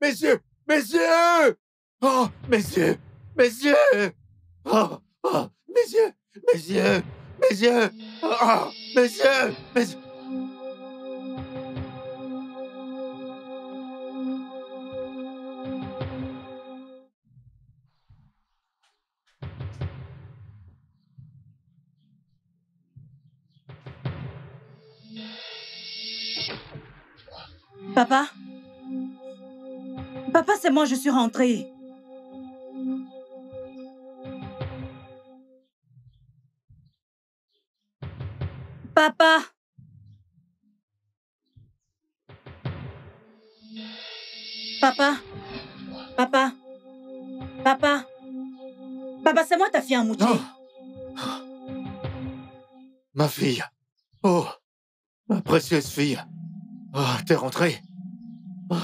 Messieurs, Papa, c'est moi, je suis rentrée. Papa. Papa, c'est moi ta fille Oumoutou. Ma fille. Oh, ma précieuse fille. Oh, t'es rentrée. Oh.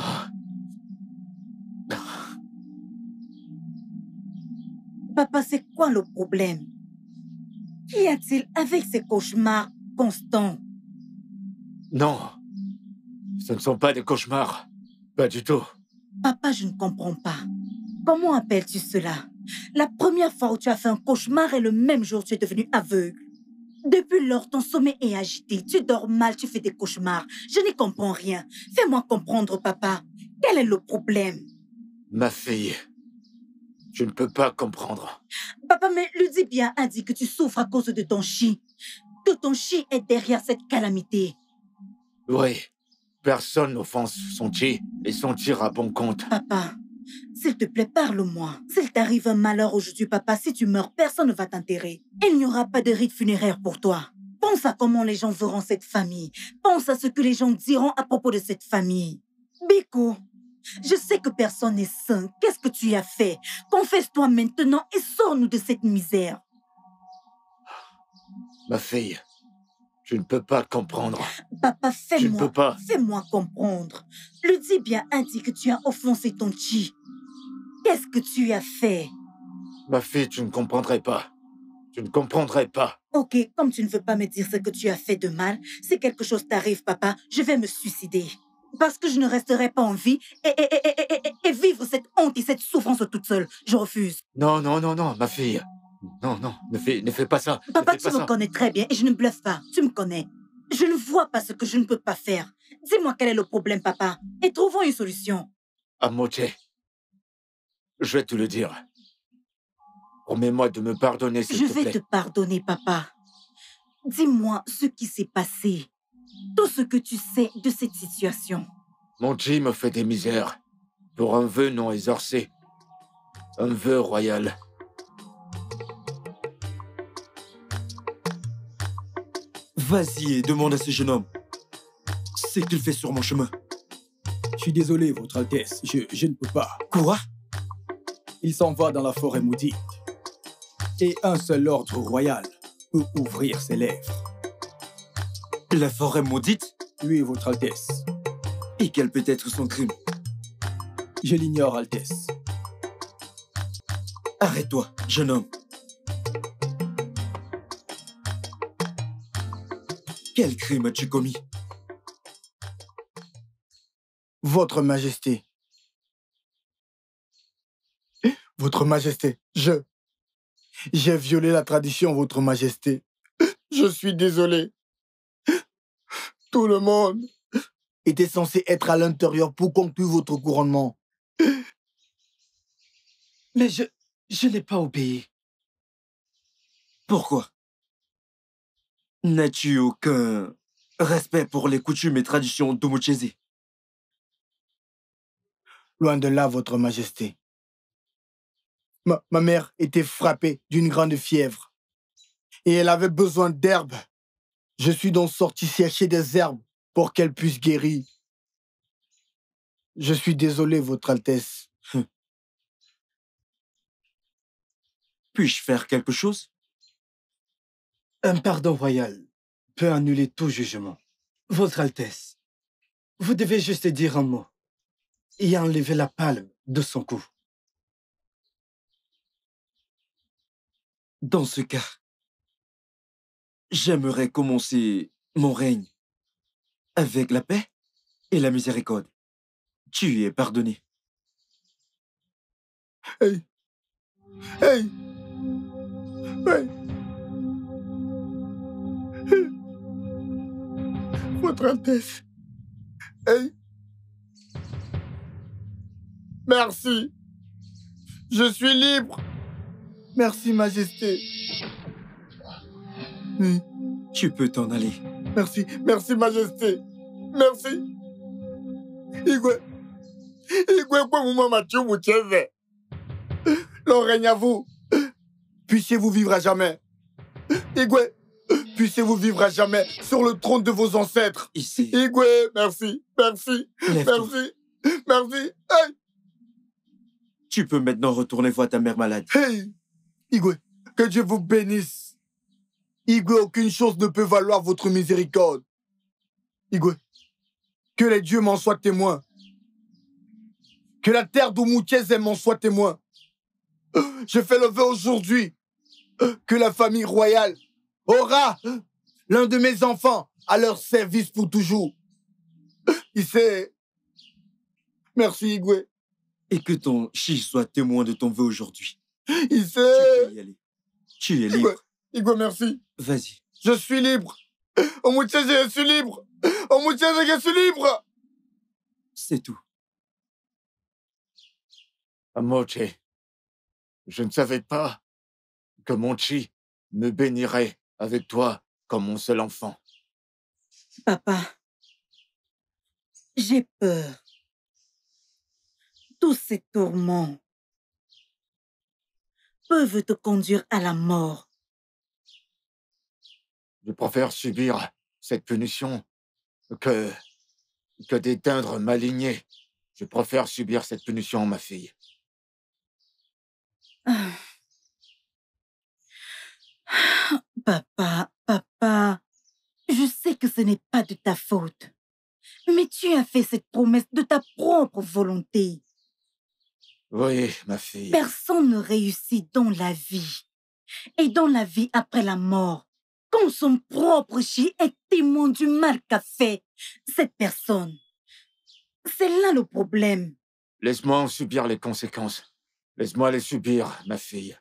Papa, c'est quoi le problème? Qu'y a-t-il avec ces cauchemars constants? Non, ce ne sont pas des cauchemars. Pas du tout. Papa, je ne comprends pas. Comment appelles-tu cela? La première fois où tu as fait un cauchemar et le même jour tu es devenu aveugle. Depuis lors, ton sommeil est agité. Tu dors mal, tu fais des cauchemars. Je n'y comprends rien. Fais-moi comprendre, papa. Quel est le problème? Ma fille... je ne peux pas comprendre. Papa, mais Ludibia a dit que tu souffres à cause de ton chi. Que ton chi est derrière cette calamité. Oui. Personne n'offense son chi et son tire à bon compte. Papa, s'il te plaît, parle-moi. S'il t'arrive un malheur aujourd'hui, papa, si tu meurs, personne ne va t'enterrer. Il n'y aura pas de rite funéraire pour toi. Pense à comment les gens verront cette famille. Pense à ce que les gens diront à propos de cette famille. Biko, je sais que personne n'est sain. Qu'est-ce que tu as fait? Confesse-toi maintenant et sors-nous de cette misère. Ma fille, tu ne peux pas comprendre. Papa, fais-moi comprendre. Ludibia a dit que tu as offensé ton chi. Qu'est-ce que tu as fait? Ma fille, tu ne comprendrais pas. Tu ne comprendrais pas. Ok, comme tu ne veux pas me dire ce que tu as fait de mal, si quelque chose t'arrive, papa, je vais me suicider. Parce que je ne resterai pas en vie et vivre cette honte et cette souffrance toute seule. Je refuse. Non, ma fille. Non, ne fais pas ça. Papa, tu me connais très bien et je ne bluffe pas. Tu me connais. Je ne vois pas ce que je ne peux pas faire. Dis-moi quel est le problème, papa, et trouvons une solution. Omochesi, je vais te le dire. Promets-moi de me pardonner, s'il te plaît. Je vais te pardonner, papa. Dis-moi ce qui s'est passé. Tout ce que tu sais de cette situation. Mon chi me fait des misères pour un vœu non exorcé. Un vœu royal. Vas-y et demande à ce jeune homme ce qu'il fait sur mon chemin. Je suis désolé, Votre Altesse, je ne peux pas. Quoi? Il s'en va dans la forêt maudite. Et un seul ordre royal peut ouvrir ses lèvres. La forêt maudite? Oui, Votre Altesse. Et quel peut être son crime? Je l'ignore, Altesse. Arrête-toi, jeune homme. Quel crime as-tu commis? Votre Majesté. Votre Majesté, j'ai violé la tradition, Votre Majesté. Je suis désolé. Tout le monde était censé être à l'intérieur pour conclure votre couronnement. Mais je n'ai pas obéi. Pourquoi? N'as-tu aucun respect pour les coutumes et traditions d'Omochesi? Loin de là, Votre Majesté. Ma mère était frappée d'une grande fièvre. Et elle avait besoin d'herbes. Je suis donc sorti chercher des herbes pour qu'elle puisse guérir. Je suis désolé, Votre Altesse. Puis-je faire quelque chose? Un pardon royal peut annuler tout jugement. Votre Altesse, vous devez juste dire un mot et enlever la palme de son cou. Dans ce cas, j'aimerais commencer mon règne avec la paix et la miséricorde. Tu es pardonné. Hey. Hey. Hey. Hey. Votre Altesse. Hey. Merci. Je suis libre. Merci, Majesté. Oui. Tu peux t'en aller. Merci, merci, Majesté. Merci. L'on règne à vous. Puissiez-vous vivre à jamais. Igwe, puissiez-vous vivre à jamais sur le trône de vos ancêtres. Ici. Igwe, merci, merci, merci, merci. Hey. Tu peux maintenant retourner voir ta mère malade. Hey. Igwe, que Dieu vous bénisse. Igwe, aucune chose ne peut valoir votre miséricorde. Igwe, que les dieux m'en soient témoins. Que la terre d'Oumouchesi m'en soit témoin. Je fais le vœu aujourd'hui que la famille royale aura l'un de mes enfants à leur service pour toujours. Issei, merci Igwe. Et que ton chi soit témoin de ton vœu aujourd'hui. Issei, tu peux y aller. Tu es libre. Igwe, merci. Vas-y. Je suis libre. Omochesi, je suis libre. Omochesi, je suis libre. C'est tout. Amoche, je ne savais pas que mon chi me bénirait avec toi comme mon seul enfant. Papa, j'ai peur. Tous ces tourments peuvent te conduire à la mort. Je préfère subir cette punition que d'éteindre ma lignée. Je préfère subir cette punition, ma fille. Papa, je sais que ce n'est pas de ta faute, mais tu as fait cette promesse de ta propre volonté. Oui, ma fille. Personne ne réussit dans la vie et dans la vie après la mort quand son propre chi est témoin du mal qu'a fait cette personne. C'est là le problème. Laisse-moi en subir les conséquences. Laisse-moi les subir, ma fille.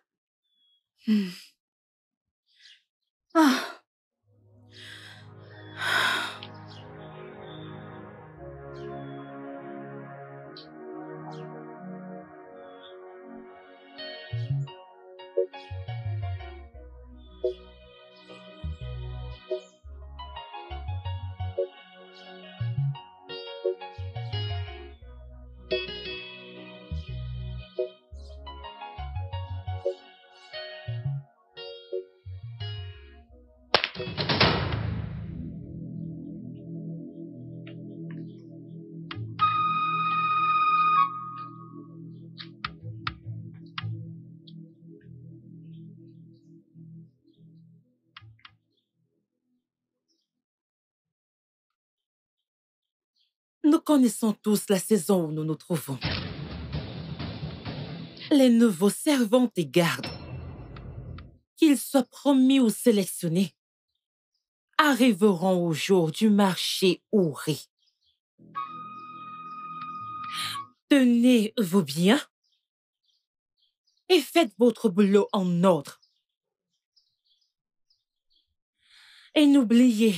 Nous connaissons tous la saison où nous nous trouvons. Les nouveaux servantes et gardes, qu'ils soient promis ou sélectionnés, arriveront au jour du marché au riz. Tenez-vous bien et faites votre boulot en ordre. Et n'oubliez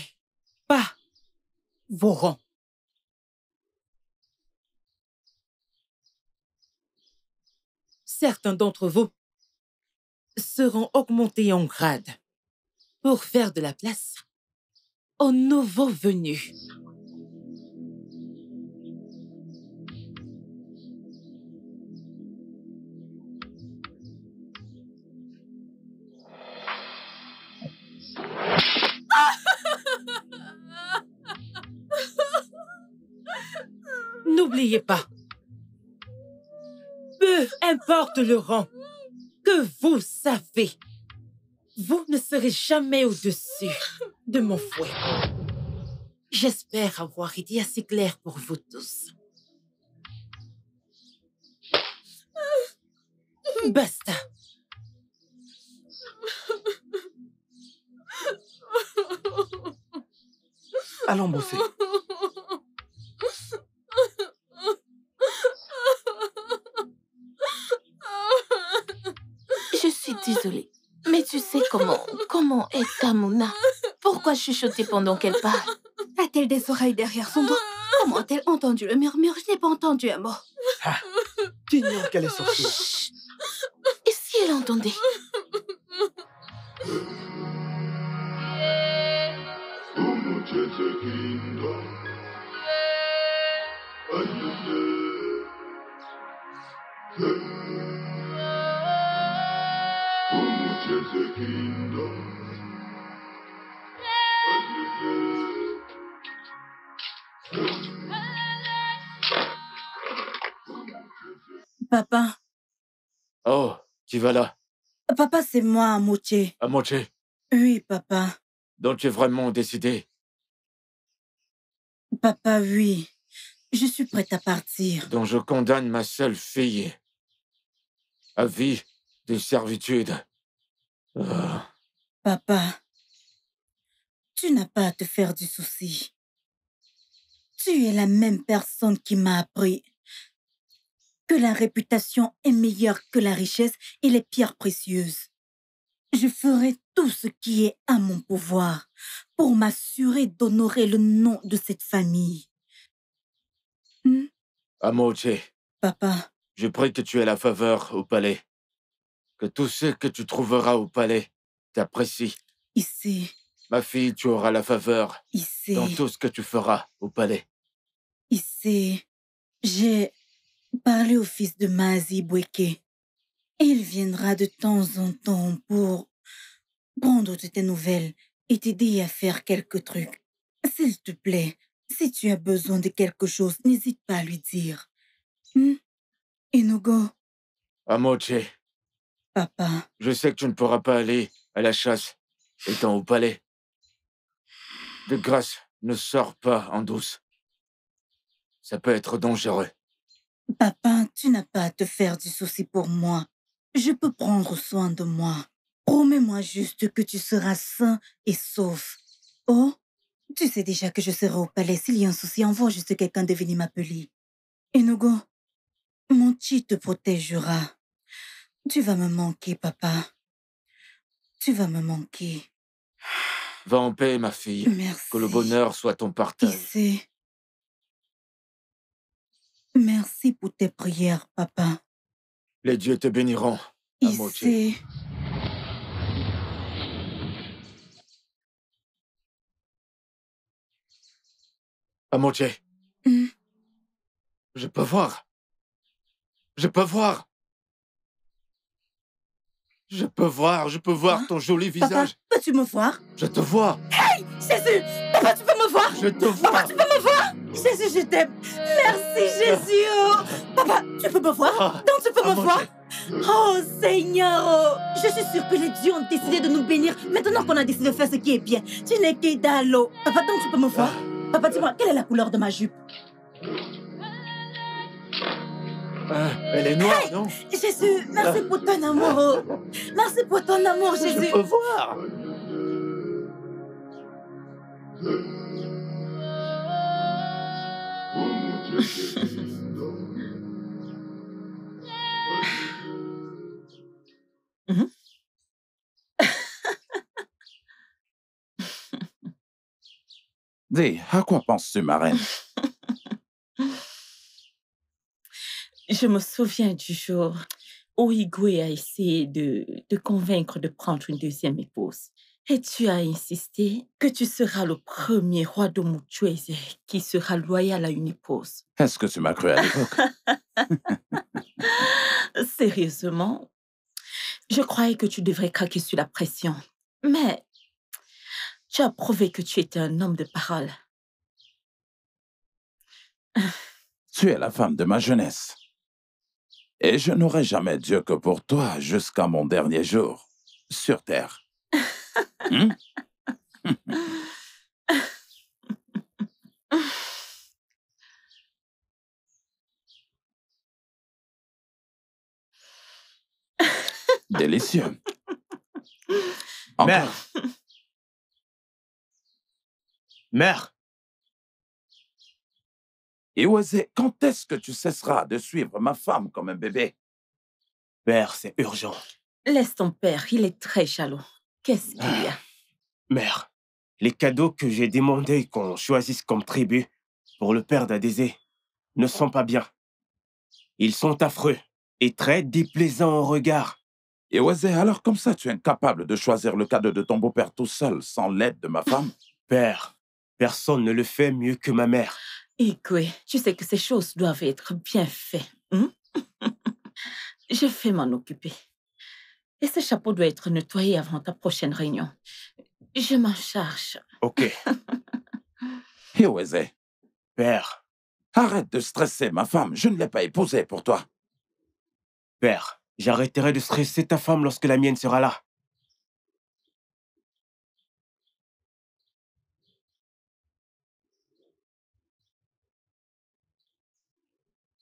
pas vos rangs. Certains d'entre vous seront augmentés en grade pour faire de la place aux nouveaux venus. N'oubliez pas, peu importe le rang que vous savez, vous ne serez jamais au-dessus de mon fouet. J'espère avoir été assez clair pour vous tous. Basta. Allons bosser. Je suis désolée, mais tu sais comment est Tamouna? Pourquoi chuchoter pendant qu'elle parle? A-t-elle des oreilles derrière son dos? Comment a-t-elle entendu le murmure? Je n'ai pas entendu un mot. Ah, tu ignores qu'elle est sorcière. Et si elle entendait? Papa. Oh, tu vas là? Papa, c'est moi, Omochesi. Omochesi? Oui, papa. Donc tu es vraiment décidé? Papa, oui. Je suis prête à partir. Donc je condamne ma seule fille à vie de servitude. Oh. Papa, tu n'as pas à te faire du souci. Tu es la même personne qui m'a appris que la réputation est meilleure que la richesse et les pierres précieuses. Je ferai tout ce qui est à mon pouvoir pour m'assurer d'honorer le nom de cette famille. Omochesi. Papa. Je prie que tu aies la faveur au palais. Que tous ceux que tu trouveras au palais t'apprécient. Ici. Ma fille, tu auras la faveur ici. Dans tout ce que tu feras au palais. Ici, j'ai parlé au fils de Mazi Bweke. Il viendra de temps en temps pour prendre de tes nouvelles et t'aider à faire quelques trucs. S'il te plaît, si tu as besoin de quelque chose, n'hésite pas à lui dire. Enogo. Omochesi. Papa. Je sais que tu ne pourras pas aller à la chasse étant au palais. De grâce, ne sors pas en douce. Ça peut être dangereux. Papa, tu n'as pas à te faire du souci pour moi. Je peux prendre soin de moi. Promets-moi juste que tu seras sain et sauf. Oh, tu sais déjà que je serai au palais. S'il y a un souci, envoie juste quelqu'un de venir m'appeler. Enogo, mon petit te protégera. Tu vas me manquer, papa. Tu vas me manquer. Va en paix, ma fille. Merci. Que le bonheur soit ton partage. Ici. Merci pour tes prières, papa. Les dieux te béniront. Omochesi. Omochesi. Je peux voir. Je peux voir. Je peux voir ton joli visage. Papa, peux-tu me voir? Je te vois. Hey, Jésus, papa, tu peux me voir? Je te vois. Papa, tu peux me voir? Jésus, je t'aime. Merci, Jésus. Oh. Papa, tu peux me voir? Non, tu peux me voir? Oh, Seigneur. Je suis sûre que les dieux ont décidé de nous bénir maintenant qu'on a décidé de faire ce qui est bien. Tu n'es qu'Idalo. Papa, donc tu peux me voir? Papa, dis-moi, quelle est la couleur de ma jupe? Elle est noire, hey, non? Jésus, merci pour ton amour. Merci pour ton amour, Jésus. Je peux voir. Dis, à quoi penses-tu, ma reine? Je me souviens du jour où Igwe a essayé de convaincre de prendre une deuxième épouse. Et tu as insisté que tu seras le premier roi d'Omochesi qui sera loyal à une épouse. Est-ce que tu m'as cru à l'époque? Sérieusement, je croyais que tu devrais craquer sous la pression. Mais tu as prouvé que tu étais un homme de parole. Tu es la femme de ma jeunesse. Et je n'aurai jamais Dieu que pour toi jusqu'à mon dernier jour, sur terre. Délicieux. Encore. Mère, Iweze, quand est-ce que tu cesseras de suivre ma femme comme un bébé? Père, c'est urgent. Laisse ton père, il est très jaloux. Qu'est-ce qu'il y a? Mère, les cadeaux que j'ai demandé qu'on choisisse comme tribu pour le père d'Adésé ne sont pas bien. Ils sont affreux et très déplaisants au regard. Et Oisé, alors comme ça, tu es incapable de choisir le cadeau de ton beau-père tout seul, sans l'aide de ma femme? Père, personne ne le fait mieux que ma mère. Ikwe, tu sais que ces choses doivent être bien faites. Hein? Je vais m'en occuper. Et ce chapeau doit être nettoyé avant ta prochaine réunion. Je m'en charge. Ok. Iweze, père, arrête de stresser ma femme. Je ne l'ai pas épousée pour toi. Père, j'arrêterai de stresser ta femme lorsque la mienne sera là.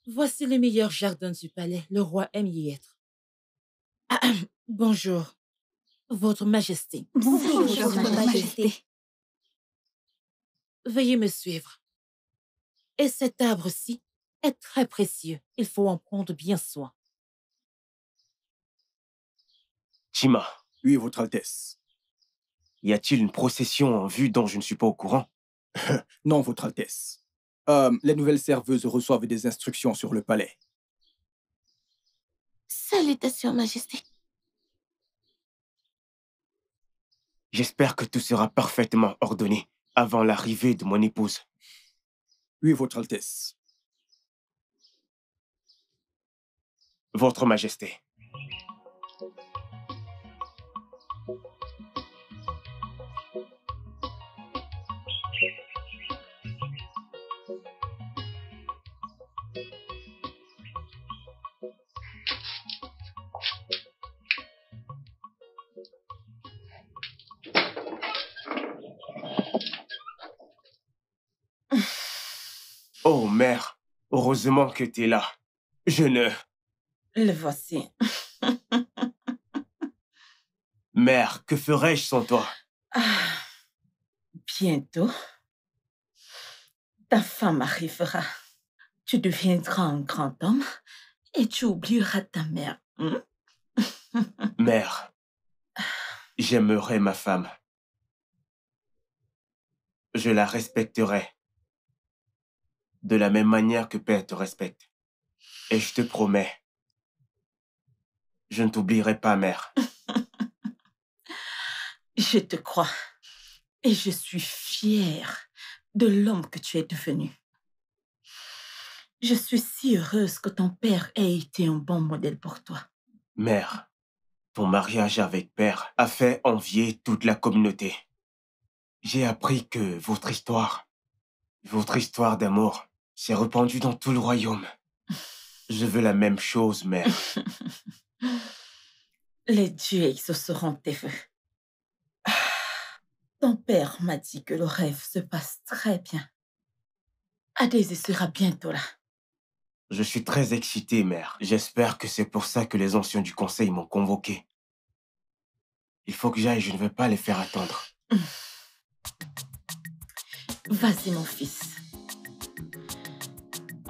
Voici les meilleurs jardins du palais. Le roi aime y être. Ah, bonjour. Votre Majesté. Bonjour, Votre Majesté. Veuillez me suivre. Et cet arbre-ci est très précieux. Il faut en prendre bien soin. Chima. Oui, Votre Altesse. Y a-t-il une procession en vue dont je ne suis pas au courant? Non, Votre Altesse. Les nouvelles serveuses reçoivent des instructions sur le palais. Salutations, Majesté. J'espère que tout sera parfaitement ordonné avant l'arrivée de mon épouse. Oui, Votre Altesse. Votre Majesté. Oh, mère, heureusement que tu es là. Je ne... Le voici. Mère, que ferais-je sans toi? Bientôt, ta femme arrivera. Tu deviendras un grand homme et tu oublieras ta mère. Hein? Mère, j'aimerai ma femme. Je la respecterai. De la même manière que Père te respecte. Et je te promets, je ne t'oublierai pas, mère. Je te crois. Et je suis fière de l'homme que tu es devenu. Je suis si heureuse que ton père ait été un bon modèle pour toi. Mère, ton mariage avec Père a fait envier toute la communauté. J'ai appris que votre histoire d'amour, c'est répandu dans tout le royaume. Je veux la même chose, mère. Les dieux exauceront tes vœux. Ton père m'a dit que le rêve se passe très bien. Adésé sera bientôt là. Je suis très excitée, mère. J'espère que c'est pour ça que les anciens du conseil m'ont convoqué. Il faut que j'aille, je ne veux pas les faire attendre. Vas-y, mon fils.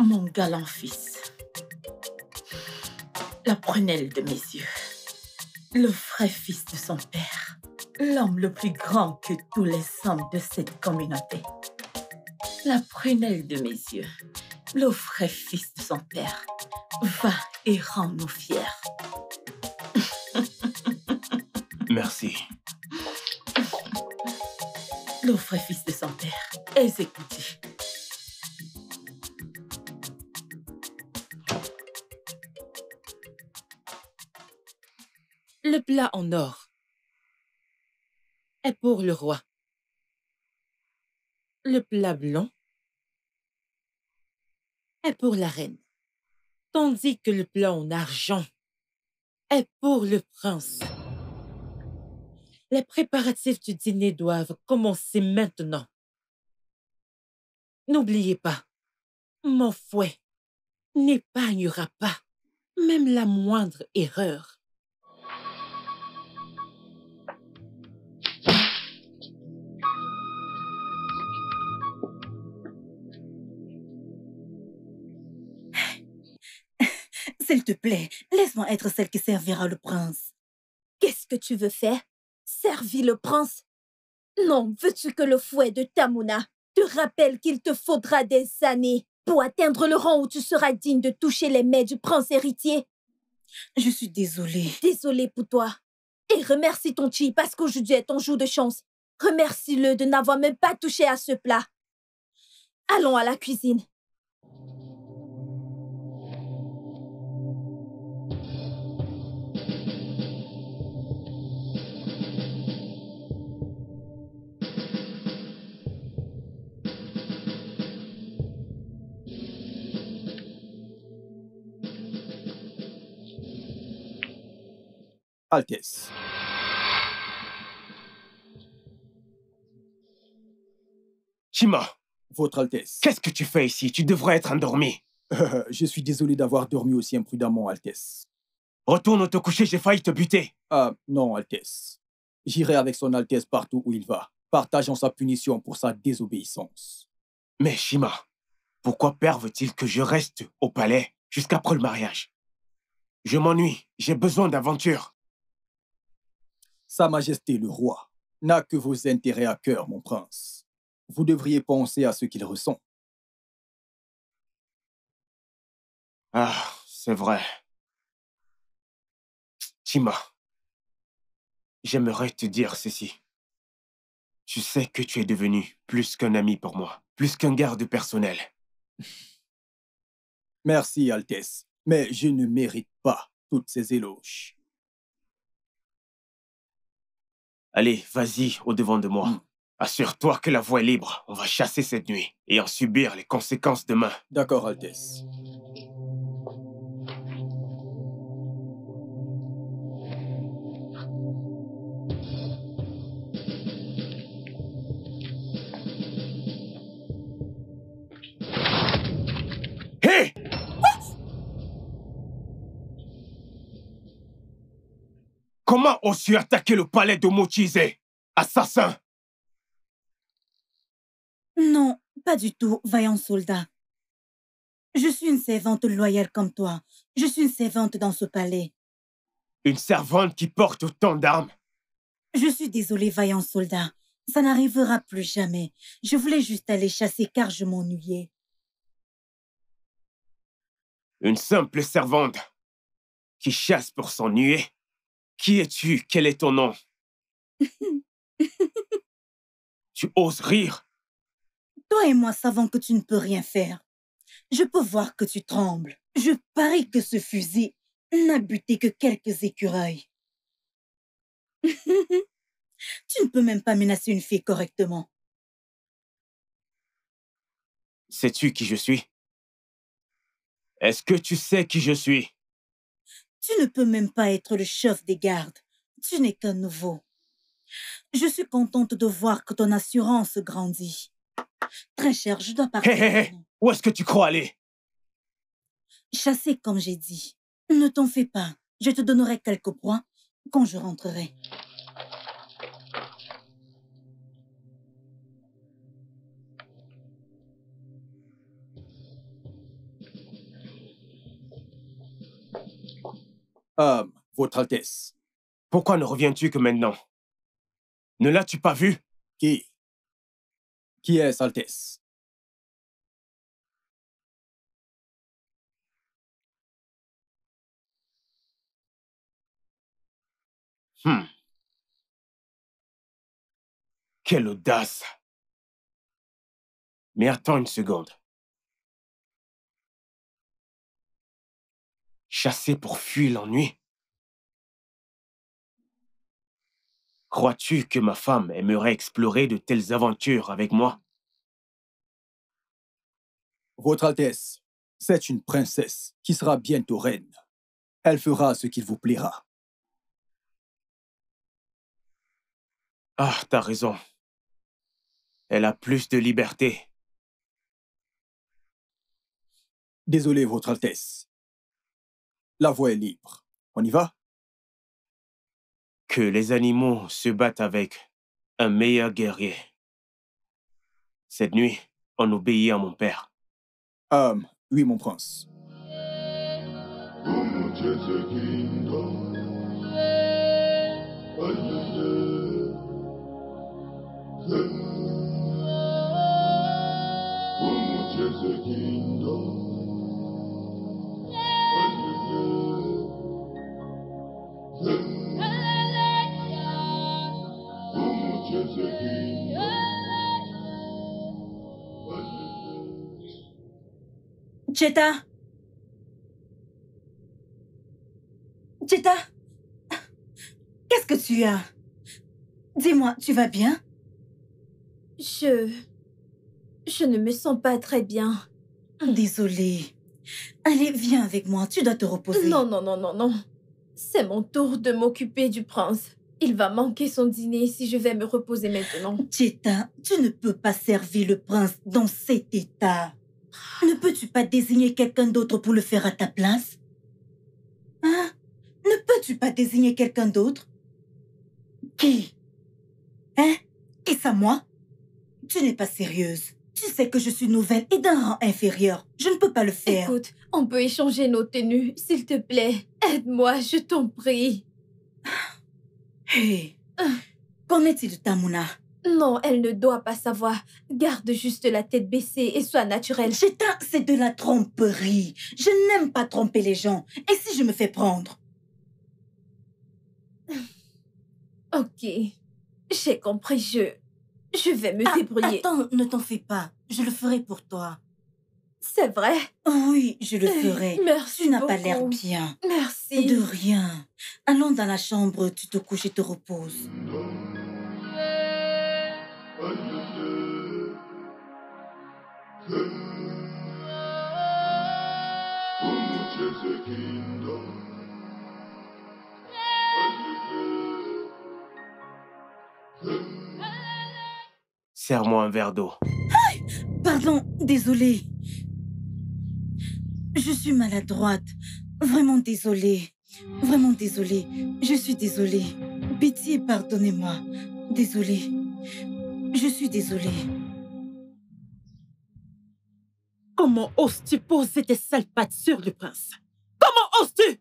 Mon galant fils. La prunelle de mes yeux. Le vrai fils de son père. L'homme le plus grand que tous les hommes de cette communauté. La prunelle de mes yeux. Le vrai fils de son père. Va et rends-nous fiers. Merci. Le vrai fils de son père, exécuté. Le plat en or est pour le roi. Le plat blanc est pour la reine, tandis que le plat en argent est pour le prince. Les préparatifs du dîner doivent commencer maintenant. N'oubliez pas, mon fouet n'épargnera pas même la moindre erreur. S'il te plaît, laisse-moi être celle qui servira le prince. Qu'est-ce que tu veux faire? Servir le prince? Non, veux-tu que le fouet de Tamouna te rappelle qu'il te faudra des années pour atteindre le rang où tu seras digne de toucher les mets du prince héritier? Je suis désolée. Désolée pour toi. Et remercie ton chi parce qu'aujourd'hui est ton jour de chance. Remercie-le de n'avoir même pas touché à ce plat. Allons à la cuisine. Altesse. Chima, Votre Altesse. Qu'est-ce que tu fais ici? Tu devrais être endormi. Je suis désolé d'avoir dormi aussi imprudemment, Altesse. Retourne te coucher, j'ai failli te buter. Ah, non, Altesse. J'irai avec son Altesse partout où il va, partageant sa punition pour sa désobéissance. Mais Chima, pourquoi pervent-il que je reste au palais jusqu'après le mariage? Je m'ennuie, j'ai besoin d'aventure. Sa Majesté le Roi n'a que vos intérêts à cœur, mon prince. Vous devriez penser à ce qu'il ressent. Ah, c'est vrai. Chima, j'aimerais te dire ceci. Je sais que tu es devenu plus qu'un ami pour moi, plus qu'un garde personnel. Merci, Altesse, mais je ne mérite pas toutes ces éloges. Allez, vas-y au-devant de moi. Assure-toi que la voie est libre. On va chasser cette nuit et en subir les conséquences demain. D'accord, Altesse. Hé! Comment oses-tu attaquer le palais de Omochesi, assassin? Non, pas du tout, vaillant soldat. Je suis une servante loyale comme toi. Je suis une servante dans ce palais. Une servante qui porte autant d'armes? Je suis désolée, vaillant soldat. Ça n'arrivera plus jamais. Je voulais juste aller chasser car je m'ennuyais. Une simple servante qui chasse pour s'ennuyer? Qui es-tu? Quel est ton nom? Tu oses rire? Toi et moi savons que tu ne peux rien faire. Je peux voir que tu trembles. Je parie que ce fusil n'a buté que quelques écureuils. Tu ne peux même pas menacer une fille correctement. Sais-tu qui je suis? Est-ce que tu sais qui je suis? Tu ne peux même pas être le chef des gardes. Tu n'es qu'un nouveau. Je suis contente de voir que ton assurance grandit. Très cher, je dois partir. Hé, où est-ce que tu crois aller? Chasser, comme j'ai dit. Ne t'en fais pas. Je te donnerai quelques points quand je rentrerai. Votre Altesse. Pourquoi ne reviens-tu que maintenant? Ne l'as-tu pas vu? Qui est-ce, Altesse? Quelle audace! Mais attends une seconde. Chasser pour fuir l'ennui? Crois-tu que ma femme aimerait explorer de telles aventures avec moi? Votre Altesse, c'est une princesse qui sera bientôt reine. Elle fera ce qu'il vous plaira. Ah, t'as raison. Elle a plus de liberté. Désolé, Votre Altesse. La voie est libre. On y va? Que les animaux se battent avec un meilleur guerrier. Cette nuit, on obéit à mon père. Oui, mon prince. Omochesi kingdom. Omochesi kingdom. Cheta. Cheta. Qu'est-ce que tu as? Dis-moi, tu vas bien? Je ne me sens pas très bien. Désolée. Allez, viens avec moi, tu dois te reposer. Non, non, non, non, non. C'est mon tour de m'occuper du prince. Il va manquer son dîner si je vais me reposer maintenant. Cheta, tu ne peux pas servir le prince dans cet état. Ne peux-tu pas désigner quelqu'un d'autre pour le faire à ta place? Hein? Ne peux-tu pas désigner quelqu'un d'autre? Qui? Hein? Qui ça, moi? Tu n'es pas sérieuse. Tu sais que je suis nouvelle et d'un rang inférieur. Je ne peux pas le faire. Écoute, on peut échanger nos tenues, s'il te plaît. Aide-moi, je t'en prie. Hé, qu'en est-il de ta Mouna? Non, elle ne doit pas savoir. Garde juste la tête baissée et sois naturelle. Cheta, c'est de la tromperie. Je n'aime pas tromper les gens. Et si je me fais prendre? Ok, j'ai compris. Je vais me débrouiller. Attends, ne t'en fais pas. Je le ferai pour toi. C'est vrai? Oui, je le ferai. Merci. Tu n'as pas l'air bien. Merci. De rien. Allons dans la chambre, tu te couches et te reposes. Serre-moi un verre d'eau. Pardon, désolée. Je suis maladroite. Vraiment désolée. Vraiment désolée. Je suis désolée. Pitié, pardonnez-moi. Désolée. Je suis désolée. Comment oses-tu poser tes sales pattes sur le prince? Comment oses-tu?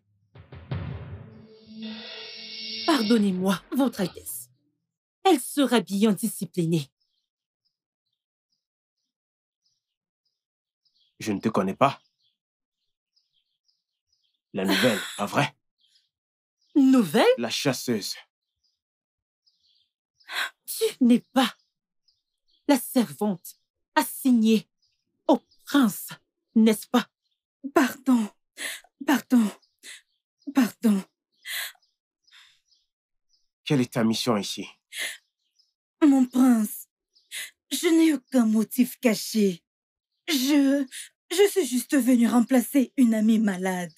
Pardonnez-moi, votre Altesse. Elle sera bien disciplinée. Je ne te connais pas. La nouvelle, pas vrai? Nouvelle? La chasseuse. Tu n'es pas la servante assignée au prince, n'est-ce pas? Pardon, pardon, pardon. Quelle est ta mission ici? Mon prince, je n'ai aucun motif caché. Je suis juste venue remplacer une amie malade.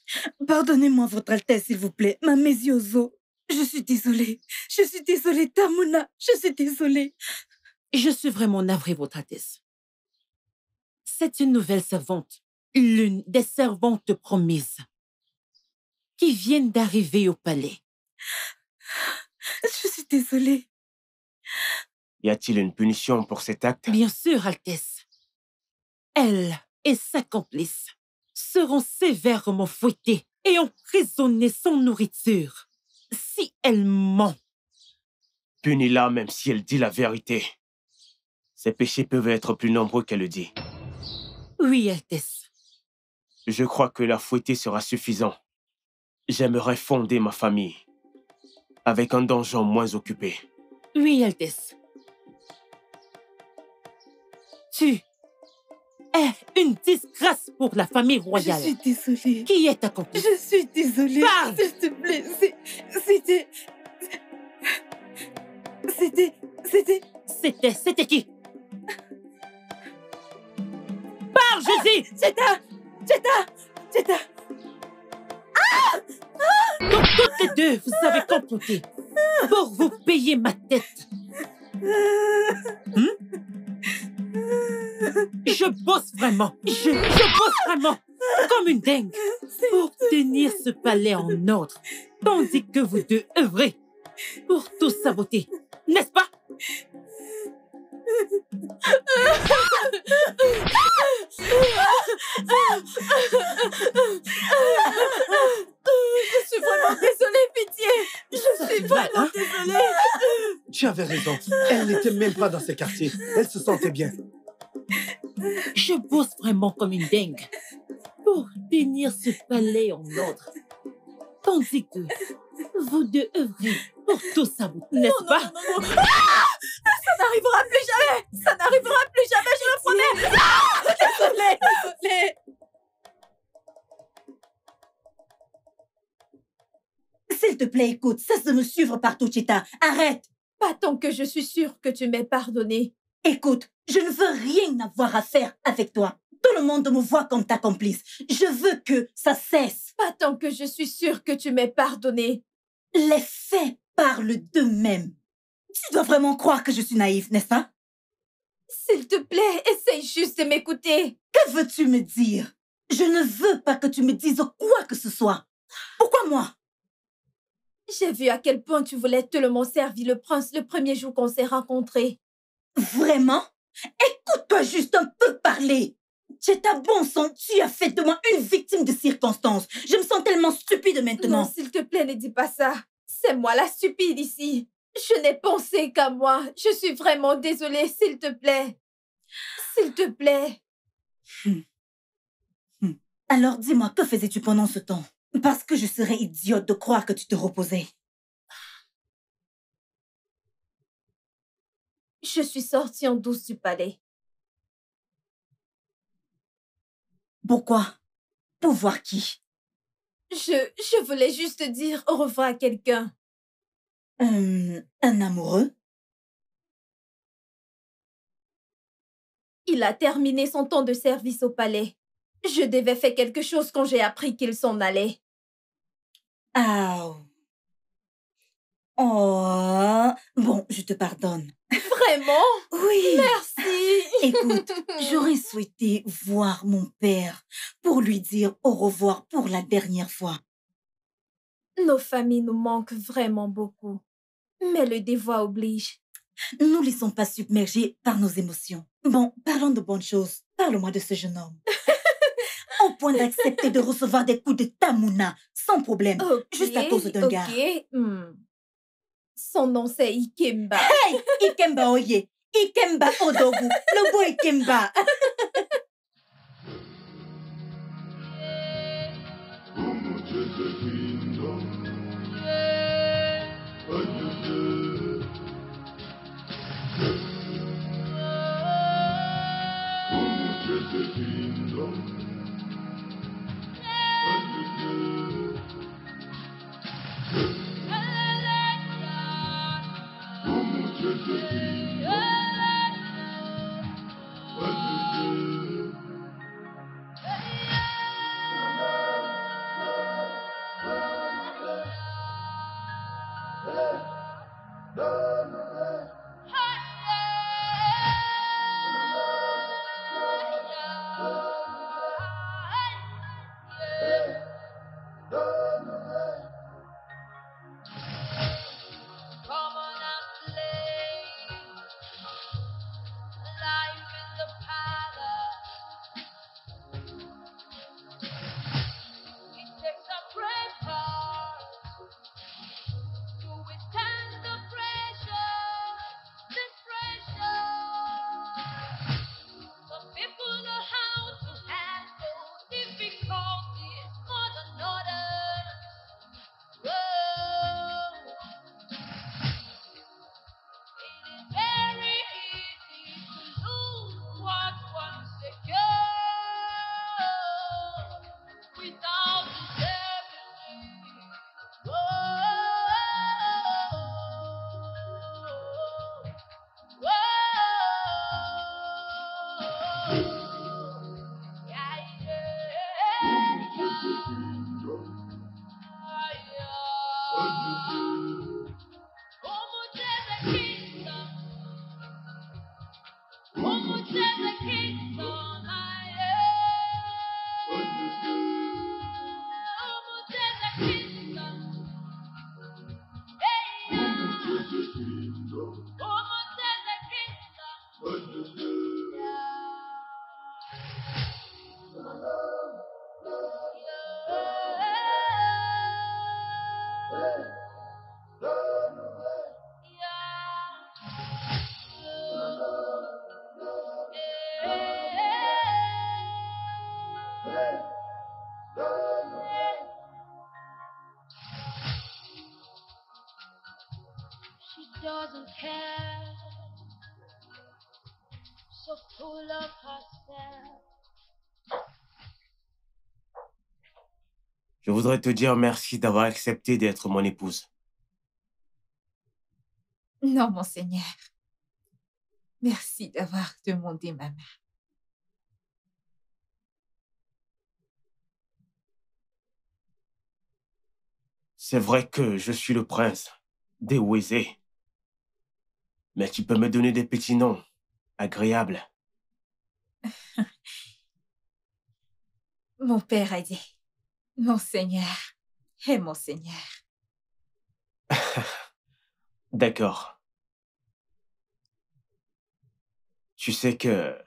Pardonnez-moi, votre Altesse, s'il vous plaît. Ma mes aux os. Je suis désolée. Je suis désolée, Tamouna. Je suis désolée. Je suis vraiment navrée, votre Altesse. C'est une nouvelle servante, l'une des servantes promises, qui viennent d'arriver au palais. Je suis désolée. Y a-t-il une punition pour cet acte? Bien sûr, Altesse. Elle et sa complice seront sévèrement fouettées et emprisonnées sans nourriture si elle ment. Punis-la même si elle dit la vérité. Ses péchés peuvent être plus nombreux qu'elle le dit. Oui, Altesse. Je crois que la fouettée sera suffisante. J'aimerais fonder ma famille avec un donjon moins occupé. Oui, Altesse. Tu est une disgrâce pour la famille royale. Je suis désolée. Qui est ta complice? Je suis désolée. Parle! S'il te plaît, c'était qui? Parle, je dis! Cheta! Donc, toutes les deux, vous avez comploté pour vous payer ma tête. Je bosse vraiment comme une dingue pour tenir ce palais en ordre, tandis que vous deux œuvrez pour tout saboter, n'est-ce pas? Je suis vraiment désolée, pitié. Je suis vraiment désolée. Tu avais raison. Elle n'était même pas dans ce quartier. Elle se sentait bien. Je bosse vraiment comme une dingue pour tenir ce palais en ordre. Tandis que vous deux œuvrez pour tout saboter, n'est-ce pas? Non. Ah! Ça n'arrivera plus jamais! Ça n'arrivera plus jamais, je le promets! Ah! Désolée, désolée! S'il te plaît, écoute, cesse de me suivre partout, Chita. Arrête! Pas tant que je suis sûre que tu m'aies pardonné. Écoute, je ne veux rien avoir à faire avec toi. Tout le monde me voit comme ta complice. Je veux que ça cesse. Pas tant que je suis sûre que tu m'aies pardonné. Les faits parlent d'eux-mêmes. Tu dois vraiment croire que je suis naïve, n'est-ce pas? S'il te plaît, essaye juste de m'écouter. Que veux-tu me dire? Je ne veux pas que tu me dises quoi que ce soit. Pourquoi moi? J'ai vu à quel point tu voulais tellement servir le prince le premier jour qu'on s'est rencontrés. Vraiment? Écoute-toi juste un peu parler. Cheta, bon sang, tu as fait de moi une victime de circonstances. Je me sens tellement stupide maintenant. Non, s'il te plaît, ne dis pas ça. C'est moi la stupide ici. Je n'ai pensé qu'à moi. Je suis vraiment désolée, s'il te plaît. S'il te plaît. Alors dis-moi, que faisais-tu pendant ce temps? Parce que je serais idiote de croire que tu te reposais. Je suis sortie en douce du palais. Pourquoi? Pour voir qui? Je voulais juste dire au revoir à quelqu'un. Un amoureux? Il a terminé son temps de service au palais. Je devais faire quelque chose quand j'ai appris qu'il s'en allait. Ah. Oh. Bon, je te pardonne. Vraiment? Oui. Merci. Écoute, j'aurais souhaité voir mon père pour lui dire au revoir pour la dernière fois. Nos familles nous manquent vraiment beaucoup, mais le devoir oblige. Nous ne sommes pas submergés par nos émotions. Bon, parlons de bonnes choses. Parle-moi de ce jeune homme. Au point d'accepter de recevoir des coups de tamouna, sans problème, okay, juste à cause d'un gars. Son nom, c'est Ikemba. Hey! Ikemba Oye! Ikemba Odogu! Le beau Ikemba! Omochesi, doesn't care, so full of herself. Je voudrais te dire merci d'avoir accepté d'être mon épouse. Non, mon Seigneur. Merci d'avoir demandé ma main. C'est vrai que je suis le prince des Ouézés, mais tu peux me donner des petits noms agréables. Mon père a dit mon Seigneur et mon Seigneur. D'accord. Tu sais que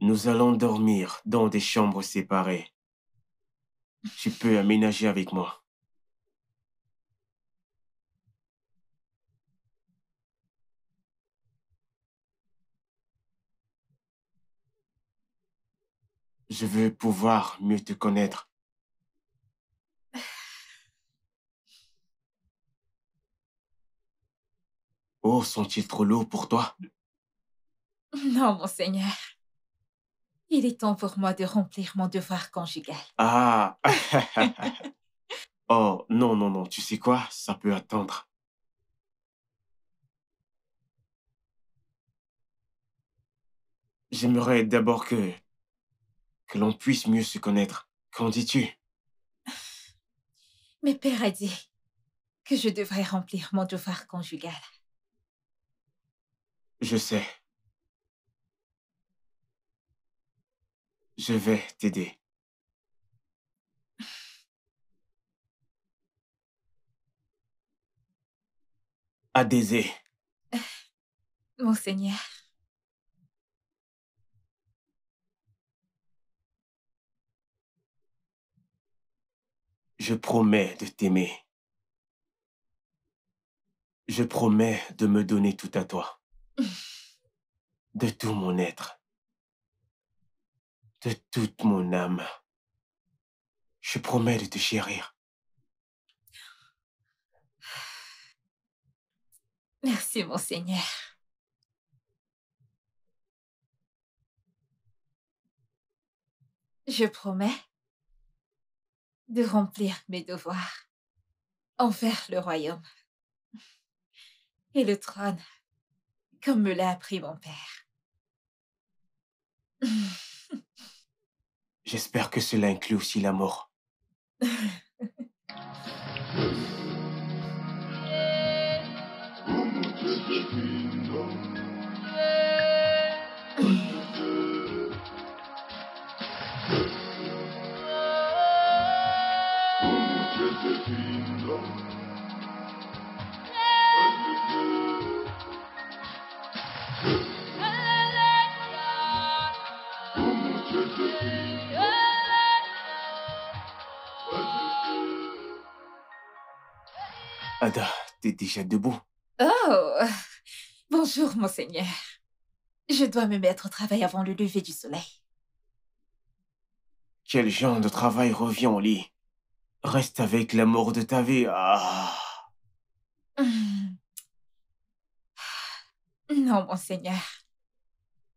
nous allons dormir dans des chambres séparées. Tu peux aménager avec moi. Je veux pouvoir mieux te connaître. Oh, sont-ils trop lourds pour toi? Non, mon Seigneur. Il est temps pour moi de remplir mon devoir conjugal. Ah. Oh, non, non, non. Tu sais quoi? Ça peut attendre. J'aimerais d'abord que l'on puisse mieux se connaître. Qu'en dis-tu? Mes pères a dit que je devrais remplir mon devoir conjugal. Je sais. Je vais t'aider. Adésé. Mon Seigneur. Je promets de t'aimer. Je promets de me donner tout à toi. De tout mon être. De toute mon âme. Je promets de te chérir. Merci, mon Seigneur. Je promets de remplir mes devoirs envers le royaume et le trône, comme me l'a appris mon père. J'espère que cela inclut aussi la mort. Ada, t'es déjà debout. Oh, bonjour, mon Seigneur. Je dois me mettre au travail avant le lever du soleil. Quel genre de travail? Reviens au lit. Reste avec l'amour de ta vie. Ah. Non, mon Seigneur.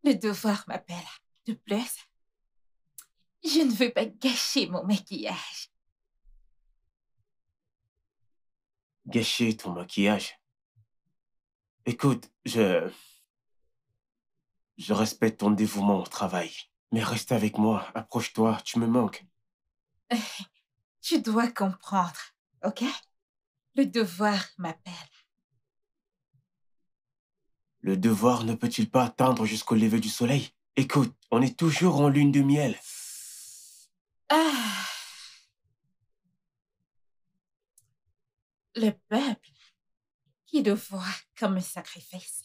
Le devoir m'appelle. De plus, je ne veux pas gâcher mon maquillage. Gâcher ton maquillage? Écoute, je respecte ton dévouement au travail. Mais reste avec moi, approche-toi, tu me manques. Tu dois comprendre, ok? Le devoir m'appelle. Le devoir ne peut-il pas attendre jusqu'au lever du soleil? Écoute, on est toujours en lune de miel. Ah. Le peuple qui le voit comme un sacrifice,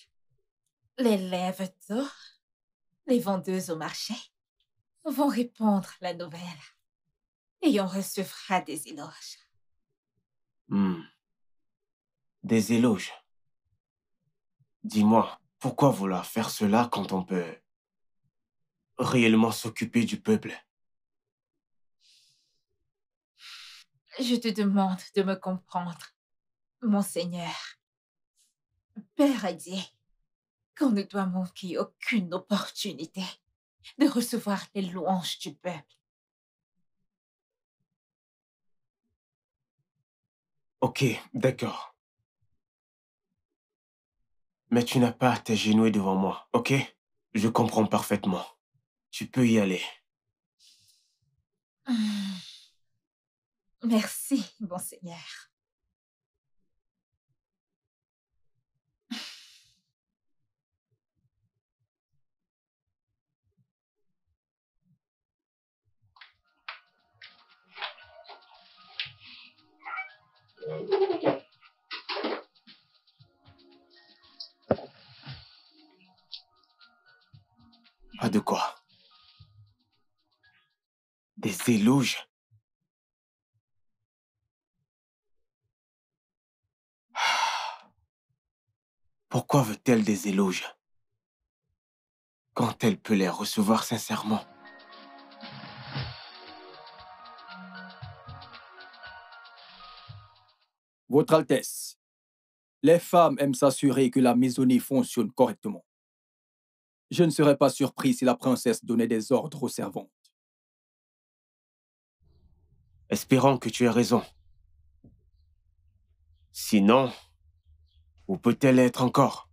les lève tôt, les vendeuses au marché vont répandre la nouvelle et on recevra des éloges. Des éloges? Dis-moi, pourquoi vouloir faire cela quand on peut réellement s'occuper du peuple? Je te demande de me comprendre. Mon Seigneur, Père a dit qu'on ne doit manquer aucune opportunité de recevoir les louanges du peuple. Ok, d'accord. Mais tu n'as pas à t'agenouiller devant moi, ok? Je comprends parfaitement. Tu peux y aller. Merci, bon Seigneur. Pas de quoi. Des éloges. Pourquoi veut-elle des éloges quand elle peut les recevoir sincèrement? Votre Altesse, les femmes aiment s'assurer que la maisonnée fonctionne correctement. Je ne serais pas surpris si la princesse donnait des ordres aux servantes. Espérons que tu aies raison. Sinon, où peut-elle être encore?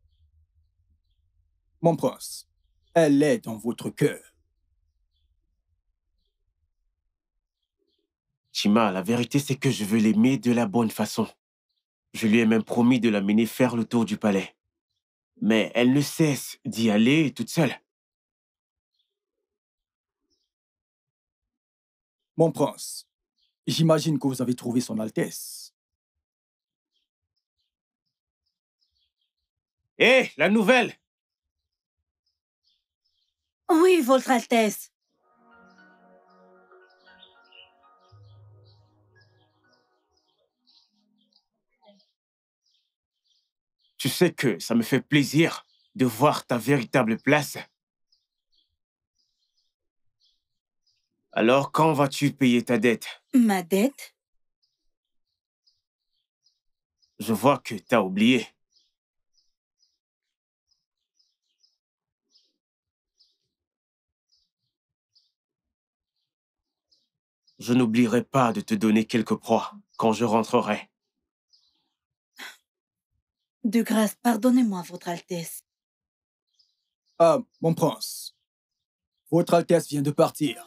Mon prince, elle est dans votre cœur. Chima, la vérité c'est que je veux l'aimer de la bonne façon. Je lui ai même promis de l'amener faire le tour du palais. Mais elle ne cesse d'y aller toute seule. Mon prince, j'imagine que vous avez trouvé son Altesse. Hé, la nouvelle! Oui, Votre Altesse. Tu sais que ça me fait plaisir de voir ta véritable place. Alors, quand vas-tu payer ta dette? Ma dette? Je vois que t'as oublié. Je n'oublierai pas de te donner quelques proies quand je rentrerai. De grâce, pardonnez-moi, Votre Altesse. Ah, mon prince. Votre Altesse vient de partir.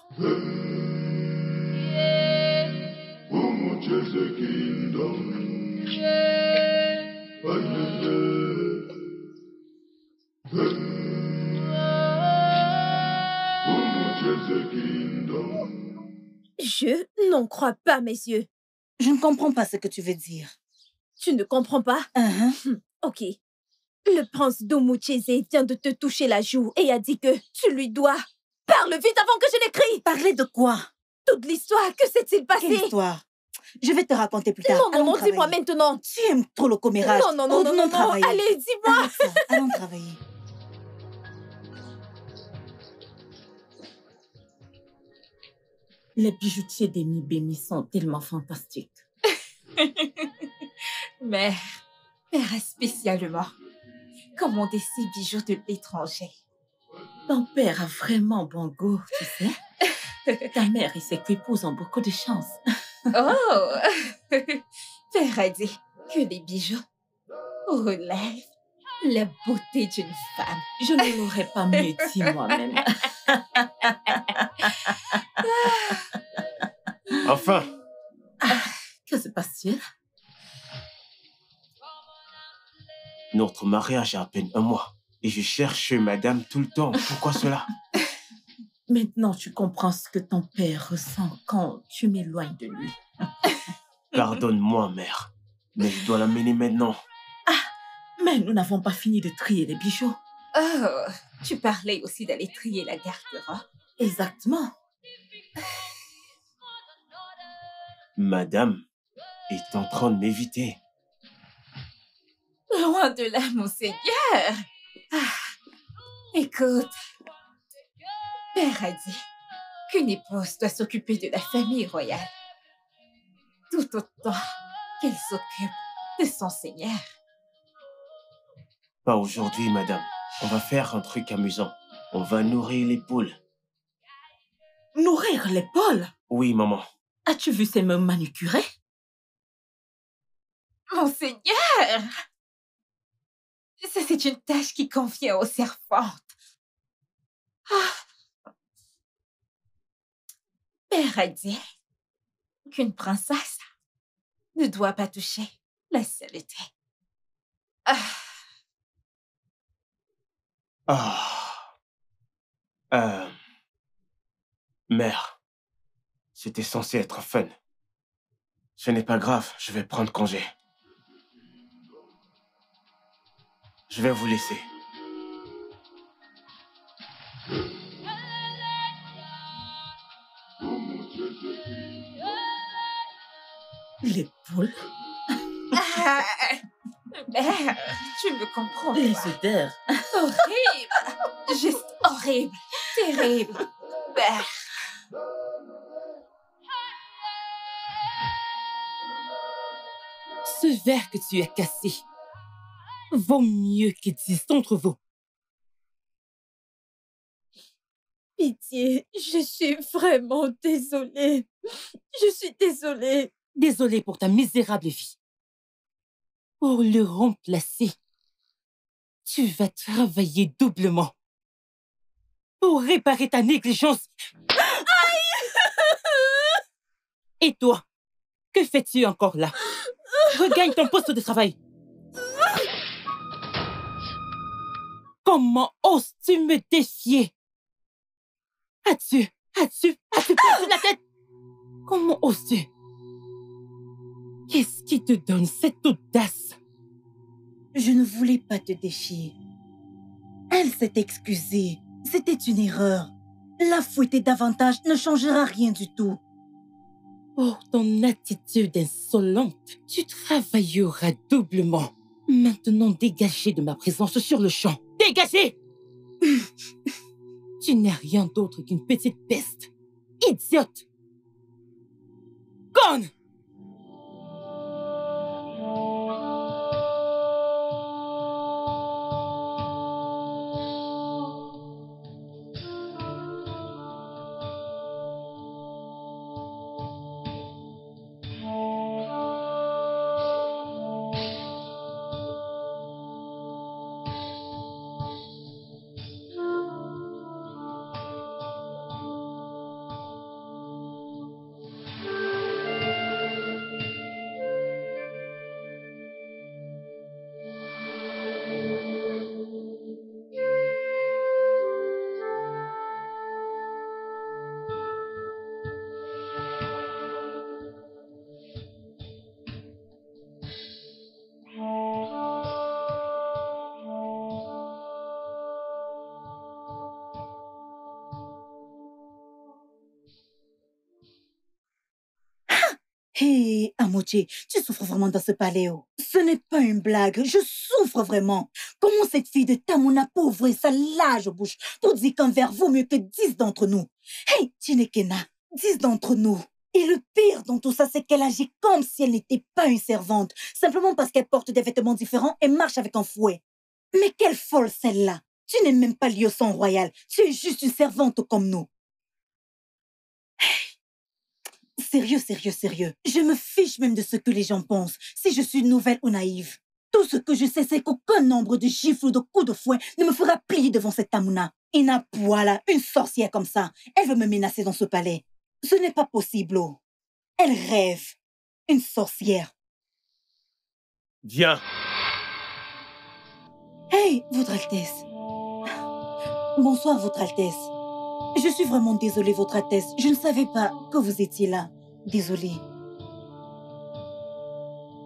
Je n'en crois pas, mes yeux. Je ne comprends pas ce que tu veux dire. Tu ne comprends pas? Ok. Le prince d'Omochesi vient de te toucher la joue et a dit que tu lui dois... Parle vite avant que je n'écris. Parler de quoi? Toute l'histoire, que s'est-il passé? Quelle histoire? Je vais te raconter plus tard. Non, non, non, dis-moi maintenant. Tu aimes trop le commérage. Non, non, non, non, non, non, allez, dis-moi. Allons travailler. Les bijoutiers des Ibémé sont tellement fantastiques. Mère a spécialement commandé ces bijoux de l'étranger. Ton père a vraiment bon goût, tu sais. Ta mère et ses époux ont beaucoup de chance. Oh! Père a dit que les bijoux relèvent la beauté d'une femme. Je ne l'aurais pas mieux dit moi-même. Enfin! Que se passe-t-il? Notre mariage a à peine un mois. Et je cherche madame tout le temps. Pourquoi cela? Maintenant, tu comprends ce que ton père ressent quand tu m'éloignes de lui. Pardonne-moi, mère, mais je dois l'amener maintenant. Ah, mais nous n'avons pas fini de trier les bijoux. Oh, tu parlais aussi d'aller trier la garde-robe. Exactement. Madame est en train de m'éviter. Loin de là, monseigneur. Écoute, Père a dit qu'une épouse doit s'occuper de la famille royale, tout autant qu'elle s'occupe de son Seigneur. Pas aujourd'hui, madame. On va faire un truc amusant. On va nourrir les poules. Nourrir les poules? Oui, maman. As-tu vu ces meumes manucurées? Mon Seigneur! Ça, c'est une tâche qui convient aux servantes. Ah. Père radié, qu'une princesse ne doit pas toucher la saleté. Mère, c'était censé être fun. Ce n'est pas grave, je vais prendre congé. Je vais vous laisser. Les poules? Mère, tu me comprends. Les odeurs. Horrible. Juste horrible. Terrible. Mère. Ce verre que tu as cassé vaut mieux qu'il existe entre vous. Pitié, je suis vraiment désolée. Je suis désolée. Désolée pour ta misérable vie. Pour le remplacer, tu vas travailler doublement pour réparer ta négligence. Aïe! Et toi, que fais-tu encore là? Regagne ton poste de travail. Comment oses-tu me défier? As-tu perdu la tête? Comment oses-tu? Qu'est-ce qui te donne cette audace? Je ne voulais pas te défier. Elle s'est excusée. C'était une erreur. La fouetter davantage ne changera rien du tout. Pour ton attitude insolente, tu travailleras doublement. Maintenant, dégagez de ma présence sur le champ. Dégagez! Tu n'es rien d'autre qu'une petite peste. Idiote! Conne! Hé, Omochesi, tu souffres vraiment dans ce palais, oh. Ce n'est pas une blague, je souffre vraiment. Comment cette fille de Tamuna pauvre et sa large bouche pour dire qu'un verre vaut mieux que 10 d'entre nous. Hé, Chinekena, 10 d'entre nous. Et le pire dans tout ça, c'est qu'elle agit comme si elle n'était pas une servante, simplement parce qu'elle porte des vêtements différents et marche avec un fouet. Mais quelle folle celle-là. Tu n'es même pas liée au sang royal, tu es juste une servante comme nous. Sérieux, sérieux, sérieux. Je me fiche même de ce que les gens pensent, si je suis nouvelle ou naïve. Tout ce que je sais, c'est qu'aucun nombre de gifles ou de coups de fouet ne me fera plier devant cette Tamuna. Inapoala, une sorcière comme ça, elle veut me menacer dans ce palais. Ce n'est pas possible, oh. Elle rêve. Une sorcière. Viens. Hey, Votre Altesse. Bonsoir, Votre Altesse. Je suis vraiment désolée, Votre Altesse. Je ne savais pas que vous étiez là. Désolée.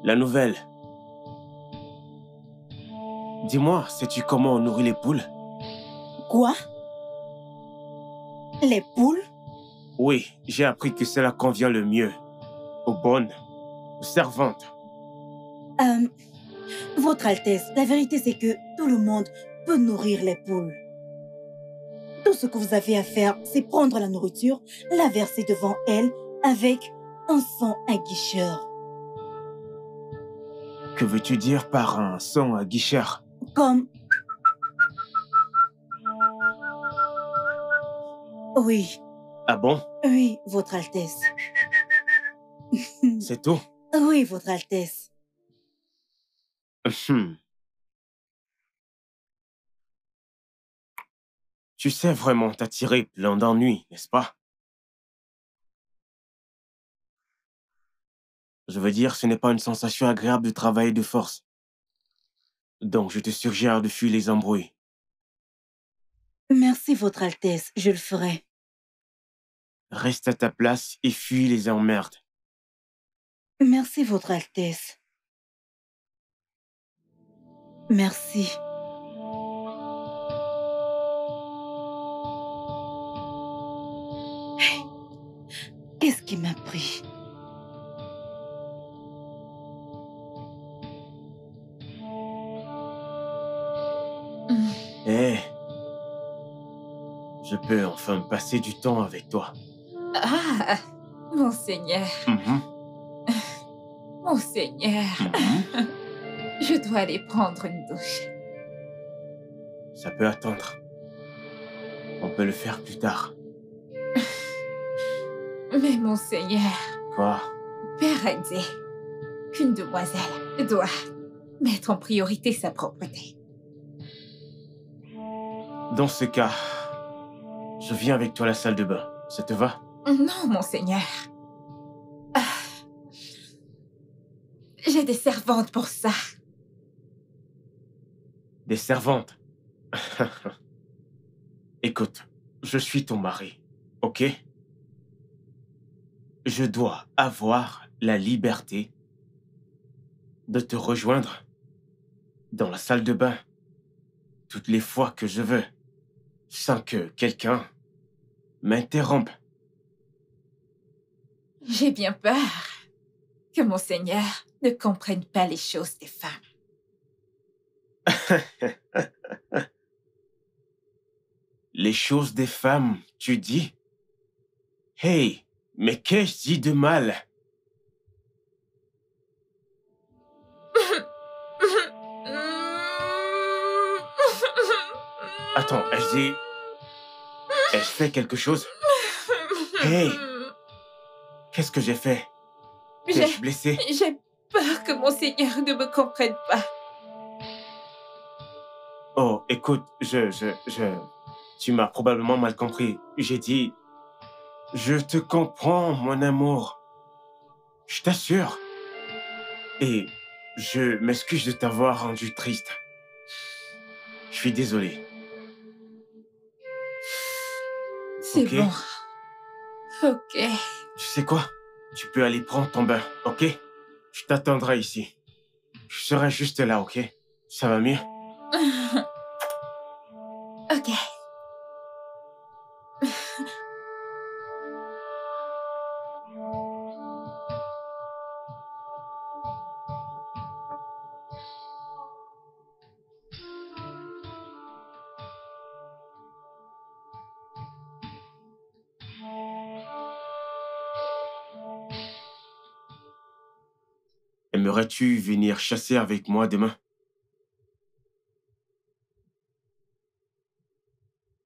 La nouvelle. Dis-moi, sais-tu comment on nourrit les poules? Quoi? Les poules? Oui, j'ai appris que cela convient le mieux. Aux bonnes, aux servantes. Votre Altesse, la vérité c'est que tout le monde peut nourrir les poules. Tout ce que vous avez à faire, c'est prendre la nourriture, la verser devant elle avec un son aguicheur. que veux-tu dire par un son à guicheur? Comme... Oui. Ah bon? Oui, Votre Altesse. C'est tout? Oui, Votre Altesse. Tu sais vraiment t'attirer plein d'ennuis, n'est-ce pas? Je veux dire, ce n'est pas une sensation agréable de travailler de force. Donc, je te suggère de fuir les embrouilles. Merci, Votre Altesse, je le ferai. Reste à ta place et fuis les emmerdes. Merci, Votre Altesse. Merci. Hey, qu'est-ce qui m'a pris? Je peux enfin passer du temps avec toi. Ah, mon Seigneur. Mon Seigneur. Je dois aller prendre une douche. Ça peut attendre. On peut le faire plus tard. Mais mon Seigneur... Quoi? Père a dit qu'une demoiselle doit mettre en priorité sa propreté. Dans ce cas... Je viens avec toi à la salle de bain. Ça te va? Non, monseigneur. J'ai des servantes pour ça. Des servantes? Écoute, je suis ton mari, ok? Je dois avoir la liberté de te rejoindre dans la salle de bain toutes les fois que je veux, sans que quelqu'un... m'interrompe. J'ai bien peur que Monseigneur ne comprenne pas les choses des femmes. Les choses des femmes, tu dis? Hey, mais qu'ai-je dit de mal? Attends, ai-je dit... Ai-je fait quelque chose? Hey! Qu'est-ce que j'ai fait? T'es-je blessée? J'ai peur que Monseigneur ne me comprenne pas. Oh, écoute, tu m'as probablement mal compris. J'ai dit... Je te comprends, mon amour. Je t'assure. Et je m'excuse de t'avoir rendu triste. Je suis désolé. C'est bon. Ok. Tu sais quoi? Tu peux aller prendre ton bain, ok? Je t'attendrai ici. Je serai juste là, ok? Ça va mieux? Ok. Aimerais-tu venir chasser avec moi demain?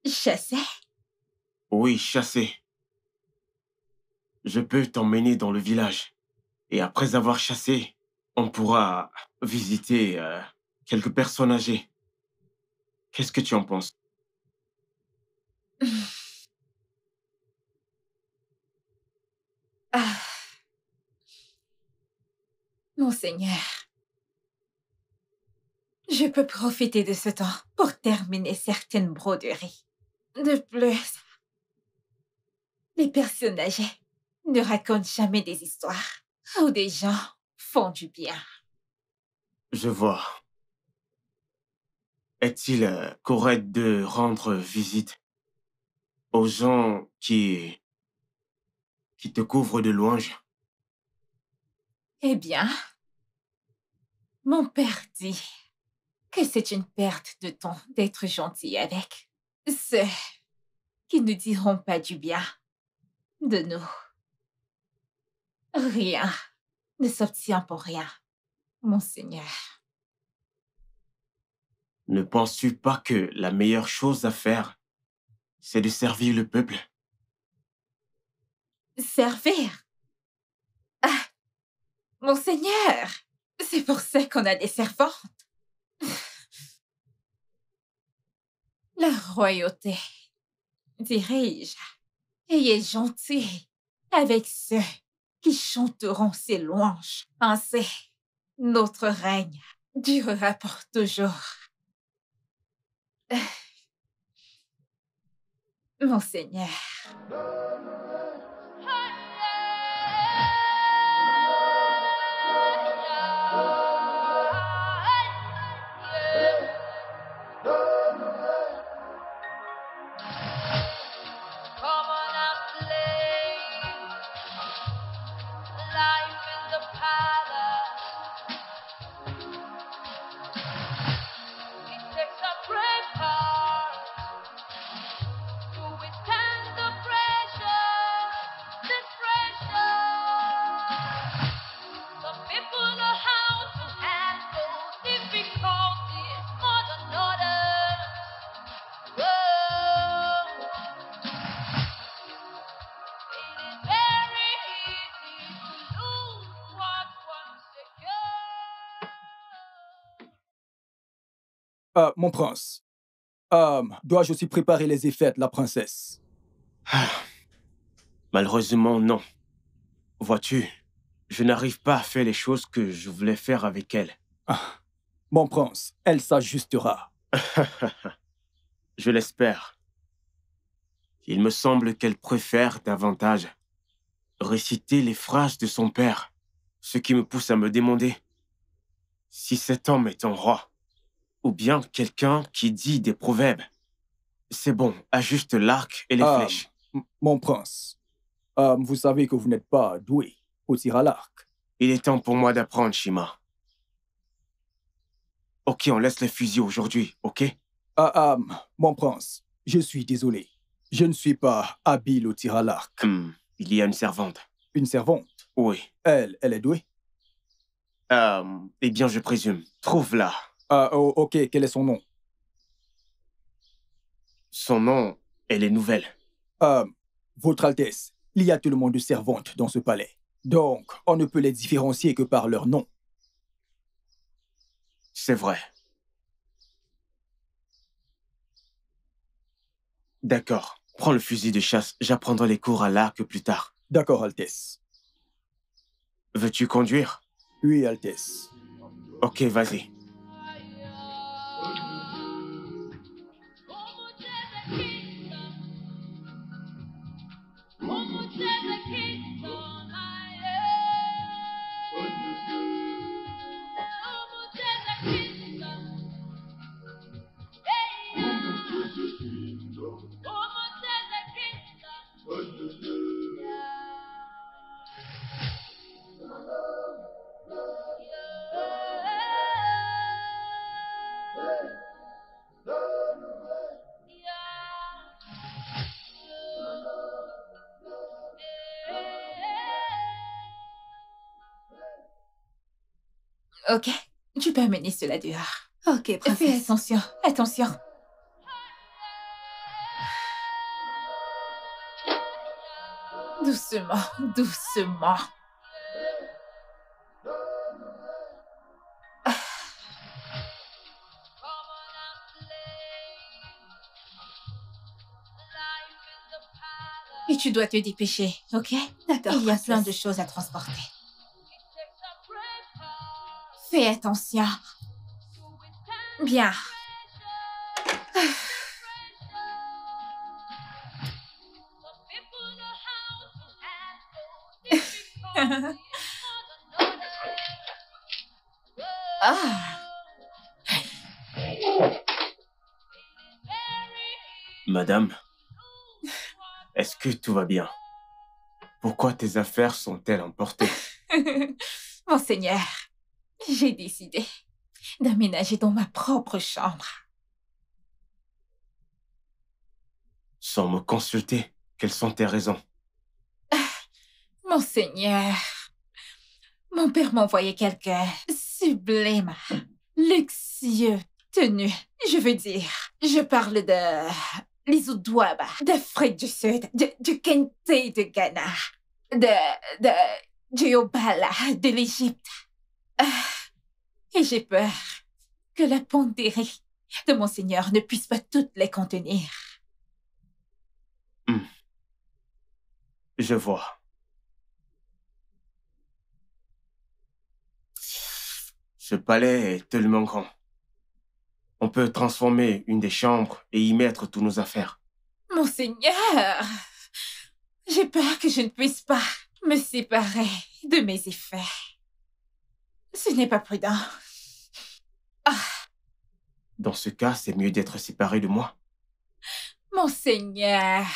Chasser? Oui, chasser. Je peux t'emmener dans le village. Et après avoir chassé, on pourra visiter quelques personnes âgées. Qu'est-ce que tu en penses? Monseigneur, je peux profiter de ce temps pour terminer certaines broderies. De plus, les personnes âgées ne racontent jamais des histoires où des gens font du bien. Je vois. Est-il correct de rendre visite aux gens qui te couvrent de louanges? Eh bien, mon père dit que c'est une perte de temps d'être gentil avec ceux qui ne diront pas du bien de nous. Rien ne s'obtient pour rien, Mon Seigneur. Ne penses-tu pas que la meilleure chose à faire, c'est de servir le peuple? Servir? Ah, mon Seigneur, c'est pour ça qu'on a des servantes. La royauté. Dirige, ayez gentil avec ceux qui chanteront ses louanges. Ainsi, notre règne durera pour toujours. Mon Seigneur. Mon prince, dois-je aussi préparer les effets de la princesse? Malheureusement, non. Vois-tu, je n'arrive pas à faire les choses que je voulais faire avec elle. Mon prince, elle s'ajustera. Je l'espère. Il me semble qu'elle préfère davantage réciter les phrases de son père, ce qui me pousse à me demander si cet homme est un roi. Ou bien quelqu'un qui dit des proverbes. C'est bon, ajuste l'arc et les flèches. Mon prince, vous savez que vous n'êtes pas doué au tir à l'arc. Il est temps pour moi d'apprendre, Shima. Ok, on laisse les fusils aujourd'hui, ok? Mon prince, je suis désolé. Je ne suis pas habile au tir à l'arc. Il y a une servante. Une servante? Oui. Elle est douée? Eh bien, je présume. Trouve-la. Ok, quel est son nom? Son nom, elle est nouvelle. Votre Altesse, il y a tellement de servantes dans ce palais. Donc, on ne peut les différencier que par leur nom. C'est vrai. D'accord, prends le fusil de chasse, j'apprendrai les cours à l'arc plus tard. D'accord, Altesse. Veux-tu conduire? Oui, Altesse. Ok, vas-y. Ok, tu peux amener cela dehors. Ok, princesse. Fais attention, attention. Doucement, doucement. Et tu dois te dépêcher, ok? D'accord. Il y a plein de choses à transporter. Fais attention. Bien. Madame, est-ce que tout va bien? Pourquoi tes affaires sont-elles emportées? Monseigneur, j'ai décidé d'aménager dans ma propre chambre. Sans me consulter, quelles sont tes raisons? Monseigneur, Mon père m'a envoyé quelques sublimes, luxueux tenues. Je veux dire, je parle de l'Issoudouaba, d'Afrique du Sud, du Kenté de Ghana, du Yobala, de l'Égypte. Et j'ai peur que la pondérie de mon Seigneur ne puisse pas toutes les contenir. Mmh. Je vois. Ce palais est tellement grand. On peut transformer une des chambres et y mettre toutes nos affaires. Monseigneur, j'ai peur que je ne puisse pas me séparer de mes effets. Ce n'est pas prudent. Dans ce cas, c'est mieux d'être séparé de moi. Monseigneur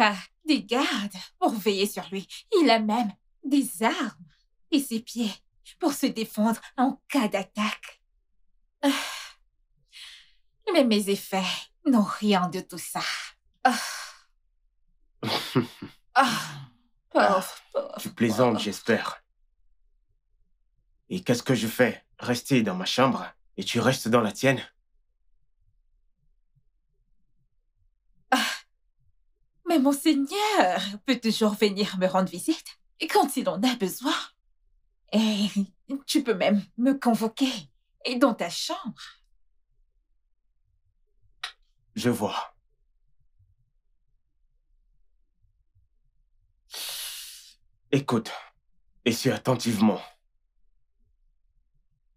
a des gardes pour veiller sur lui. Il a même des armes et ses pieds pour se défendre en cas d'attaque. Mais mes effets n'ont rien de tout ça. Pauvre. Tu plaisantes, j'espère. Et qu'est-ce que je fais? Rester dans ma chambre et tu restes dans la tienne? Mais Monseigneur peut toujours venir me rendre visite quand il en a besoin. Et tu peux même me convoquer et dans ta chambre. Je vois. Écoute, et suis attentivement.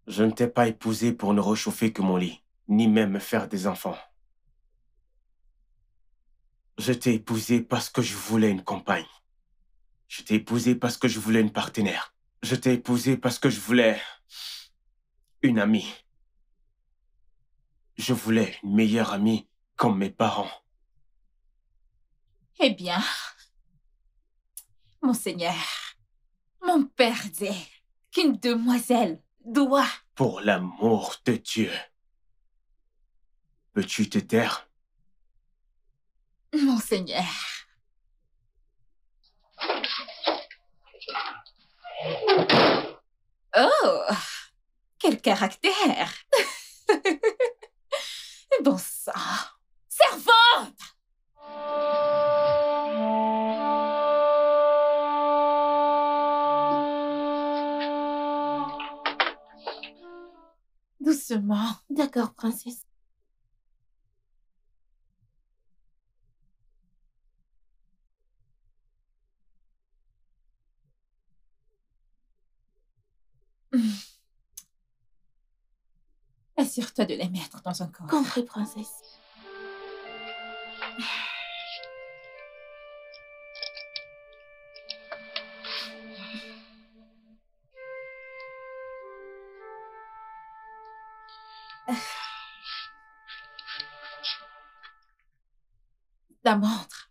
Je ne t'ai pas épousé pour ne réchauffer que mon lit, ni même me faire des enfants. Je t'ai épousé parce que je voulais une compagne. Je t'ai épousé parce que je voulais une partenaire. Je t'ai épousé parce que je voulais une amie. Je voulais une meilleure amie comme mes parents. Eh bien, Monseigneur, mon père dit qu'une demoiselle doit... Pour l'amour de Dieu, peux-tu te taire? Monseigneur. Oh, quel caractère! Bon sang! Servante! Doucement. D'accord, princesse. Assure-toi de les mettre dans un corps. Compris, princesse. Ta montre.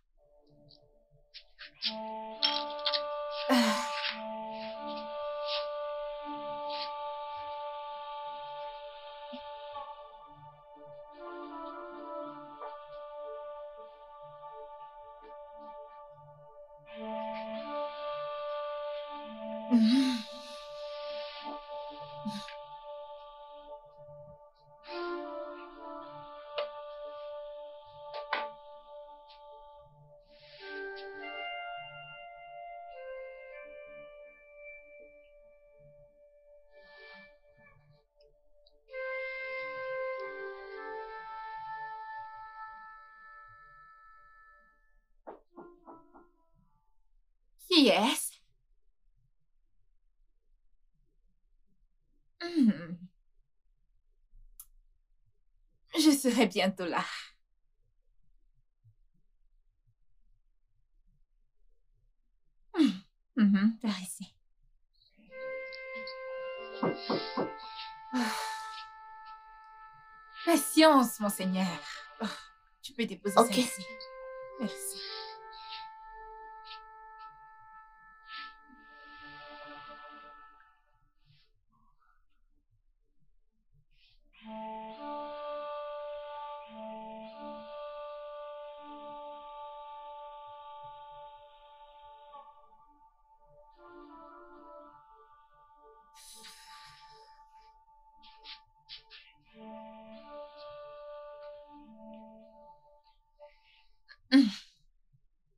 Qui est-ce? Je serai bientôt là. Par ici. Patience, Monseigneur. Tu peux déposer ça ici. Merci.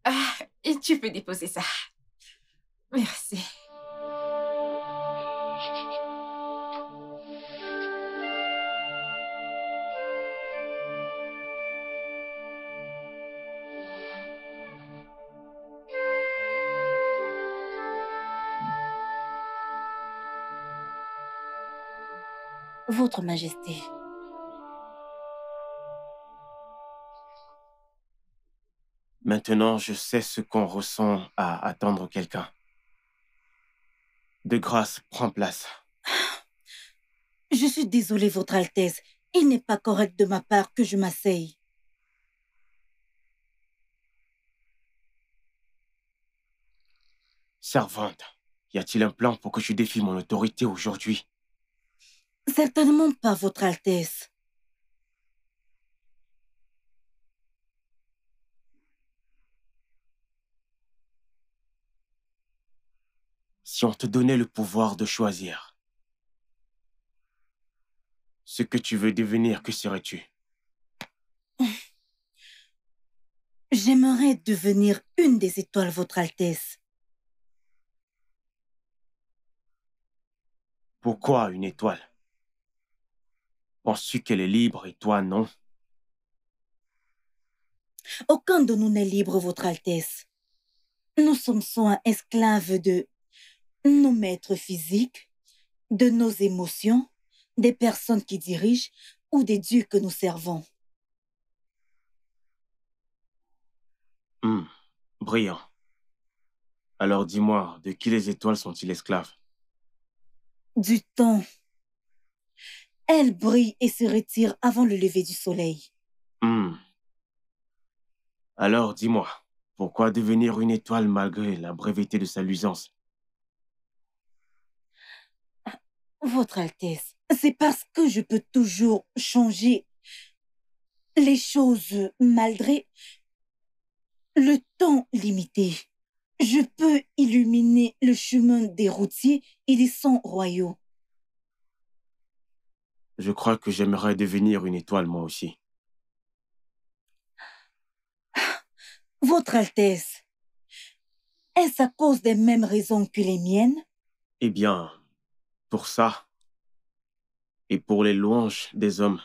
Ah, et tu peux déposer ça. Merci. Votre Majesté. Maintenant, je sais ce qu'on ressent à attendre quelqu'un. De grâce, prends place. Je suis désolée, Votre Altesse. Il n'est pas correct de ma part que je m'asseye. Servante, y a-t-il un plan pour que je défie mon autorité aujourd'hui? Certainement pas, Votre Altesse. Si on te donnait le pouvoir de choisir ce que tu veux devenir, que serais-tu? J'aimerais devenir une des étoiles, Votre Altesse. Pourquoi une étoile? Penses-tu qu'elle est libre et toi, non? Aucun de nous n'est libre, Votre Altesse. Nous sommes soit esclaves de nos maîtres physiques, de nos émotions, des personnes qui dirigent ou des dieux que nous servons. Brillant. Alors dis-moi, de qui les étoiles sont-ils esclaves? Du temps. Elles brillent et se retirent avant le lever du soleil. Alors dis-moi, pourquoi devenir une étoile malgré la brièveté de sa luisance? Votre Altesse, c'est parce que je peux toujours changer les choses malgré le temps limité. Je peux illuminer le chemin des routiers et des sangs royaux. Je crois que j'aimerais devenir une étoile moi aussi. Votre Altesse, est-ce à cause des mêmes raisons que les miennes? Eh bien... pour ça, et pour les louanges des hommes.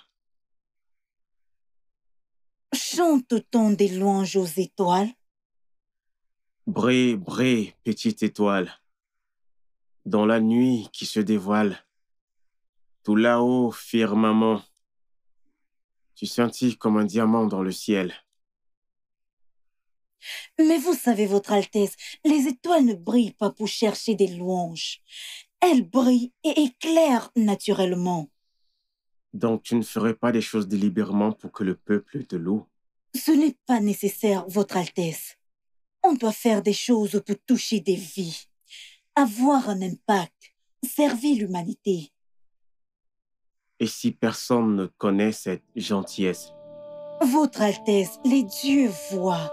Chante-t-on des louanges aux étoiles? Brille, brille, petite étoile, dans la nuit qui se dévoile, tout là-haut, firmament, tu scintilles comme un diamant dans le ciel. Mais vous savez, Votre Altesse, les étoiles ne brillent pas pour chercher des louanges. Elle brille et éclaire naturellement. Donc tu ne ferais pas des choses délibérément pour que le peuple te loue? Ce n'est pas nécessaire, Votre Altesse. On doit faire des choses pour toucher des vies, avoir un impact, servir l'humanité. Et si personne ne connaît cette gentillesse? Votre Altesse, les dieux voient,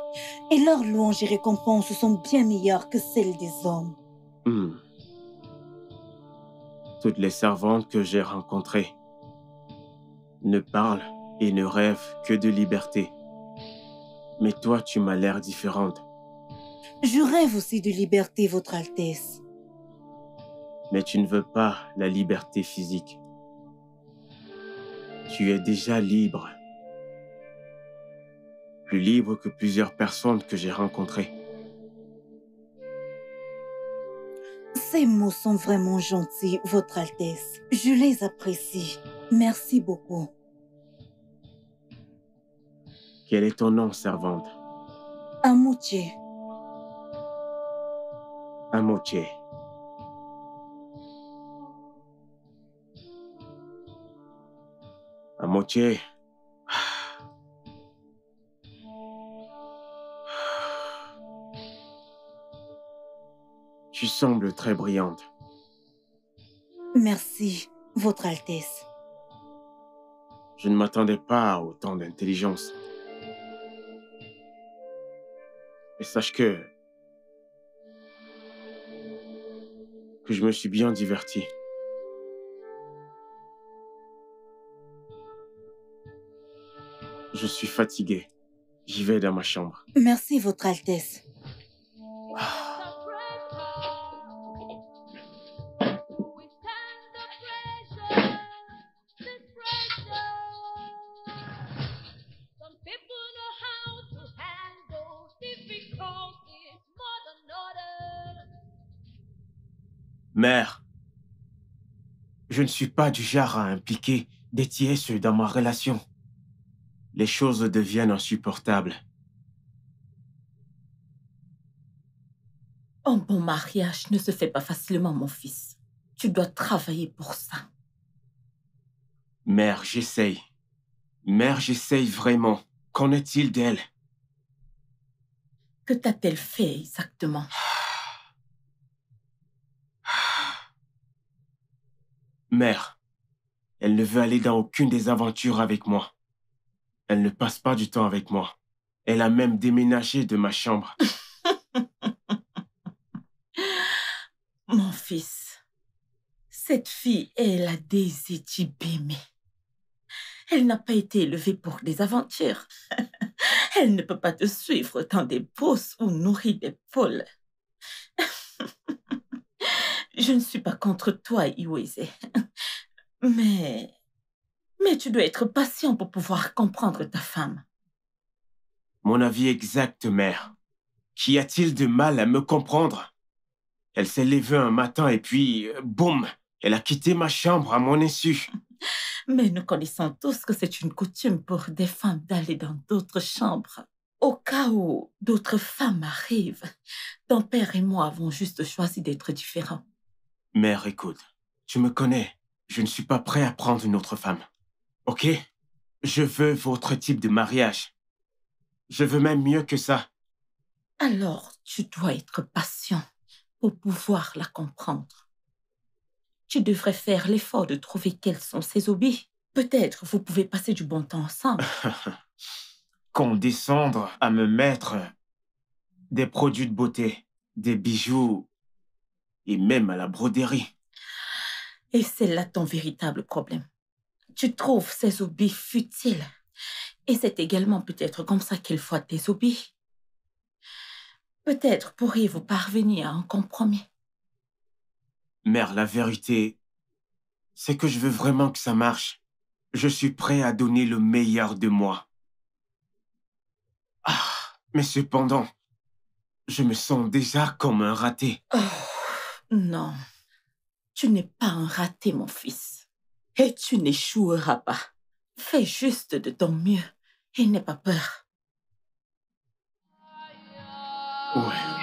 et leurs louanges et récompenses sont bien meilleures que celles des hommes. Toutes les servantes que j'ai rencontrées ne parlent et ne rêvent que de liberté. Mais toi, tu m'as l'air différente. Je rêve aussi de liberté, Votre Altesse. Mais tu ne veux pas la liberté physique. Tu es déjà libre. Plus libre que plusieurs personnes que j'ai rencontrées. Ces mots sont vraiment gentils, Votre Altesse. Je les apprécie. Merci beaucoup. Quel est ton nom, servante? Omochesi. Omochesi. Omochesi. Tu sembles très brillante. Merci, Votre Altesse. Je ne m'attendais pas à autant d'intelligence. Et sache que je me suis bien diverti. Je suis fatigué. J'y vais dans ma chambre. Merci, Votre Altesse. Mère, je ne suis pas du genre à impliquer des tierces dans ma relation. Les choses deviennent insupportables. Un bon mariage ne se fait pas facilement, mon fils. Tu dois travailler pour ça. Mère, j'essaye. Mère, j'essaye vraiment. Qu'en est-il d'elle? Que t'a-t-elle fait exactement? Mère, elle ne veut aller dans aucune des aventures avec moi. Elle ne passe pas du temps avec moi. Elle a même déménagé de ma chambre. Mon fils, cette fille est la Ibémé. Elle n'a pas été élevée pour des aventures. Elle ne peut pas te suivre dans des bosses ou nourrir des pôles. Je ne suis pas contre toi, Iweze. Mais tu dois être patient pour pouvoir comprendre ta femme. Mon avis exact, mère. Qu'y a-t-il de mal à me comprendre? Elle s'est levée un matin et puis, boum, elle a quitté ma chambre à mon insu. Mais nous connaissons tous que c'est une coutume pour des femmes d'aller dans d'autres chambres. Au cas où d'autres femmes arrivent, ton père et moi avons juste choisi d'être différents. Mère, écoute, tu me connais. Je ne suis pas prêt à prendre une autre femme. Ok? Je veux votre type de mariage. Je veux même mieux que ça. Alors, tu dois être patient pour pouvoir la comprendre. Tu devrais faire l'effort de trouver quels sont ses hobbies. Peut-être vous pouvez passer du bon temps ensemble. Condescendre à me mettre des produits de beauté, des bijoux et même à la broderie. Et c'est là ton véritable problème. Tu trouves ces hobbies futiles. Et c'est également peut-être comme ça qu'elle voit tes hobbies. Peut-être pourriez-vous parvenir à un compromis. Mère, la vérité, c'est que je veux vraiment que ça marche. Je suis prêt à donner le meilleur de moi. Ah, mais cependant, je me sens déjà comme un raté. Oh, non. Tu n'es pas un raté, mon fils. Et tu n'échoueras pas. Fais juste de ton mieux et n'aie pas peur. Ouais.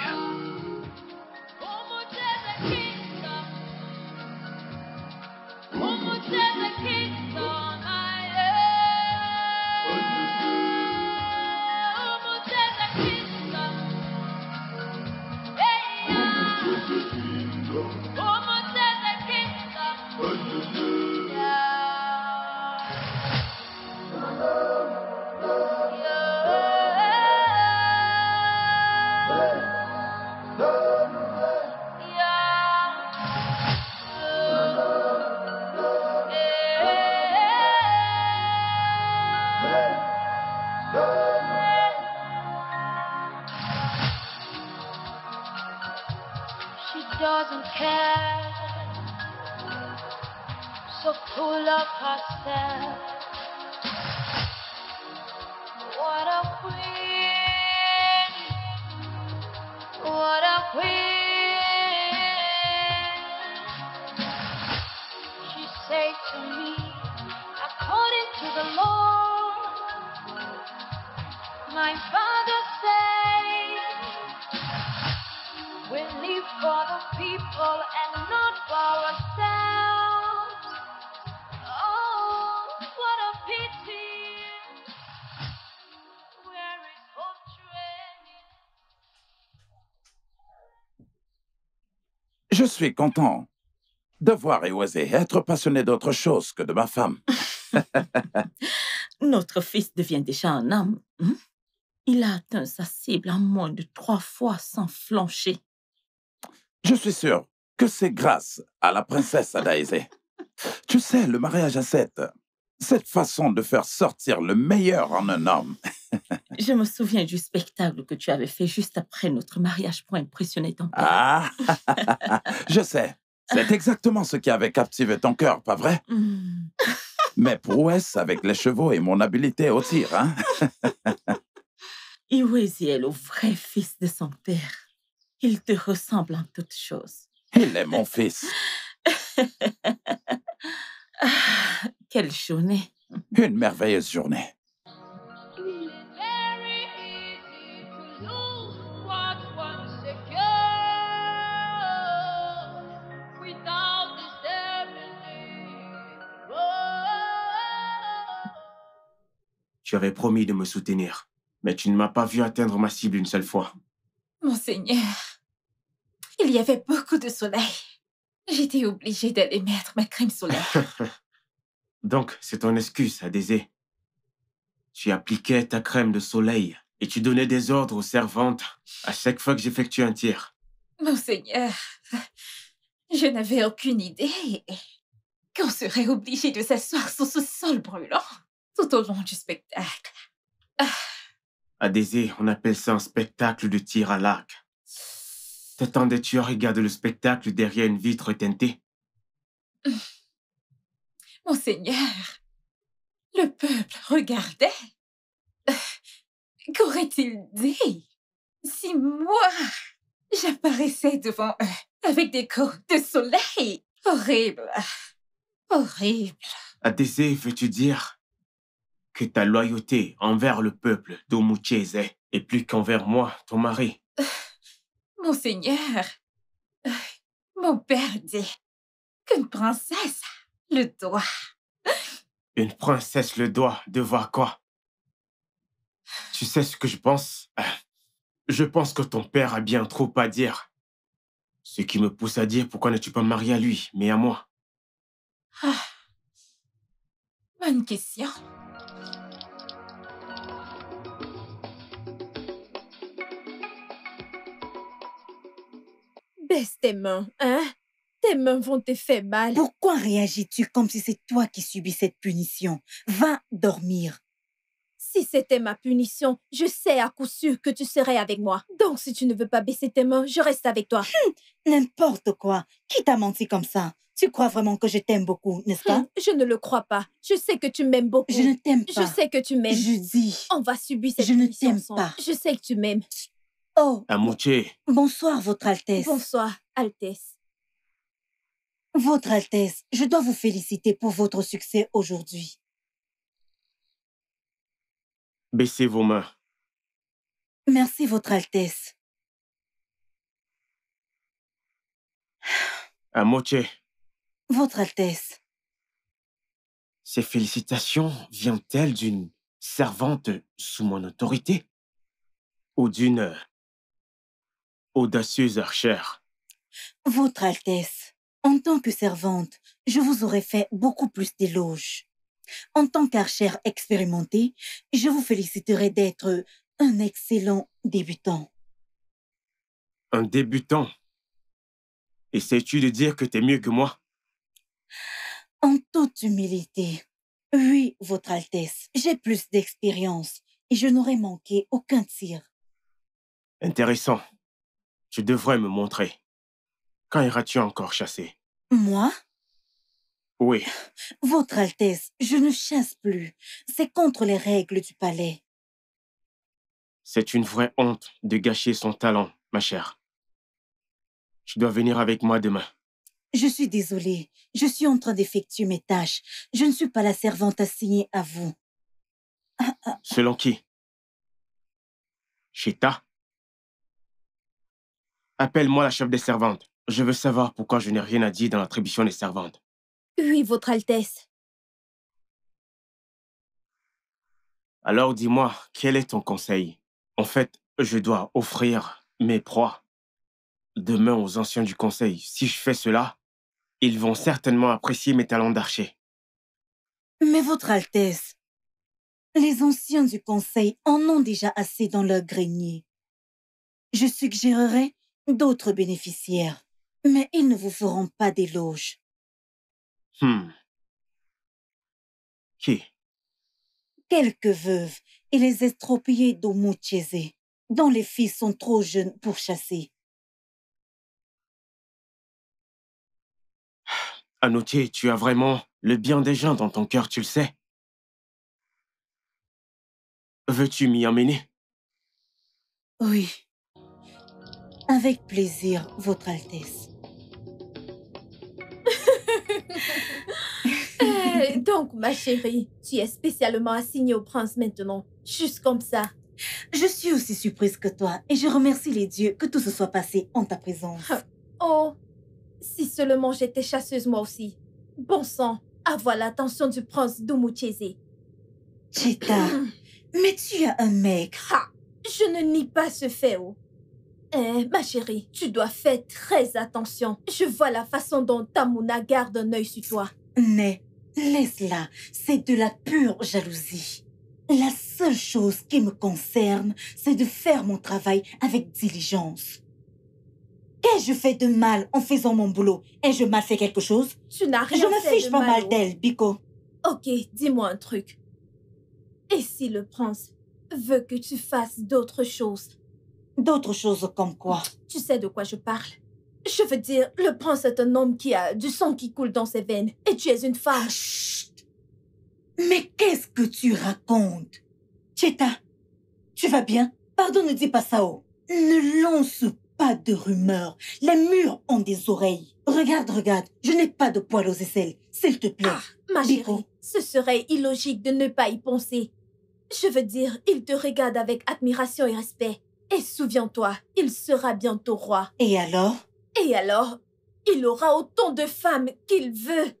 Je suis content de voir Iweze être passionné d'autre chose que de ma femme. Notre fils devient déjà un homme. Hein? Il a atteint sa cible en moins de 3 fois sans flancher. Je suis sûr que c'est grâce à la princesse Adaizé. Tu sais, le mariage à 7, cette façon de faire sortir le meilleur en un homme. Je me souviens du spectacle que tu avais fait juste après notre mariage pour impressionner ton père. Ah, je sais. C'est exactement ce qui avait captivé ton cœur, pas vrai? Mes prouesses avec les chevaux et mon habileté au tir, hein? Iwezi est le vrai fils de son père. Il te ressemble en toutes choses. Il est mon fils. Ah, quelle journée. Une merveilleuse journée. Tu avais promis de me soutenir, mais tu ne m'as pas vu atteindre ma cible une seule fois. Monseigneur, il y avait beaucoup de soleil. J'étais obligée d'aller mettre ma crème solaire. Donc, c'est ton excuse, Adésé. Tu appliquais ta crème de soleil et tu donnais des ordres aux servantes à chaque fois que j'effectuais un tir. Monseigneur, je n'avais aucune idée qu'on serait obligé de s'asseoir sur ce sol brûlant. Tout au long du spectacle. Ah. Adésé, on appelle ça un spectacle de tir à l'arc. T'attendais-tu à regarder le spectacle derrière une vitre teintée? Monseigneur, le peuple regardait. Qu'aurait-il dit si moi, j'apparaissais devant eux avec des coups de soleil? Horrible. Horrible. Adésé, veux-tu dire que ta loyauté envers le peuple d'Omochesi est plus qu'envers moi, ton mari? Monseigneur, mon père dit qu'une princesse le doit. Une princesse le doit devoir quoi? Tu sais ce que je pense? Je pense que ton père a bien trop à dire. Ce qui me pousse à dire pourquoi n'es-tu pas mariée à lui, mais à moi? Ah, bonne question. Baisse tes mains, hein? Tes mains vont te faire mal. Pourquoi réagis-tu comme si c'est toi qui subis cette punition? Va dormir. Si c'était ma punition, je sais à coup sûr que tu serais avec moi. Donc si tu ne veux pas baisser tes mains, je reste avec toi. N'importe quoi. Qui t'a menti comme ça? Tu crois vraiment que je t'aime beaucoup, n'est-ce pas? Je ne le crois pas. Je sais que tu m'aimes beaucoup. Je ne t'aime pas. Je sais que tu m'aimes. Je dis. On va subir cette punition. Je ne t'aime pas. Je sais que tu m'aimes. Oh, Oumoutou. Bonsoir, Votre Altesse. Bonsoir, Altesse. Votre Altesse, je dois vous féliciter pour votre succès aujourd'hui. Baissez vos mains. Merci, Votre Altesse. Oumoutou. Votre Altesse. Ces félicitations viennent-elles d'une servante sous mon autorité ou d'une audacieuse archère? Votre Altesse, en tant que servante, je vous aurais fait beaucoup plus d'éloges. En tant qu'archère expérimentée, je vous féliciterai d'être un excellent débutant. Un débutant? Essaies-tu de dire que t'es mieux que moi? En toute humilité, oui, Votre Altesse, j'ai plus d'expérience et je n'aurais manqué aucun tir. Intéressant. Je devrais me montrer. Quand iras-tu encore chasser? Moi? Oui. Votre Altesse, je ne chasse plus. C'est contre les règles du palais. C'est une vraie honte de gâcher son talent, ma chère. Tu dois venir avec moi demain. Je suis désolée. Je suis en train d'effectuer mes tâches. Je ne suis pas la servante assignée à vous. Selon qui? Chita? Appelle-moi la chef des servantes. Je veux savoir pourquoi je n'ai rien à dire dans l'attribution des servantes. Oui, Votre Altesse. Alors dis-moi, quel est ton conseil? En fait, je dois offrir mes proies demain aux anciens du conseil. Si je fais cela, ils vont certainement apprécier mes talents d'archer. Mais Votre Altesse, les anciens du conseil en ont déjà assez dans leur grenier. Je suggérerais d'autres bénéficiaires, mais ils ne vous feront pas d'éloges. Qui? Quelques veuves et les estropiés d'Omochesi, dont les filles sont trop jeunes pour chasser. Anoutier, tu as vraiment le bien des gens dans ton cœur, tu le sais. Veux-tu m'y emmener? Oui. Avec plaisir, Votre Altesse. Donc, ma chérie, tu es spécialement assignée au prince maintenant, juste comme ça. Je suis aussi surprise que toi et je remercie les dieux que tout se soit passé en ta présence. Oh, si seulement j'étais chasseuse moi aussi. Bon sang, avoir l'attention du prince d'Oumoutou. Cheta, mais tu as un mec. Ha, je ne nie pas ce fait. Oh. Ma chérie, tu dois faire très attention. Je vois la façon dont Tamuna garde un œil sur toi. Mais laisse-la, c'est de la pure jalousie. La seule chose qui me concerne, c'est de faire mon travail avec diligence. Qu'ai-je fait de mal en faisant mon boulot? Ai-je mal fait quelque chose? Tu n'as rien fait de mal. Je me fiche pas mal d'elle, Biko. Ok, dis-moi un truc. Et si le prince veut que tu fasses d'autres choses? D'autres choses comme quoi? Tu sais de quoi je parle. Je veux dire, le prince est un homme qui a du sang qui coule dans ses veines. Et tu es une femme. Chut! Mais qu'est-ce que tu racontes? Cheta, tu vas bien? Pardon, ne dis pas ça. Oh. Ne lance pas de rumeurs. Les murs ont des oreilles. Regarde, regarde, je n'ai pas de poils aux aisselles. S'il te plaît. Ah, ma chérie, ce serait illogique de ne pas y penser. Je veux dire, il te regarde avec admiration et respect. Et souviens-toi, il sera bientôt roi. Et alors? Et alors, il aura autant de femmes qu'il veut.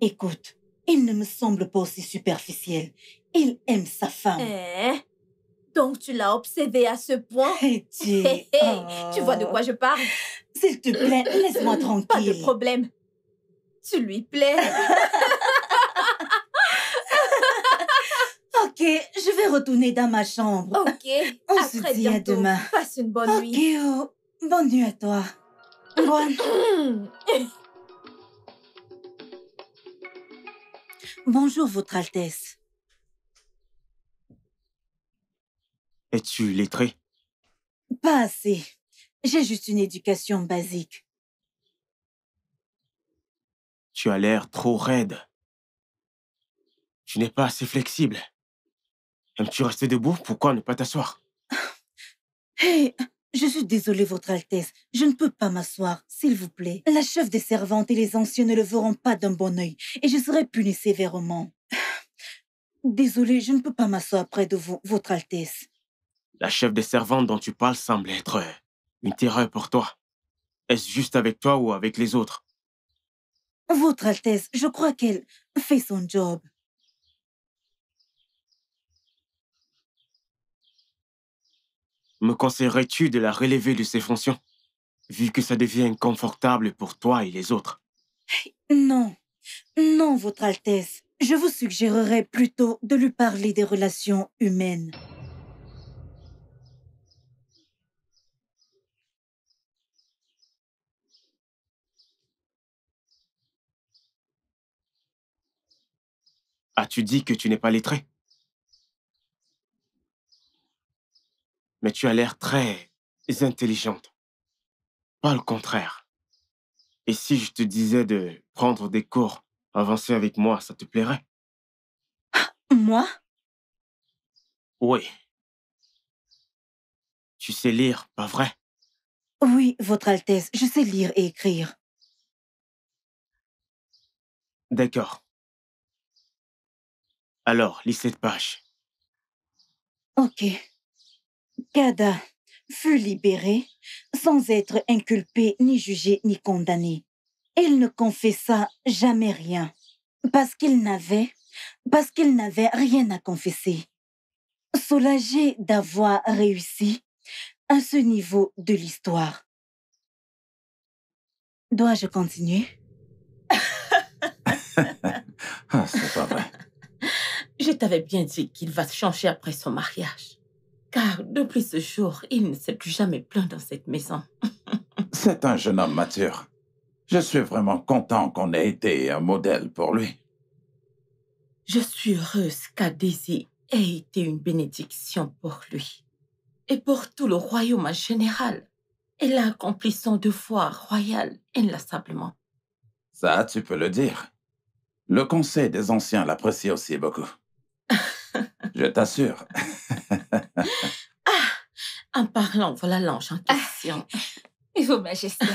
Écoute, il ne me semble pas aussi superficiel. Il aime sa femme. Donc tu l'as obsédé à ce point? Tu vois de quoi je parle? S'il te plaît, laisse-moi tranquille. Pas de problème. Tu lui plais. Ok, je vais retourner dans ma chambre. Ok, on se dit à demain. Passe une bonne nuit. Oh. Bonne nuit à toi. Bonjour, Votre Altesse. Es-tu lettrée? Pas assez. J'ai juste une éducation basique. Tu as l'air trop raide. Tu n'es pas assez flexible. Aimes-tu rester debout? Pourquoi ne pas t'asseoir? Hé! Je suis désolée, Votre Altesse. Je ne peux pas m'asseoir, s'il vous plaît. La chef des servantes et les anciens ne le verront pas d'un bon œil et je serai punie sévèrement. Désolée, je ne peux pas m'asseoir près de vous, Votre Altesse. La chef des servantes dont tu parles semble être une terreur pour toi. Est-ce juste avec toi ou avec les autres? Votre Altesse, je crois qu'elle fait son job. Me conseillerais-tu de la relever de ses fonctions, vu que ça devient inconfortable pour toi et les autres? Non, non, Votre Altesse. Je vous suggérerais plutôt de lui parler des relations humaines. As-tu dit que tu n'es pas lettrée? Mais tu as l'air très intelligente. Pas le contraire. Et si je te disais de prendre des cours, avancer avec moi, ça te plairait? Moi? Oui. Tu sais lire, pas vrai? Oui, Votre Altesse, je sais lire et écrire. D'accord. Alors, lis cette page. Ok. Kada fut libéré sans être inculpé, ni jugé, ni condamné. Il ne confessa jamais rien, parce qu'il n'avait rien à confesser. Soulagé d'avoir réussi à ce niveau de l'histoire. Dois-je continuer? C'est pas vrai. Je t'avais bien dit qu'il va se changer après son mariage. Car depuis ce jour, il ne s'est plus jamais plaint dans cette maison. C'est un jeune homme mature. Je suis vraiment content qu'on ait été un modèle pour lui. Je suis heureuse qu'Adési ait été une bénédiction pour lui et pour tout le royaume en général. Elle a accompli son devoir royal inlassablement. Ça, tu peux le dire. Le conseil des anciens l'apprécie aussi beaucoup. Je t'assure. En parlant, voilà l'ange en question. Vos Majestés.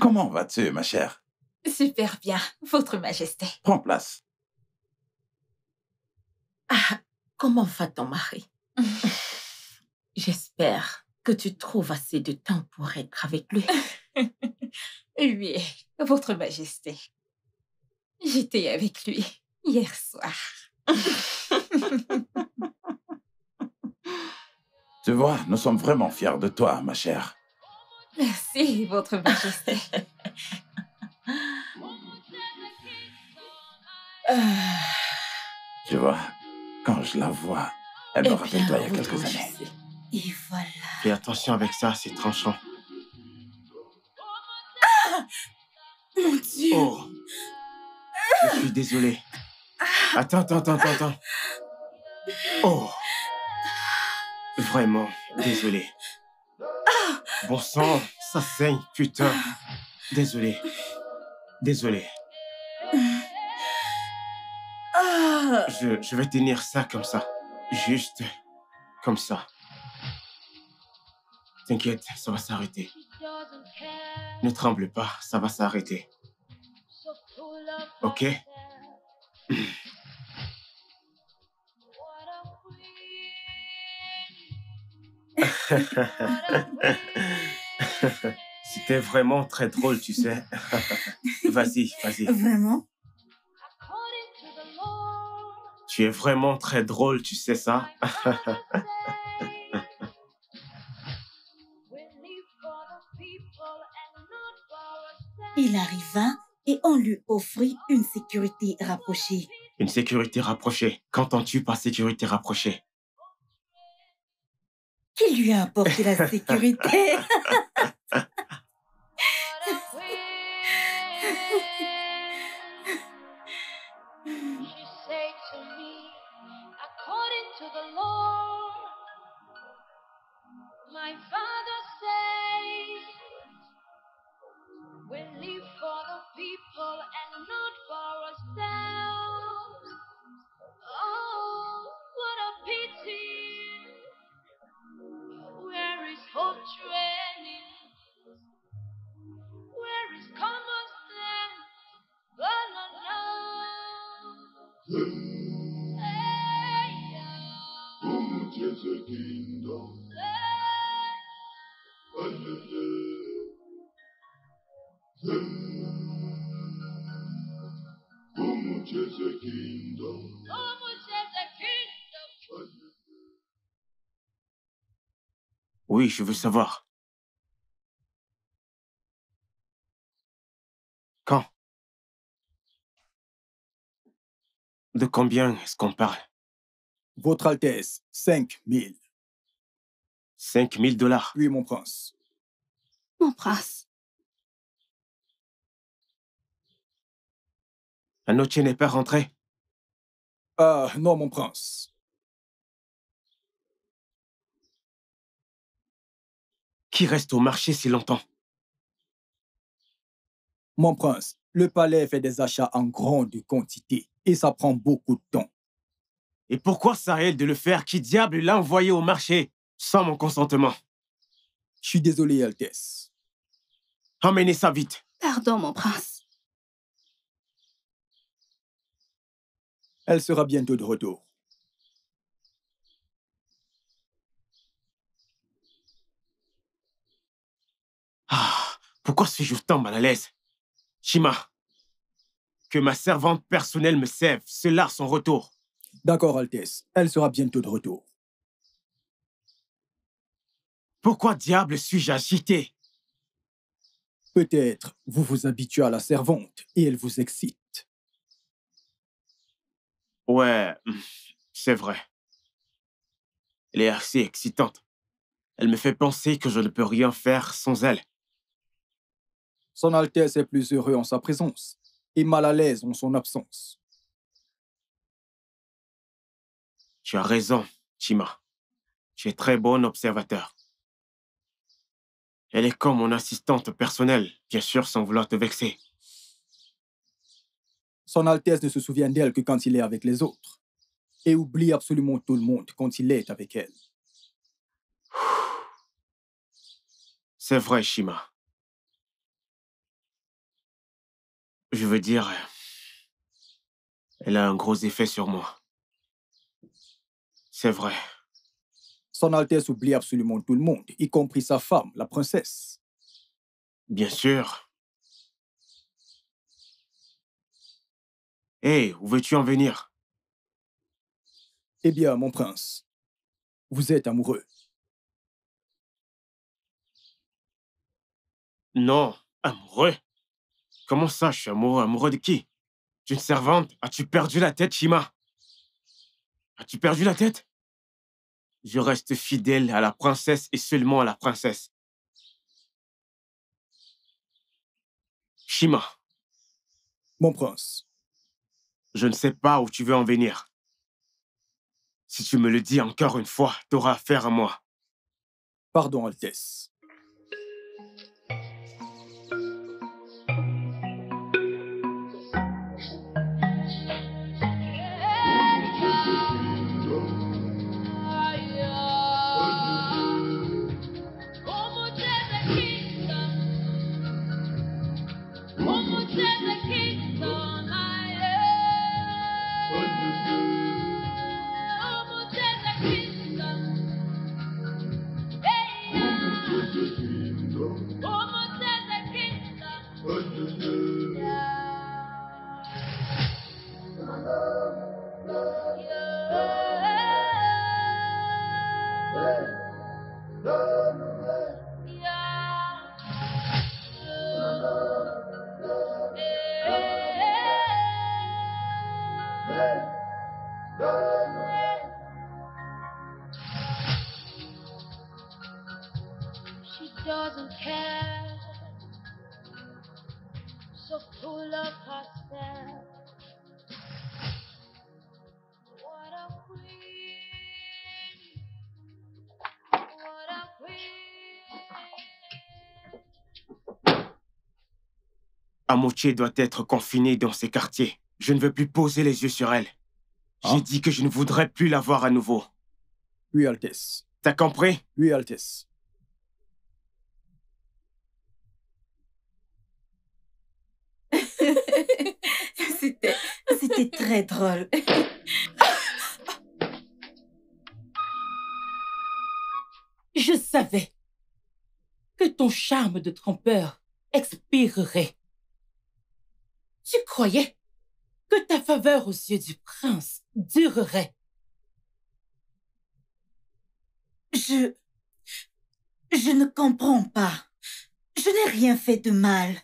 Comment vas-tu, ma chère? Super bien, Votre Majesté. Prends place. Comment va ton mari? J'espère que tu trouves assez de temps pour être avec lui. Oui, Votre Majesté. J'étais avec lui hier soir. Tu vois, nous sommes vraiment fiers de toi, ma chère. Merci, Votre Majesté. Tu vois, quand je la vois, elle me rappelle toi il y a quelques années. Et voilà. Fais attention avec ça, c'est tranchant. Mon Dieu. Oh. Je suis désolé. Attends. Oh. Vraiment, désolé. Bon sang, ça saigne, putain. Désolé. Je vais tenir ça comme ça. Juste comme ça. T'inquiète, ça va s'arrêter. Ne tremble pas, ça va s'arrêter. Ok? C'était vraiment très drôle, tu sais. Vas-y. Vraiment? Tu es vraiment très drôle, tu sais ça? Il arriva et on lui offrit une sécurité rapprochée. Une sécurité rapprochée? Qu'entends-tu par sécurité rapprochée? Qui lui a apporté la sécurité? Oui, je veux savoir. Quand? De combien est-ce qu'on parle? Votre Altesse, 5 000. 5 000 $? Oui, mon prince. Mon prince. Anoche n'est pas rentré? Ah, non, mon prince. Qui reste au marché si longtemps? Mon prince, le palais fait des achats en grande quantité et ça prend beaucoup de temps. Et pourquoi Sahel de le faire? Qui diable l'a envoyé au marché sans mon consentement? Je suis désolé, Altesse. Emmenez ça vite. Pardon, mon prince. Elle sera bientôt de retour. Pourquoi suis-je autant mal à l'aise? Shima, que ma servante personnelle me sève, c'est là son retour. D'accord, Altesse, elle sera bientôt de retour. Pourquoi diable suis-je agité? Peut-être vous vous habituez à la servante et elle vous excite. Ouais, c'est vrai. Elle est assez excitante. Elle me fait penser que je ne peux rien faire sans elle. Son Altesse est plus heureux en sa présence et mal à l'aise en son absence. Tu as raison, Chima. Tu es très bon observateur. Elle est comme mon assistante personnelle, bien sûr sans vouloir te vexer. Son Altesse ne se souvient d'elle que quand il est avec les autres et oublie absolument tout le monde quand il est avec elle. C'est vrai, Chima. Je veux dire, elle a un gros effet sur moi. C'est vrai. Son Altesse oublie absolument tout le monde, y compris sa femme, la princesse. Bien sûr. Hé, où veux-tu en venir? Eh bien, mon prince, vous êtes amoureux. Non, amoureux? Comment ça, je suis amoureux? Amoureux de qui? D'une servante? As-tu perdu la tête, Chima? As-tu perdu la tête? Je reste fidèle à la princesse et seulement à la princesse. Chima. Mon prince. Je ne sais pas où tu veux en venir. Si tu me le dis encore une fois, tu auras affaire à moi. Pardon, Altesse. Omochesi doit être confinée dans ces quartiers. Je ne veux plus poser les yeux sur elle. Hein? J'ai dit que je ne voudrais plus la voir à nouveau. Oui, Altesse. T'as compris? Oui, Altesse. C'était très drôle. Je savais que ton charme de trompeur expirerait. Tu croyais que ta faveur aux yeux du prince durerait. Je ne comprends pas. Je n'ai rien fait de mal.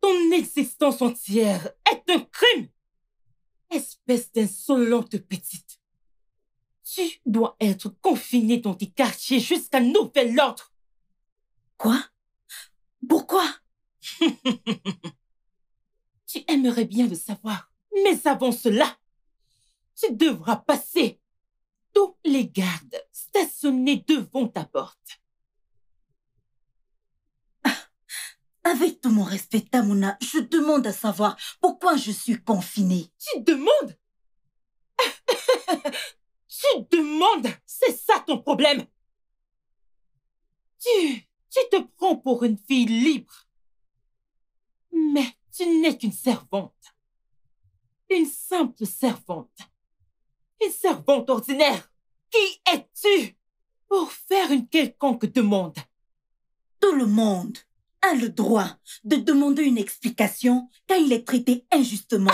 Ton existence entière est un crime. Espèce d'insolente petite. Tu dois être confinée dans tes quartiers jusqu'à nouvel ordre. Quoi? Pourquoi? Tu aimerais bien le savoir, mais avant cela, tu devras passer tous les gardes stationnés devant ta porte. Avec tout mon respect, Tamuna, je demande à savoir pourquoi je suis confinée. Tu demandes? Tu demandes? C'est ça ton problème. Tu te prends pour une fille libre. Mais tu n'es qu'une servante. Une simple servante. Une servante ordinaire. Qui es-tu pour faire une quelconque demande? Tout le monde a le droit de demander une explication quand il est traité injustement.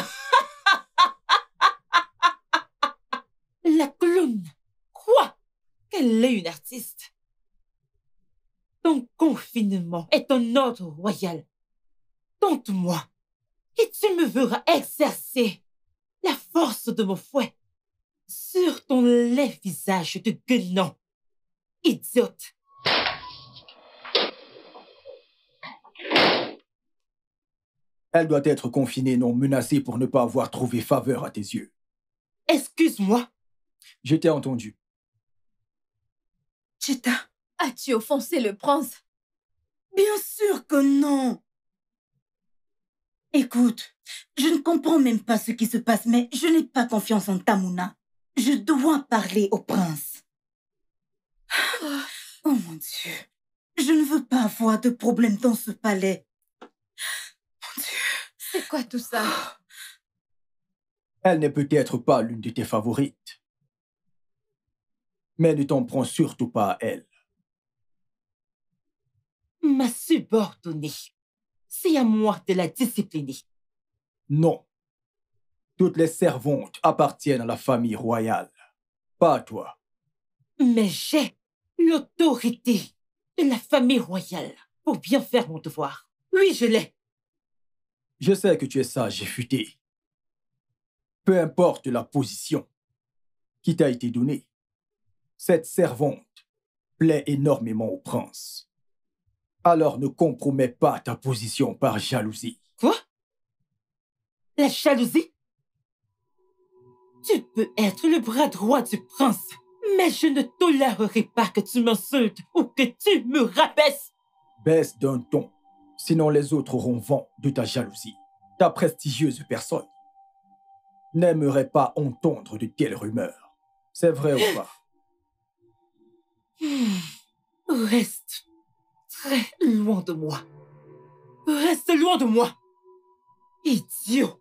La clown croit qu'elle est une artiste. Ton confinement est un ordre royal. Tente-moi, et tu me verras exercer la force de mon fouet sur ton laid visage de guenon, idiote. Elle doit être confinée, non menacée, pour ne pas avoir trouvé faveur à tes yeux. Excuse-moi, Je t'ai entendu. Chita, as-tu offensé le prince? Bien sûr que non. Écoute, je ne comprends même pas ce qui se passe, mais je n'ai pas confiance en Tamuna. Je dois parler au prince. Oh mon Dieu, je ne veux pas avoir de problème dans ce palais. Mon Dieu. C'est quoi tout ça? Elle n'est peut-être pas l'une de tes favorites. Mais ne t'en prends surtout pas à elle. Ma subordonnée. C'est à moi de la discipliner. Non. Toutes les servantes appartiennent à la famille royale. Pas à toi. Mais j'ai l'autorité de la famille royale pour bien faire mon devoir. Oui, je l'ai. Je sais que tu es sage et futé. Peu importe la position qui t'a été donnée, cette servante plaît énormément au prince. Alors ne compromets pas ta position par jalousie. Quoi? La jalousie? Tu peux être le bras droit du prince, mais je ne tolérerai pas que tu m'insultes ou que tu me rabaisses. Baisse d'un ton, sinon les autres auront vent de ta jalousie. Ta prestigieuse personne n'aimerait pas entendre de telles rumeurs. C'est vrai ou pas? Reste très loin de moi. Reste loin de moi. Idiot.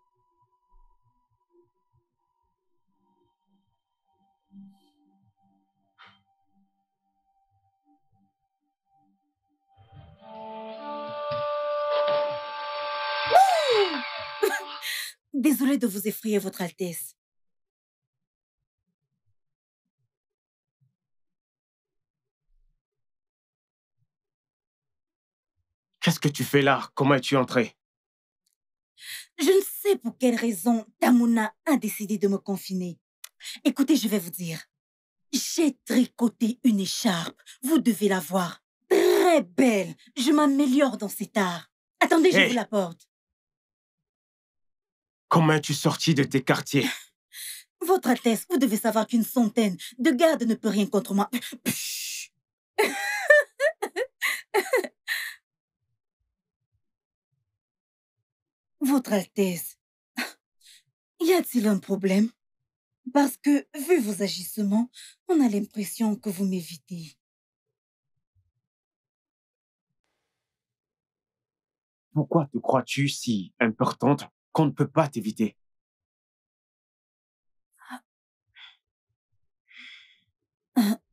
Désolée de vous effrayer, Votre Altesse. Qu'est-ce que tu fais là? Comment es-tu entrée? Je ne sais pour quelle raison Tamuna a décidé de me confiner. Écoutez, je vais vous dire. J'ai tricoté une écharpe. Vous devez la voir. Très belle. Je m'améliore dans cet art. Attendez, hey, je vous l'apporte. Comment es-tu sortie de tes quartiers? Votre Altesse, vous devez savoir qu'une centaine de gardes ne peut rien contre moi. Votre Altesse, y a-t-il un problème? Parce que, vu vos agissements, on a l'impression que vous m'évitez. Pourquoi te crois-tu si importante qu'on ne peut pas t'éviter?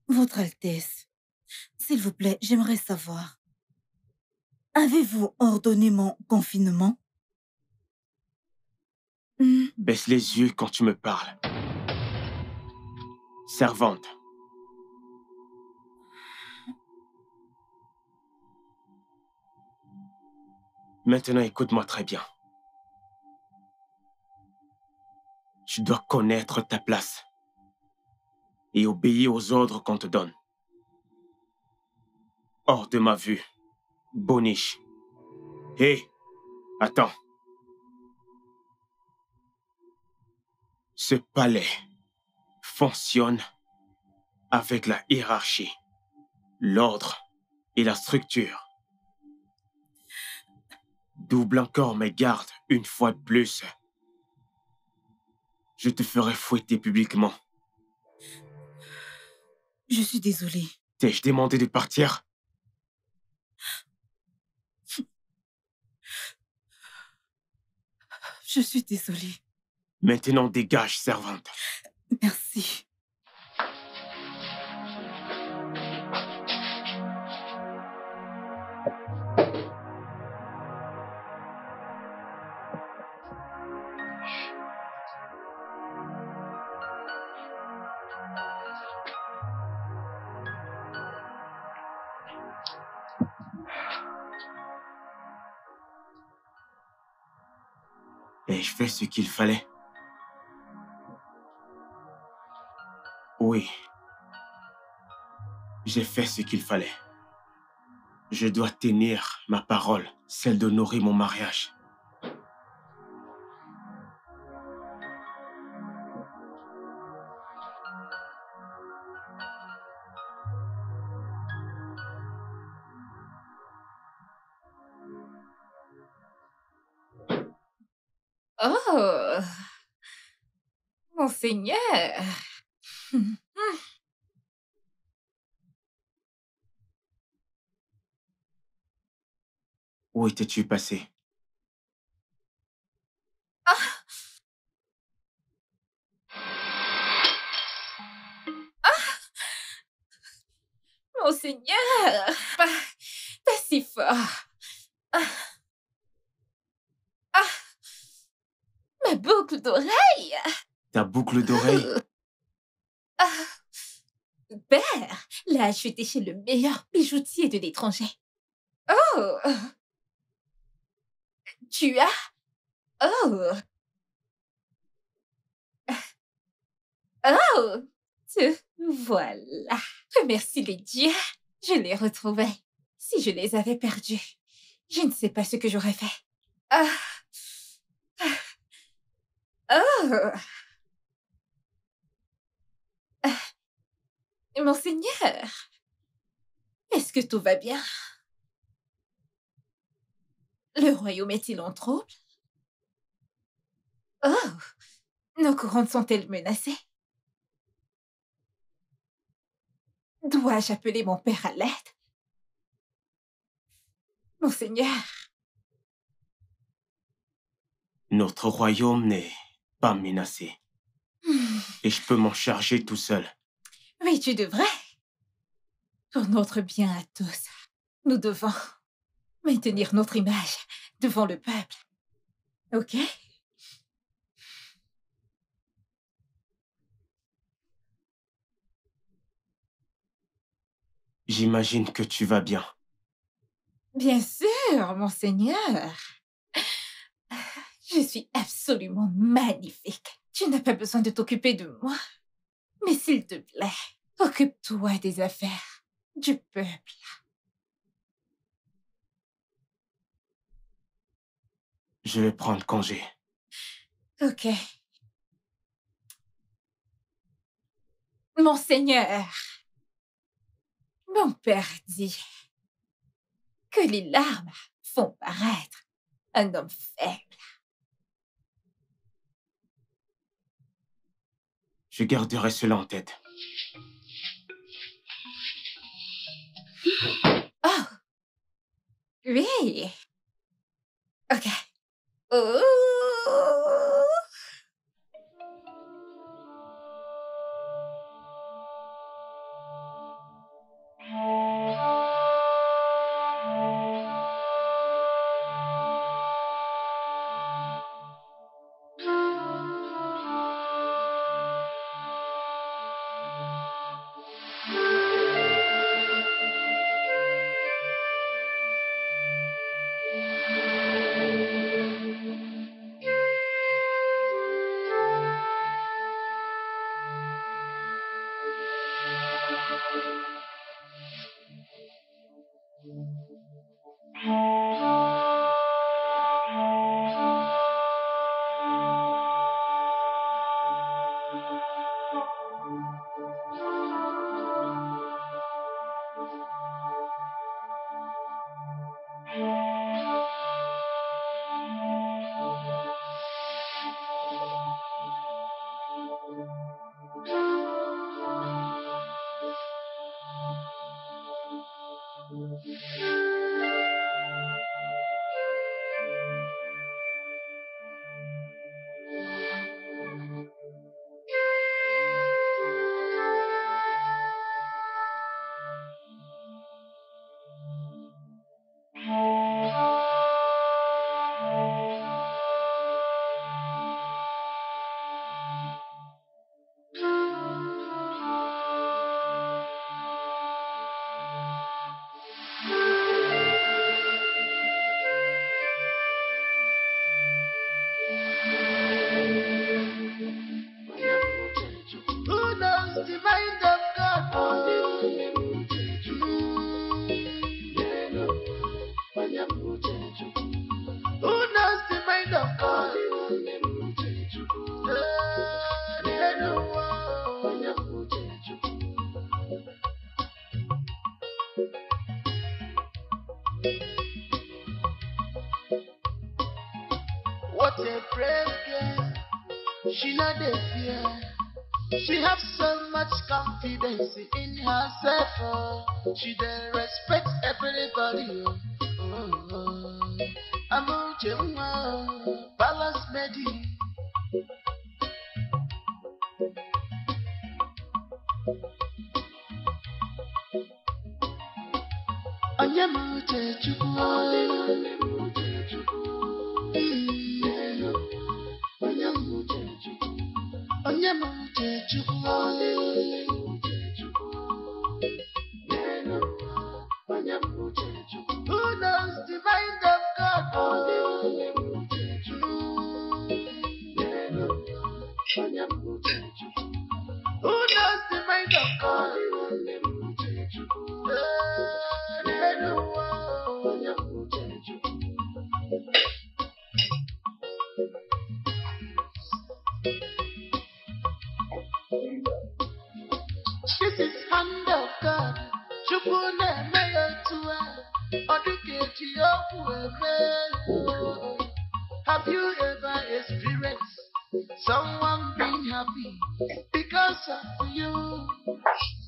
Votre Altesse, s'il vous plaît, j'aimerais savoir. Avez-vous ordonné mon confinement? Baisse les yeux quand tu me parles. Servante. Maintenant, écoute-moi très bien. Tu dois connaître ta place et obéir aux ordres qu'on te donne. Hors de ma vue, boniche. Hé, attends. Ce palais fonctionne avec la hiérarchie, l'ordre et la structure. Double encore mes gardes une fois de plus. Je te ferai fouetter publiquement. Je suis désolée. T'ai-je demandé de partir? Je suis désolée. Maintenant, dégage, servante. Merci. Et je fais ce qu'il fallait. Oui, j'ai fait ce qu'il fallait. Je dois tenir ma parole, celle d'honorer mon mariage. Oh, mon Seigneur. Où étais-tu passé? Ah. Ah. Mon Seigneur, pas si fort. Ah. Ah. Ma boucle d'oreille. Ta boucle d'oreille? Ah. Père, l'a achetée chez le meilleur bijoutier de l'étranger. Oh. Tu as... Oh. Oh. Te voilà. Merci les dieux. Je les retrouvais. Si je les avais perdus, je ne sais pas ce que j'aurais fait. Oh. Oh. Monseigneur, est-ce que tout va bien? Le royaume est-il en trouble? Oh, nos couronnes sont-elles menacées? Dois-je appeler mon père à l'aide? Monseigneur. Notre royaume n'est pas menacé. Et je peux m'en charger tout seul. Oui, tu devrais. Pour notre bien à tous, nous devons... maintenir notre image devant le peuple. Ok? J'imagine que tu vas bien. Bien sûr, monseigneur. Je suis absolument magnifique. Tu n'as pas besoin de t'occuper de moi. Mais s'il te plaît, occupe-toi des affaires du peuple. Je vais prendre congé. Ok. Monseigneur, mon père dit que les larmes font paraître un homme faible. Je garderai cela en tête. Oh! Oui! Ok. Oh. She not fear. She have so much confidence in herself. She then respects everybody. Amochesi, balance medi. Who knows the mind of God? Who knows the mind of God? This is hand of God. Chukune meyotua, odukeji okueme. Have you ever experienced someone being happy because of you?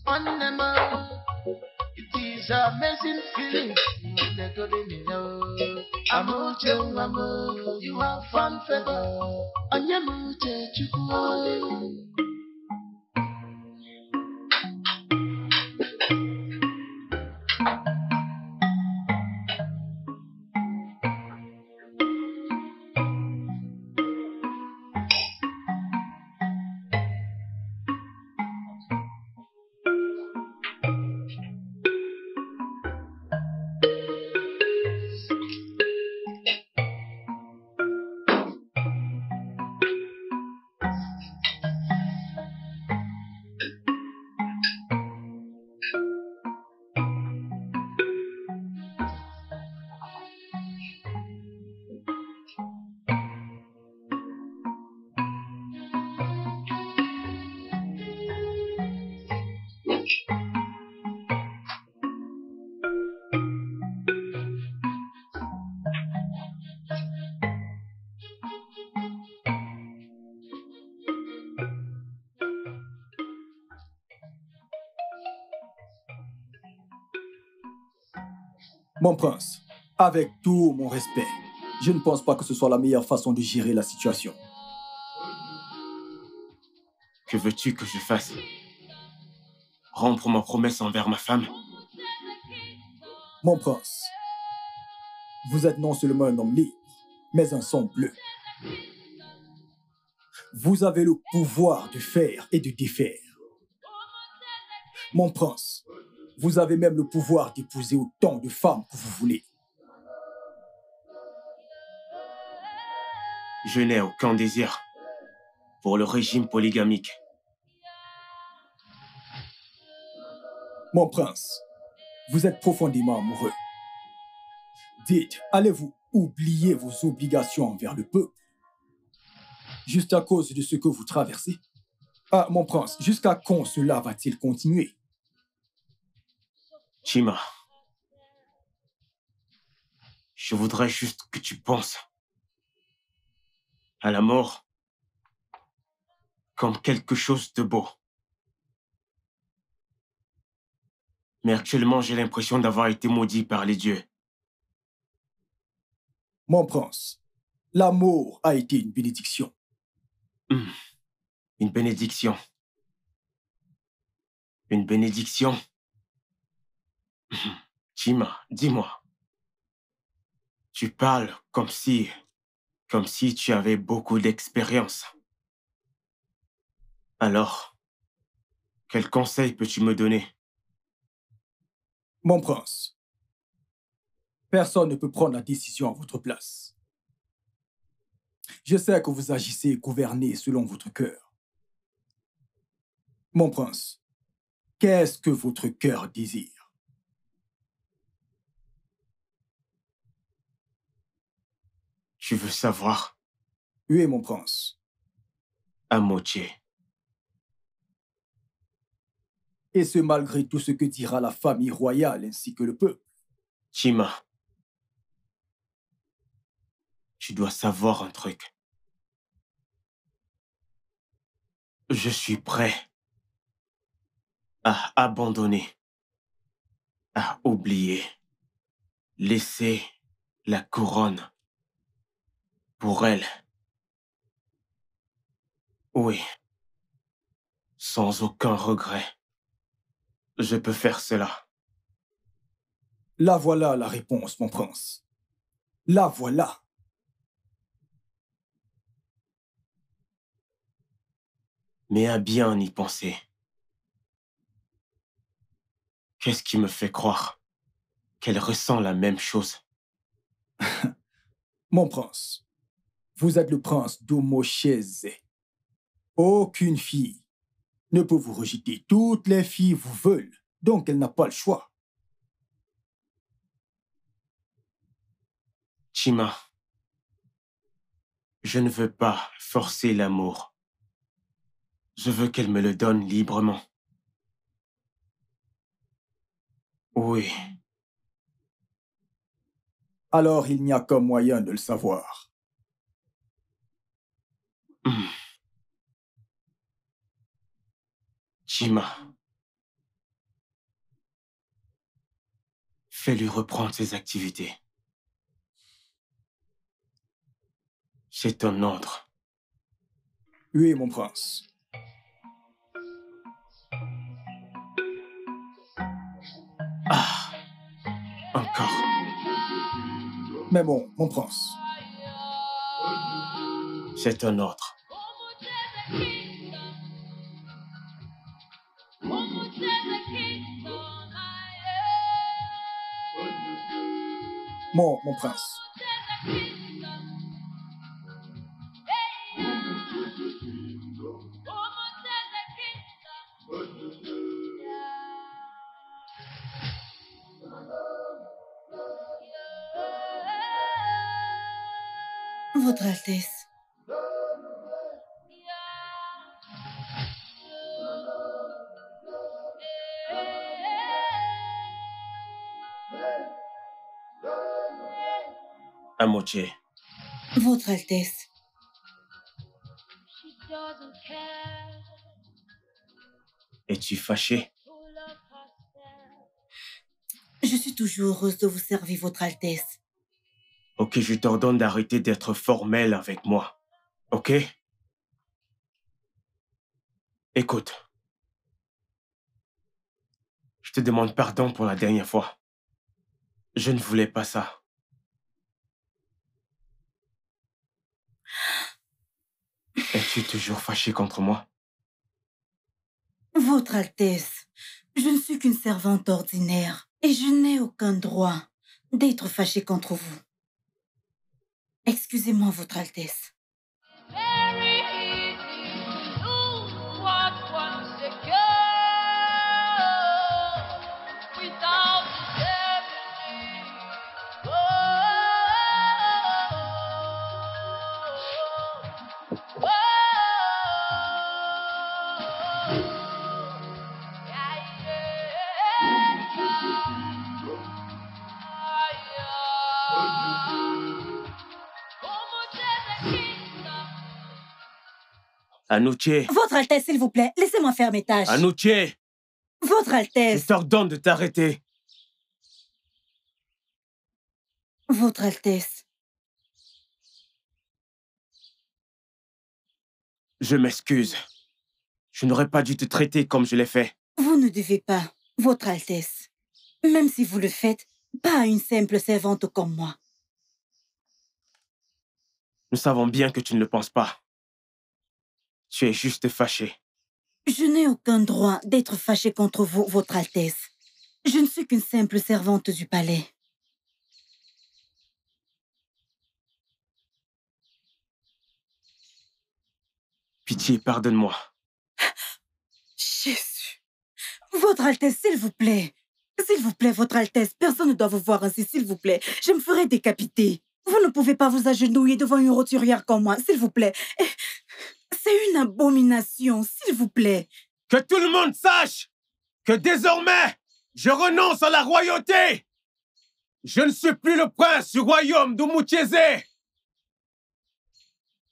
Onema, it is amazing feeling. Amochesi, you have fun feather. Onyemuche chukwu. Mon prince, avec tout mon respect, je ne pense pas que ce soit la meilleure façon de gérer la situation. Que veux-tu que je fasse? Rompre ma promesse envers ma femme? Mon prince, vous êtes non seulement un homme libre, mais un sang bleu. Vous avez le pouvoir de faire et de défaire. Mon prince, vous avez même le pouvoir d'épouser autant de femmes que vous voulez. Je n'ai aucun désir pour le régime polygamique. Mon prince, vous êtes profondément amoureux. Dites, allez-vous oublier vos obligations envers le peuple, juste à cause de ce que vous traversez? Ah, mon prince, jusqu'à quand cela va-t-il continuer? Chima, je voudrais juste que tu penses à la mort comme quelque chose de beau. Mais actuellement, j'ai l'impression d'avoir été maudit par les dieux. Mon prince, la mort a été une bénédiction. Une bénédiction. Une bénédiction. Chima, dis-moi, tu parles comme si tu avais beaucoup d'expérience. Alors, quel conseil peux-tu me donner? Mon prince, personne ne peut prendre la décision à votre place. Je sais que vous agissez et gouvernez selon votre cœur. Mon prince, qu'est-ce que votre cœur désire? Tu veux savoir? Oui, mon prince. Amochesi. Et ce malgré tout ce que dira la famille royale ainsi que le peuple. Chima, tu dois savoir un truc. Je suis prêt à abandonner, à oublier, laisser la couronne pour elle. Oui, sans aucun regret, je peux faire cela. La voilà la réponse, mon prince. La voilà. Mais à bien y penser, qu'est-ce qui me fait croire qu'elle ressent la même chose? Mon prince, vous êtes le prince d'Omochesi. Aucune fille ne peut vous rejeter. Toutes les filles vous veulent, donc elle n'a pas le choix. Chima, je ne veux pas forcer l'amour. Je veux qu'elle me le donne librement. Oui. Alors il n'y a qu'un moyen de le savoir. Chima, fais-lui reprendre ses activités. C'est ton ordre. Oui, mon prince. Ah, encore. Mais bon, mon prince. C'est un ordre. Mon prince. Votre Altesse. Amoché. Votre Altesse. Es-tu fâchée? Je suis toujours heureuse de vous servir, Votre Altesse. Ok, je t'ordonne d'arrêter d'être formel avec moi. Ok? Écoute. Je te demande pardon pour la dernière fois. Je ne voulais pas ça. Es-tu toujours fâchée contre moi? Votre Altesse, je ne suis qu'une servante ordinaire et je n'ai aucun droit d'être fâchée contre vous. Excusez-moi, Votre Altesse. Anoutier. Votre Altesse, s'il vous plaît, laissez-moi faire mes tâches. Anoutier. Votre Altesse. Je t'ordonne de t'arrêter. Votre Altesse. Je m'excuse. Je n'aurais pas dû te traiter comme je l'ai fait. Vous ne devez pas, Votre Altesse. Même si vous le faites, pas à une simple servante comme moi. Nous savons bien que tu ne le penses pas. Tu es juste fâché. Je n'ai aucun droit d'être fâché contre vous, Votre Altesse. Je ne suis qu'une simple servante du palais. Pitié, pardonne-moi. Jésus! Votre Altesse, s'il vous plaît. S'il vous plaît, Votre Altesse, personne ne doit vous voir ainsi, s'il vous plaît. Je me ferai décapiter. Vous ne pouvez pas vous agenouiller devant une roturière comme moi, s'il vous plaît. C'est une abomination, s'il vous plaît. Que tout le monde sache que désormais, je renonce à la royauté. Je ne suis plus le prince du royaume d'Oumoutou.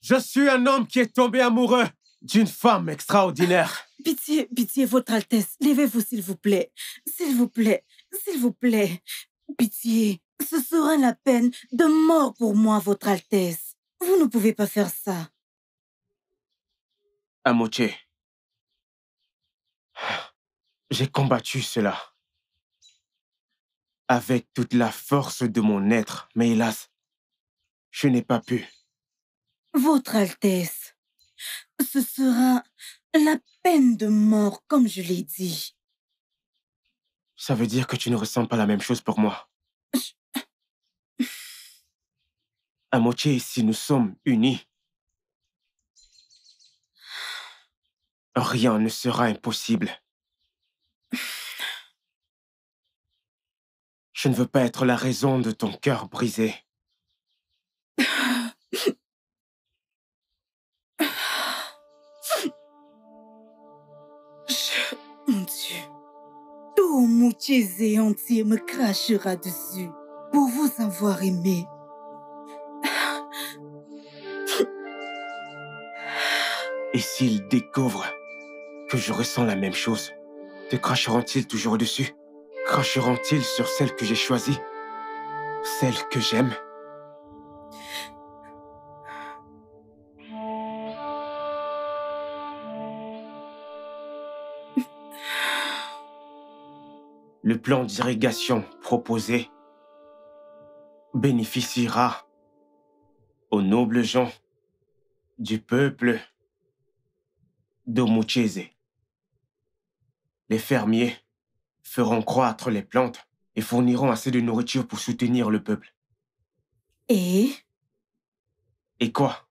Je suis un homme qui est tombé amoureux d'une femme extraordinaire. Pitié, pitié, Votre Altesse, levez-vous s'il vous plaît. S'il vous plaît, s'il vous plaît. Pitié, ce serait la peine de mort pour moi, Votre Altesse. Vous ne pouvez pas faire ça. Amoché, j'ai combattu cela avec toute la force de mon être, mais hélas, je n'ai pas pu. Votre Altesse, ce sera la peine de mort, comme je l'ai dit. Ça veut dire que tu ne ressens pas la même chose pour moi. Omochesi, si nous sommes unis, rien ne sera impossible. Je ne veux pas être la raison de ton cœur brisé. Mon Dieu, tout Omochesi entier me crachera dessus pour vous avoir aimé. Et s'ils découvrent que je ressens la même chose, te cracheront-ils toujours dessus? Cracheront-ils sur celle que j'ai choisie? Celle que j'aime? Le plan d'irrigation proposé bénéficiera aux nobles gens du peuple d'Omochesi. Les fermiers feront croître les plantes et fourniront assez de nourriture pour soutenir le peuple. Et? Et quoi?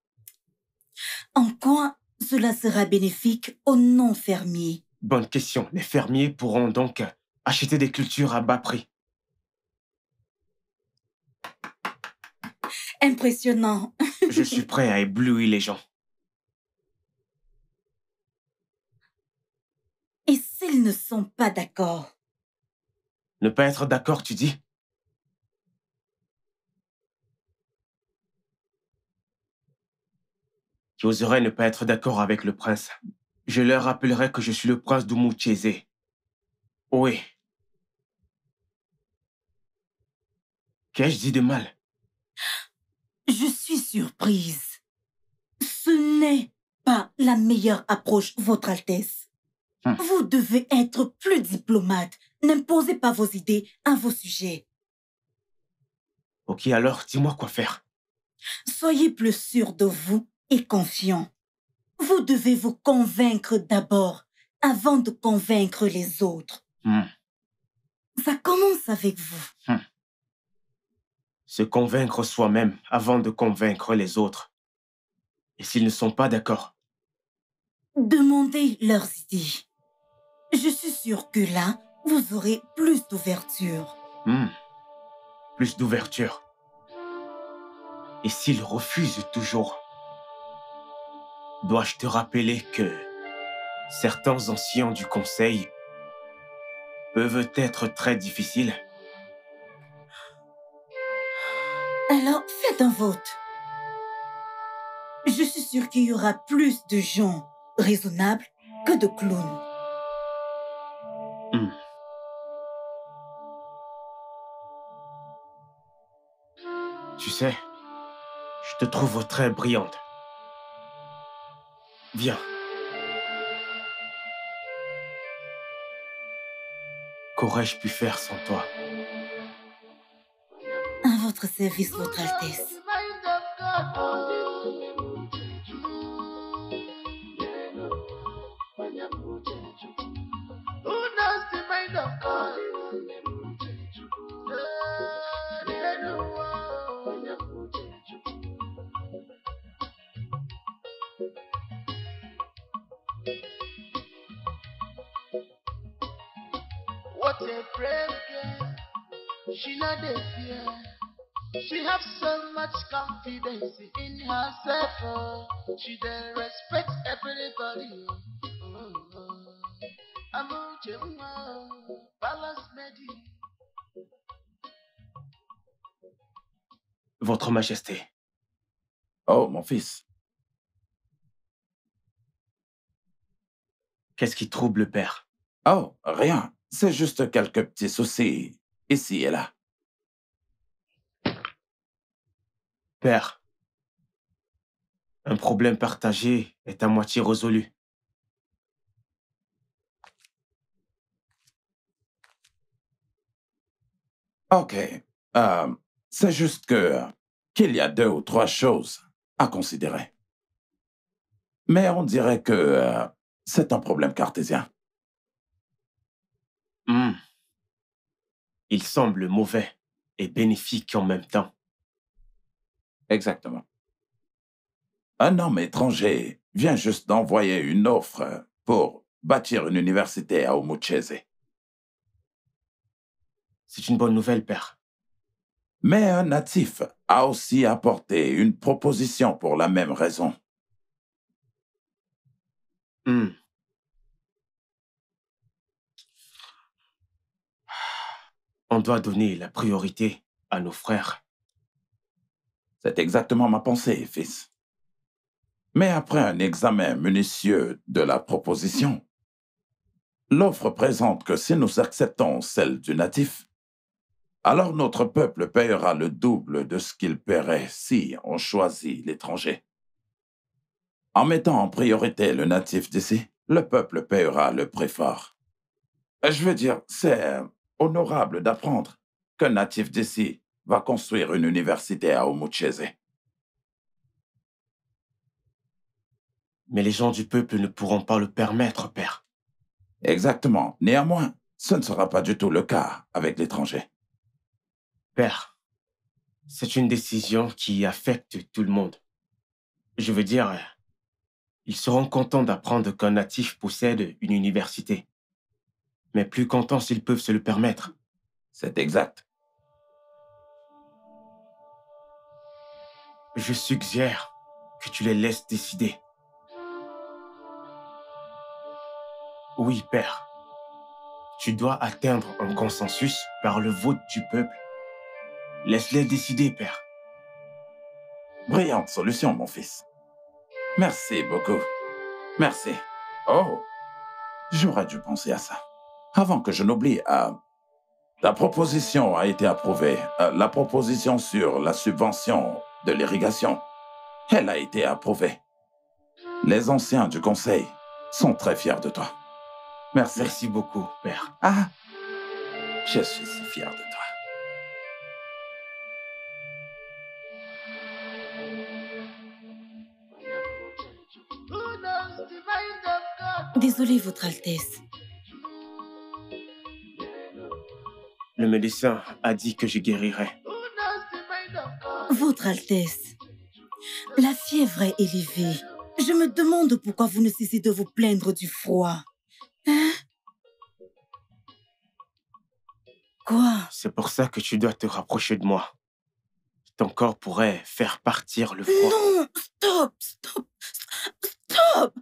En quoi cela sera bénéfique aux non-fermiers? Bonne question. Les fermiers pourront donc acheter des cultures à bas prix. Impressionnant. Je suis prêt à éblouir les gens. Et s'ils ne sont pas d'accord? Ne pas être d'accord, tu dis? Qui oserait ne pas être d'accord avec le prince? Je leur rappellerai que je suis le prince d'Oumoutou. Oui. Qu'ai-je dit de mal? Je suis surprise. Ce n'est pas la meilleure approche, Votre Altesse. Vous devez être plus diplomate. N'imposez pas vos idées à vos sujets. Ok, alors dis-moi quoi faire. Soyez plus sûr de vous et confiant. Vous devez vous convaincre d'abord, avant de convaincre les autres. Ça commence avec vous. Se convaincre soi-même avant de convaincre les autres. Et s'ils ne sont pas d'accord? Demandez leurs idées. Je suis sûre que là, vous aurez plus d'ouverture. Plus d'ouverture. Et s'ils refusent toujours? Dois-je te rappeler que certains anciens du conseil peuvent être très difficiles? Alors, faites un vote. Je suis sûre qu'il y aura plus de gens raisonnables que de clowns. Tu sais, je te trouve très brillante. Viens. Qu'aurais-je pu faire sans toi? À votre service, Votre Altesse. What a brave girl, she not a fear. She have so much confidence in herself. Oh. She then respects everybody. Amochesi, balance medi. Votre Majesté. Oh, mon fils. Qu'est-ce qui trouble le père? Oh, rien. C'est juste quelques petits soucis, ici et là. Père, un problème partagé est à moitié résolu. Ok. C'est juste qu'il y a 2 ou 3 choses à considérer. Mais on dirait que c'est un problème cartésien. Mmh. Il semble mauvais et bénéfique en même temps. Exactement. Un homme étranger vient juste d'envoyer une offre pour bâtir une université à Omochesi. C'est une bonne nouvelle, père. Mais un natif a aussi apporté une proposition pour la même raison. Mm. On doit donner la priorité à nos frères. C'est exactement ma pensée, fils. Mais après un examen minutieux de la proposition, l'offre présente que si nous acceptons celle du natif, alors notre peuple paiera le double de ce qu'il paierait si on choisit l'étranger. En mettant en priorité le natif d'ici, le peuple paiera le prix fort. Je veux dire, c'est honorable d'apprendre qu'un natif d'ici va construire une université à Omochesi. Mais les gens du peuple ne pourront pas le permettre, père. Exactement. Néanmoins, ce ne sera pas du tout le cas avec l'étranger. Père, c'est une décision qui affecte tout le monde. Je veux dire, ils seront contents d'apprendre qu'un natif possède une université, mais plus contents s'ils peuvent se le permettre. C'est exact. Je suggère que tu les laisses décider. Oui, père. Tu dois atteindre un consensus par le vote du peuple. Laisse-les décider, père. Brillante solution, mon fils. Merci beaucoup. Merci. Oh, j'aurais dû penser à ça. Avant que je n'oublie, la proposition a été approuvée. La proposition sur la subvention de l'irrigation, elle a été approuvée. Les anciens du conseil sont très fiers de toi. Merci. Merci beaucoup, père. Ah, je suis si fier de toi. Désolé, Votre Altesse. Le médecin a dit que je guérirais. Votre Altesse, la fièvre est élevée. Je me demande pourquoi vous ne cessez de vous plaindre du froid. Hein? Quoi? C'est pour ça que tu dois te rapprocher de moi. Ton corps pourrait faire partir le froid. Non, stop, stop, stop!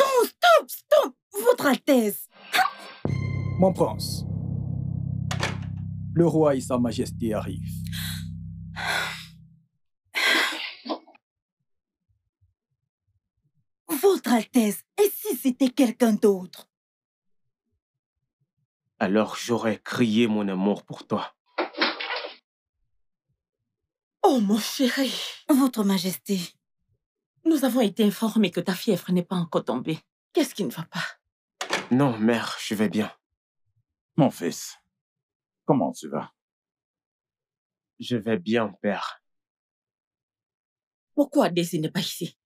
Non, stop, stop! Votre Altesse! Mon prince, le roi et sa majesté arrivent. Votre Altesse, et si c'était quelqu'un d'autre? Alors j'aurais crié mon amour pour toi. Oh, mon chéri! Votre Majesté. Nous avons été informés que ta fièvre n'est pas encore tombée. Qu'est-ce qui ne va pas? Non, mère, je vais bien. Mon fils, comment tu vas? Je vais bien, père. Pourquoi Daisy n'est pas ici?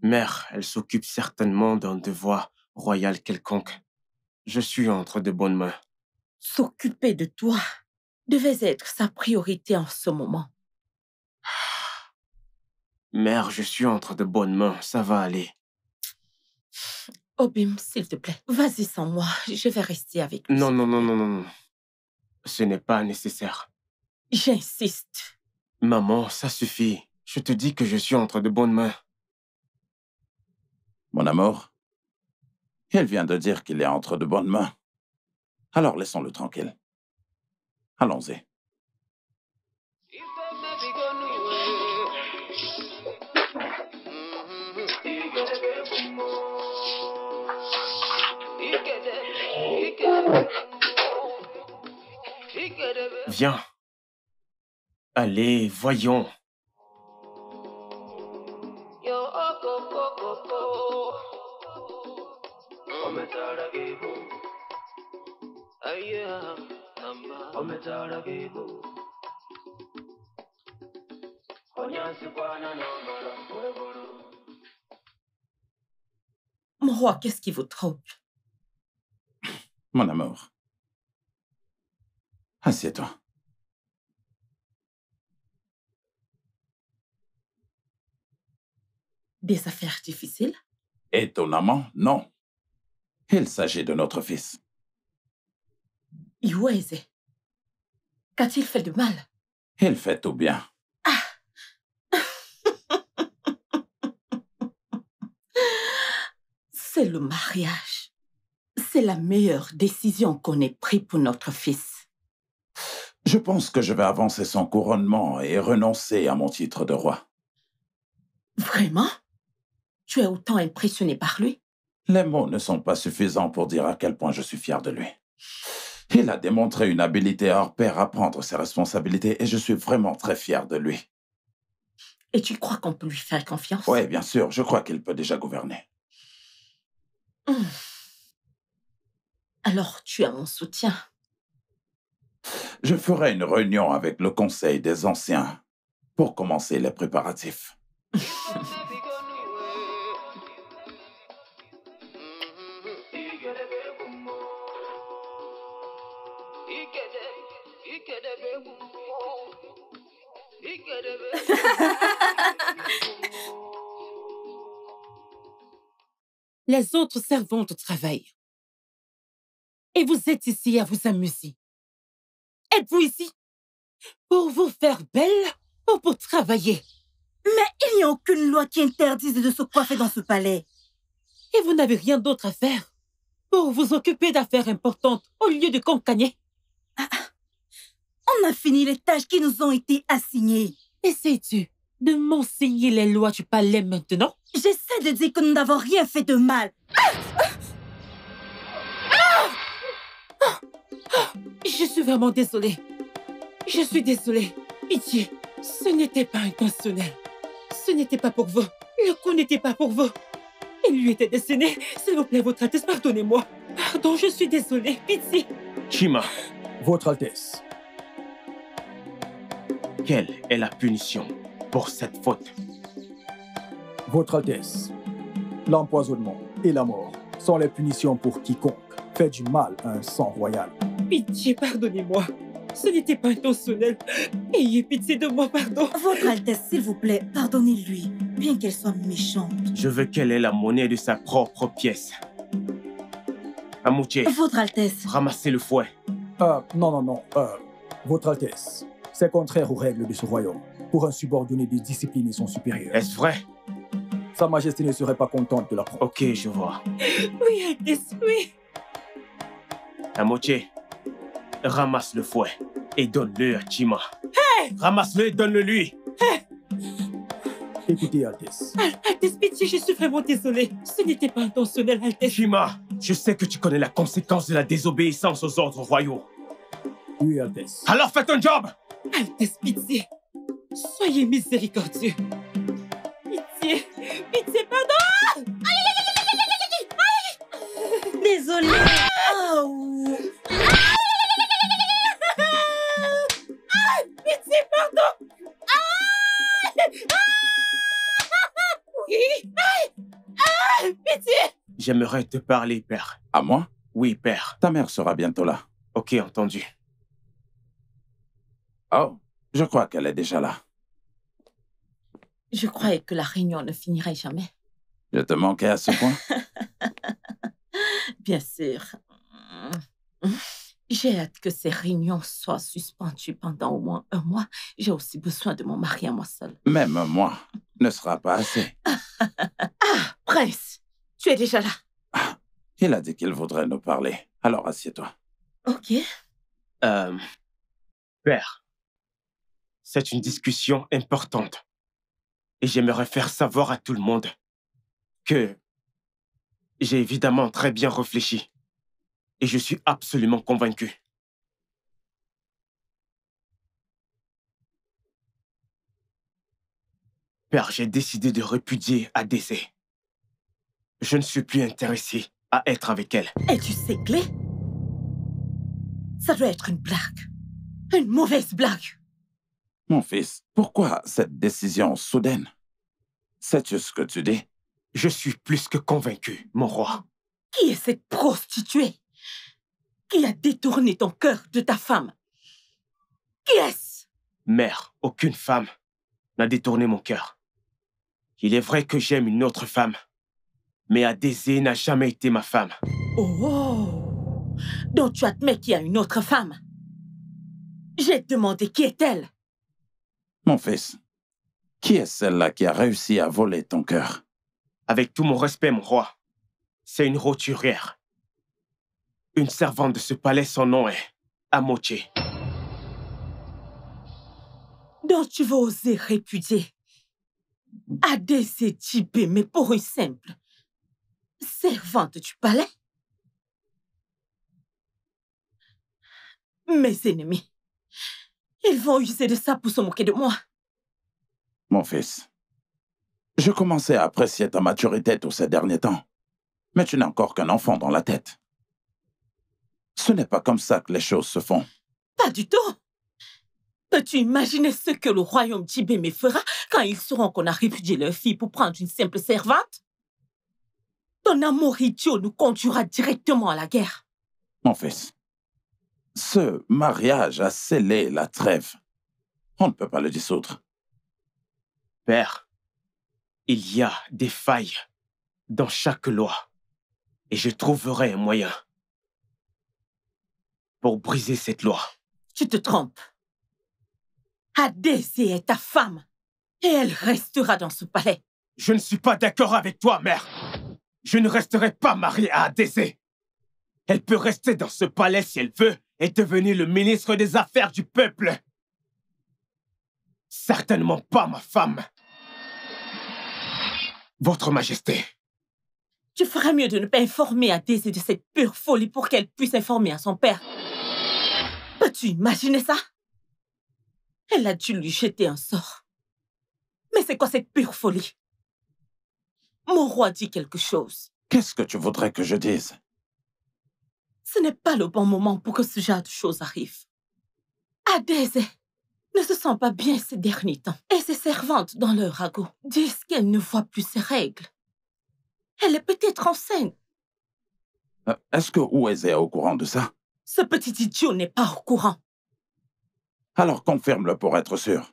Mère, elle s'occupe certainement d'un devoir royal quelconque. Je suis entre de bonnes mains. S'occuper de toi devait être sa priorité en ce moment. Mère, je suis entre de bonnes mains, ça va aller. Obim, s'il te plaît, vas-y sans moi, je vais rester avec lui. Non, non, non, non, non. Ce n'est pas nécessaire. J'insiste. Maman, ça suffit. Je te dis que je suis entre de bonnes mains. Mon amour, elle vient de dire qu'il est entre de bonnes mains. Alors laissons-le tranquille. Allons-y. bien. Allez, voyons. Mon roi, qu'est-ce qui vous trouble? Mon amour. Assieds-toi. Des affaires difficiles? Étonnamment, non. Il s'agit de notre fils. Iweze, qu'a-t-il fait de mal? Il fait tout bien. C'est le mariage. C'est la meilleure décision qu'on ait prise pour notre fils. Je pense que je vais avancer son couronnement et renoncer à mon titre de roi. Vraiment? Tu es autant impressionné par lui? Les mots ne sont pas suffisants pour dire à quel point je suis fier de lui. Il a démontré une habileté hors pair à prendre ses responsabilités et je suis vraiment très fier de lui. Et tu crois qu'on peut lui faire confiance? Oui, bien sûr. Je crois qu'il peut déjà gouverner. Alors, tu as mon soutien. Je ferai une réunion avec le Conseil des Anciens pour commencer les préparatifs. Les autres servantes travaillent. Et vous êtes ici à vous amuser. Êtes-vous ici pour vous faire belle ou pour travailler? Mais il n'y a aucune loi qui interdise de se coiffer dans ce palais. Et vous n'avez rien d'autre à faire pour vous occuper d'affaires importantes au lieu de concagner? On a fini les tâches qui nous ont été assignées. Essayes-tu de m'enseigner les lois du palais maintenant? J'essaie de dire que nous n'avons rien fait de mal. Je suis vraiment désolée. Je suis désolée. Pitié, ce n'était pas intentionnel. Ce n'était pas pour vous. Le coup n'était pas pour vous. Il lui était destiné. S'il vous plaît, votre Altesse, pardonnez-moi. Pardon, je suis désolée. Pitié. Chima, votre Altesse. Quelle est la punition pour cette faute? Votre Altesse, l'empoisonnement et la mort sont les punitions pour quiconque fait du mal à un sang royal. Pitié, pardonnez-moi. Ce n'était pas intentionnel. Ayez pitié de moi, pardon. Votre Altesse, s'il vous plaît, pardonnez-lui, bien qu'elle soit méchante. Je veux qu'elle ait la monnaie de sa propre pièce. Omochesi. Votre Altesse. Ramassez le fouet. Non. Votre Altesse, c'est contraire aux règles de ce royaume. Pour un subordonné de discipliner son supérieur. Est-ce vrai? Sa Majesté ne serait pas contente de l'apprendre. Ok, je vois. Oui, Altesse, oui. Omochesi. Ramasse le fouet et donne-le à Chima. Hey! Ramasse-le et donne-le-lui. Hey! Écoutez, Altesse. Altesse, pitié, je suis vraiment désolée. Ce n'était pas intentionnel, Altesse. Chima, je sais que tu connais la conséquence de la désobéissance aux ordres royaux. Oui, Altesse. Alors fais ton job! Altesse, pitié. Soyez miséricordieux. Pitié. Pitié, pardon! Désolée. Oh. Pitié, pardon! Oui! Pitié! J'aimerais te parler, père. À moi? Oui, père. Ta mère sera bientôt là. Ok, entendu. Oh, je crois qu'elle est déjà là. Je croyais que la réunion ne finirait jamais. Je te manquais à ce point? Bien sûr. J'ai hâte que ces réunions soient suspendues pendant au moins un mois. J'ai aussi besoin de mon mari à moi seul. Même un mois ne sera pas assez. Prince, tu es déjà là. Il a dit qu'il voudrait nous parler. Alors, assieds-toi. Ok. Père, c'est une discussion importante. Et j'aimerais faire savoir à tout le monde que j'ai évidemment très bien réfléchi. Et je suis absolument convaincu Père, j'ai décidé de répudier ADC. Je ne suis plus intéressé à être avec elle. Es-tu cinglé? Ça doit être une blague. Une mauvaise blague. Mon fils, pourquoi cette décision soudaine? Sais-tu ce que tu dis? Je suis plus que convaincu, mon roi. Qui est cette prostituée qui a détourné ton cœur de ta femme? Qui est-ce? Mère, aucune femme n'a détourné mon cœur. Il est vrai que j'aime une autre femme, mais Adésé n'a jamais été ma femme. Oh! Donc tu admets qu'il y a une autre femme? J'ai demandé qui est-elle? Mon fils, qui est celle-là qui a réussi à voler ton cœur? Avec tout mon respect, mon roi, c'est une roturière. Une servante de ce palais, son nom est Omochesi. Donc tu vas oser répudier Adésé Ibémé, mais pour une simple servante du palais? Mes ennemis, ils vont user de ça pour se moquer de moi. Mon fils, je commençais à apprécier ta maturité tous ces derniers temps, mais tu n'es encore qu'un enfant dans la tête. Ce n'est pas comme ça que les choses se font. Pas du tout. Peux-tu imaginer ce que le royaume d'Ibémé fera quand ils sauront qu'on a répudié leur fille pour prendre une simple servante? Ton amour idiot nous conduira directement à la guerre. Mon fils, ce mariage a scellé la trêve. On ne peut pas le dissoudre. Père, il y a des failles dans chaque loi et je trouverai un moyen pour briser cette loi. Tu te trompes. Adésé est ta femme et elle restera dans ce palais. Je ne suis pas d'accord avec toi, mère. Je ne resterai pas mariée à Adésé. Elle peut rester dans ce palais si elle veut et devenir le ministre des Affaires du peuple. Certainement pas ma femme. Votre Majesté. Tu ferais mieux de ne pas informer Adésé de cette pure folie pour qu'elle puisse informer à son père. Peux-tu imaginer ça? Elle a dû lui jeter un sort. Mais c'est quoi cette pure folie? Mon roi dit quelque chose. Qu'est-ce que tu voudrais que je dise? Ce n'est pas le bon moment pour que ce genre de choses arrive. Adésé ne se sent pas bien ces derniers temps. Et ses servantes dans leur ragot disent qu'elle ne voit plus ses règles. Elle est peut-être enceinte. Est-ce que Ouézé est au courant de ça? Ce petit idiot n'est pas au courant. Alors confirme-le pour être sûr.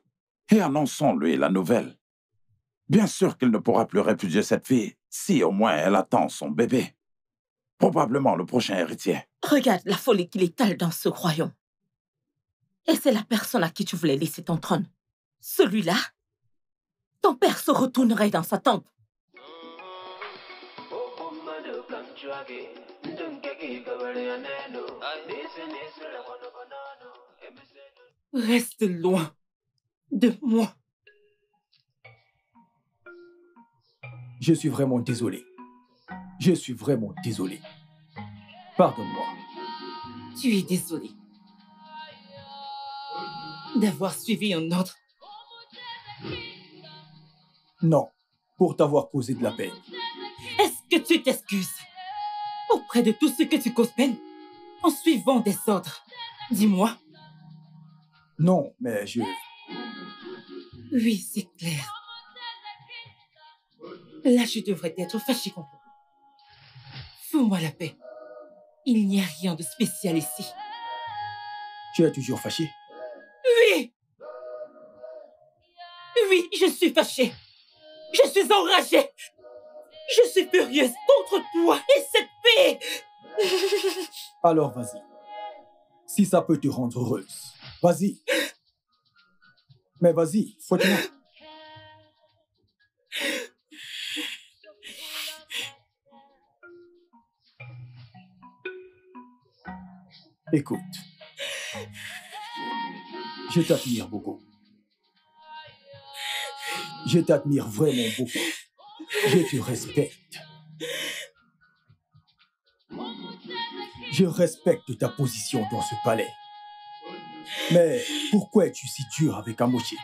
Et annonçons-lui la nouvelle. Bien sûr qu'il ne pourra plus répudier cette fille si au moins elle attend son bébé. Probablement le prochain héritier. Regarde la folie qu'il étale dans ce royaume. Et c'est la personne à qui tu voulais laisser ton trône. Celui-là, ton père se retournerait dans sa tombe. Reste loin de moi. Je suis vraiment désolé. Je suis vraiment désolé. Pardonne-moi. Tu es désolé d'avoir suivi un autre? Non, pour t'avoir causé de la peine. Est-ce que tu t'excuses auprès de tous ceux que tu causes peine en suivant des ordres? Dis-moi. Non, mais je... Oui, c'est clair. Là, je devrais être fâchée contre toi. Fous-moi la paix. Il n'y a rien de spécial ici. Tu es toujours fâchée? Oui. Oui, je suis fâchée. Je suis enragée. Je suis furieuse contre toi et cette paix. Alors, vas-y. Si ça peut te rendre heureuse. Vas-y. Mais vas-y, fouette-moi. Écoute. Je t'admire beaucoup. Je t'admire vraiment beaucoup. Je te respecte. Je respecte ta position dans ce palais. Mais pourquoi es-tu si dur avec Omochesi?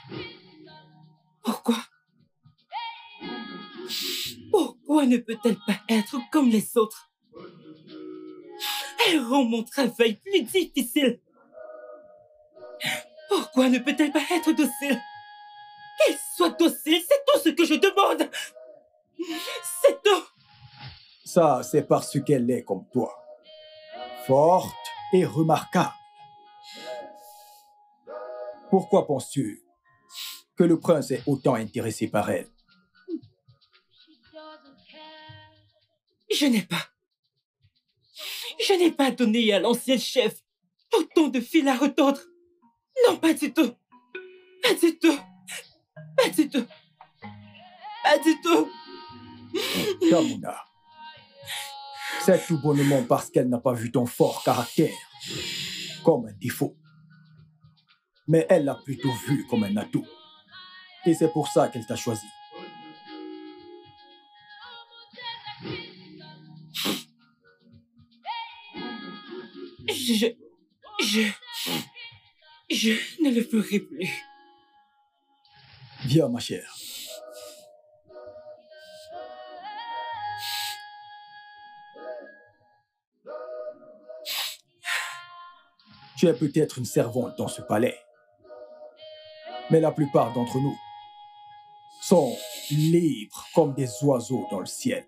Pourquoi? Pourquoi ne peut-elle pas être comme les autres? Elle rend mon travail plus difficile. Pourquoi ne peut-elle pas être docile? Qu'elle soit docile, c'est tout ce que je demande. C'est tout. Ça, c'est parce qu'elle est comme toi. Forte et remarquable. Pourquoi penses-tu que le prince est autant intéressé par elle? Je n'ai pas donné à l'ancien chef autant de fil à retordre. Non, pas du tout. Pas du tout. Pas du tout. Pas du tout. Kamuna, c'est tout bonnement parce qu'elle n'a pas vu ton fort caractère comme un défaut. Mais elle l'a plutôt vu comme un atout. Et c'est pour ça qu'elle t'a choisi. Je ne le ferai plus. Viens, ma chère. Tu es peut-être une servante dans ce palais, mais la plupart d'entre nous sont libres comme des oiseaux dans le ciel.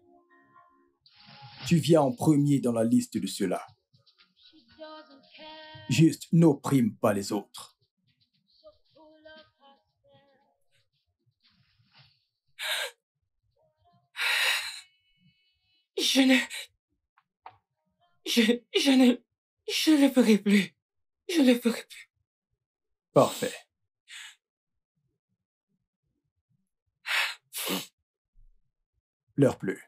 Tu viens en premier dans la liste de ceux-là. Juste n'opprime pas les autres. Je ne le ferai plus. Je ne le ferai plus. Parfait. Pleure plus.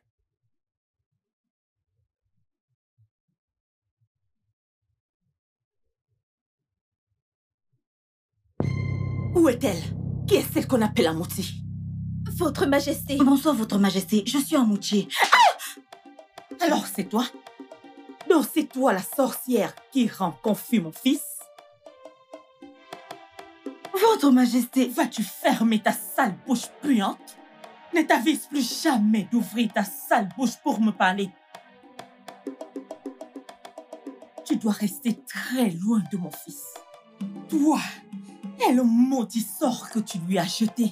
Où est-elle? Qui est celle qu'on appelle Oumoutou? Votre Majesté. Bonsoir, Votre Majesté. Je suis Oumoutou. Ah! Alors, c'est toi? Donc, c'est toi la sorcière qui rend confus mon fils? Votre Majesté, vas-tu fermer ta sale bouche puante? Ne t'avise plus jamais d'ouvrir ta sale bouche pour me parler. Tu dois rester très loin de mon fils. Toi et le maudit sort que tu lui as jeté.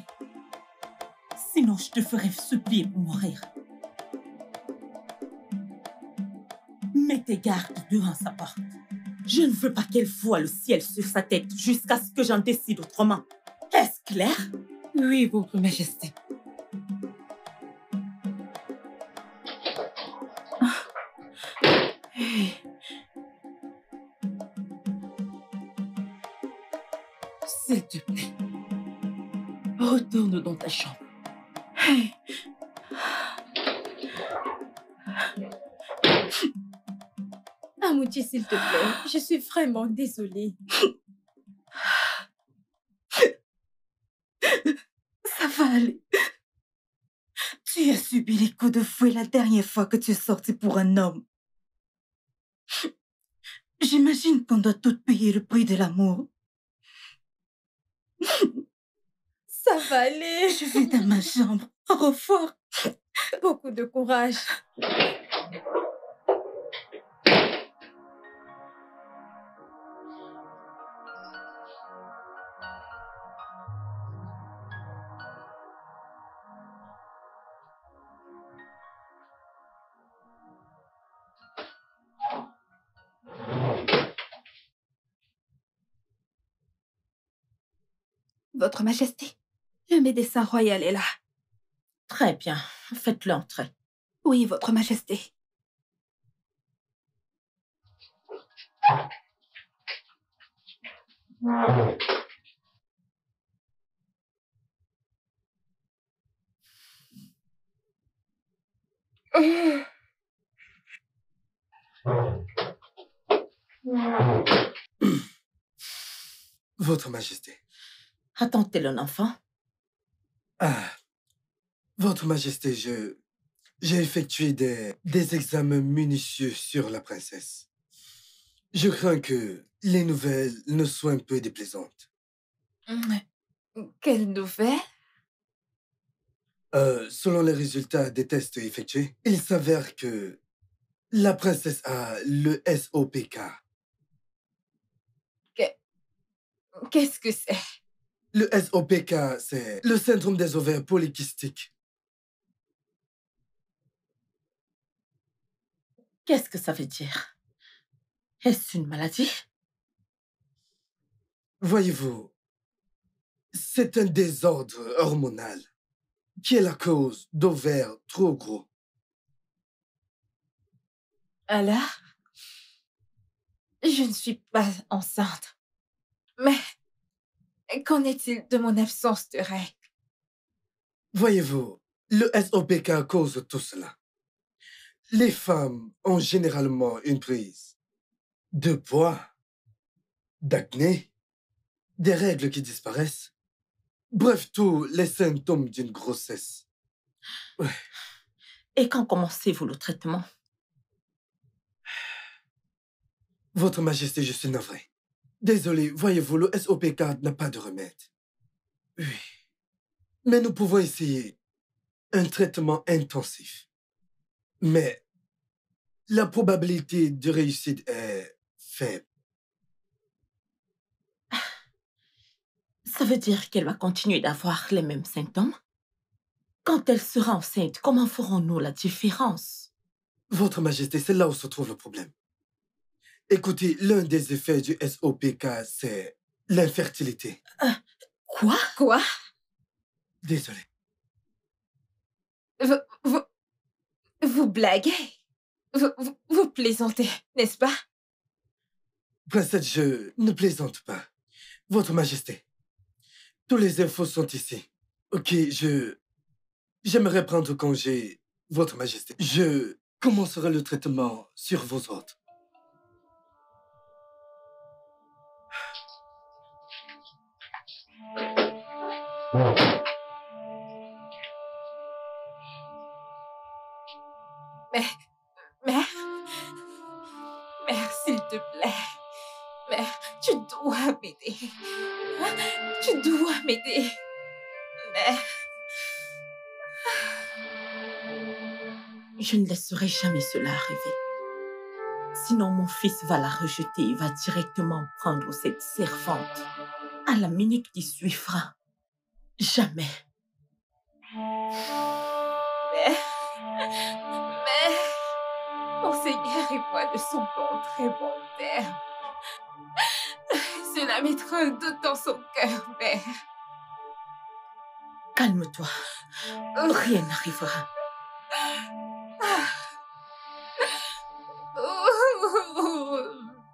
Sinon, je te ferai supplier pour mourir. Mets tes gardes devant sa porte. Je ne veux pas qu'elle voie le ciel sur sa tête jusqu'à ce que j'en décide autrement. Est-ce clair? Oui, Votre Majesté. S'il te plaît, retourne dans ta chambre. Hey. Oumoutou, s'il te plaît, je suis vraiment désolée. Ça va aller. Tu as subi les coups de fouet la dernière fois que tu es sortie pour un homme. J'imagine qu'on doit toutes payer le prix de l'amour. Ça va aller. Je vais dans ma chambre. Au revoir. Beaucoup de courage. Votre Majesté, le médecin royal est là. Très bien, faites-le entrer. Oui, Votre Majesté. Votre Majesté. Attendez-le, enfant. Ah, Votre Majesté, j'ai effectué des examens minutieux sur la princesse. Je crains que les nouvelles ne soient un peu déplaisantes. Quelles nouvelles? Selon les résultats des tests effectués, il s'avère que la princesse a le SOPK. Qu'est-ce que c'est? Le SOPK, c'est le syndrome des ovaires polykystiques. Qu'est-ce que ça veut dire? Est-ce une maladie? Voyez-vous, c'est un désordre hormonal qui est la cause d'ovaires trop gros. Alors, je ne suis pas enceinte. Mais qu'en est-il de mon absence de règles? Voyez-vous, le SOPK cause tout cela. Les femmes ont généralement une prise de poids, d'acné, des règles qui disparaissent. Bref, tous les symptômes d'une grossesse. Ouais. Et quand commencez-vous le traitement? Votre Majesté, je suis navré. Désolé, voyez-vous, le SOPK n'a pas de remède. Oui. Mais nous pouvons essayer un traitement intensif. Mais la probabilité de réussite est faible. Ça veut dire qu'elle va continuer d'avoir les mêmes symptômes? Quand elle sera enceinte, comment ferons-nous la différence? Votre Majesté, c'est là où se trouve le problème. Écoutez, l'un des effets du SOPK, c'est l'infertilité. Quoi? Désolé. Vous blaguez? Vous plaisantez, n'est-ce pas? Princesse, je ne plaisante pas. Votre Majesté, tous les infos sont ici. Ok, j'aimerais prendre congé, Votre Majesté. Je commencerai le traitement sur vos ordres. Mère, s'il te plaît. Mère, tu dois m'aider. Tu dois m'aider. Mère. Je ne laisserai jamais cela arriver. Sinon, mon fils va la rejeter et va directement prendre cette servante. À la minute qui suivra. Jamais. Guéris-moi de son bon, très bon père. Cela mettra un doute dans son cœur, mère. Calme-toi. Rien n'arrivera.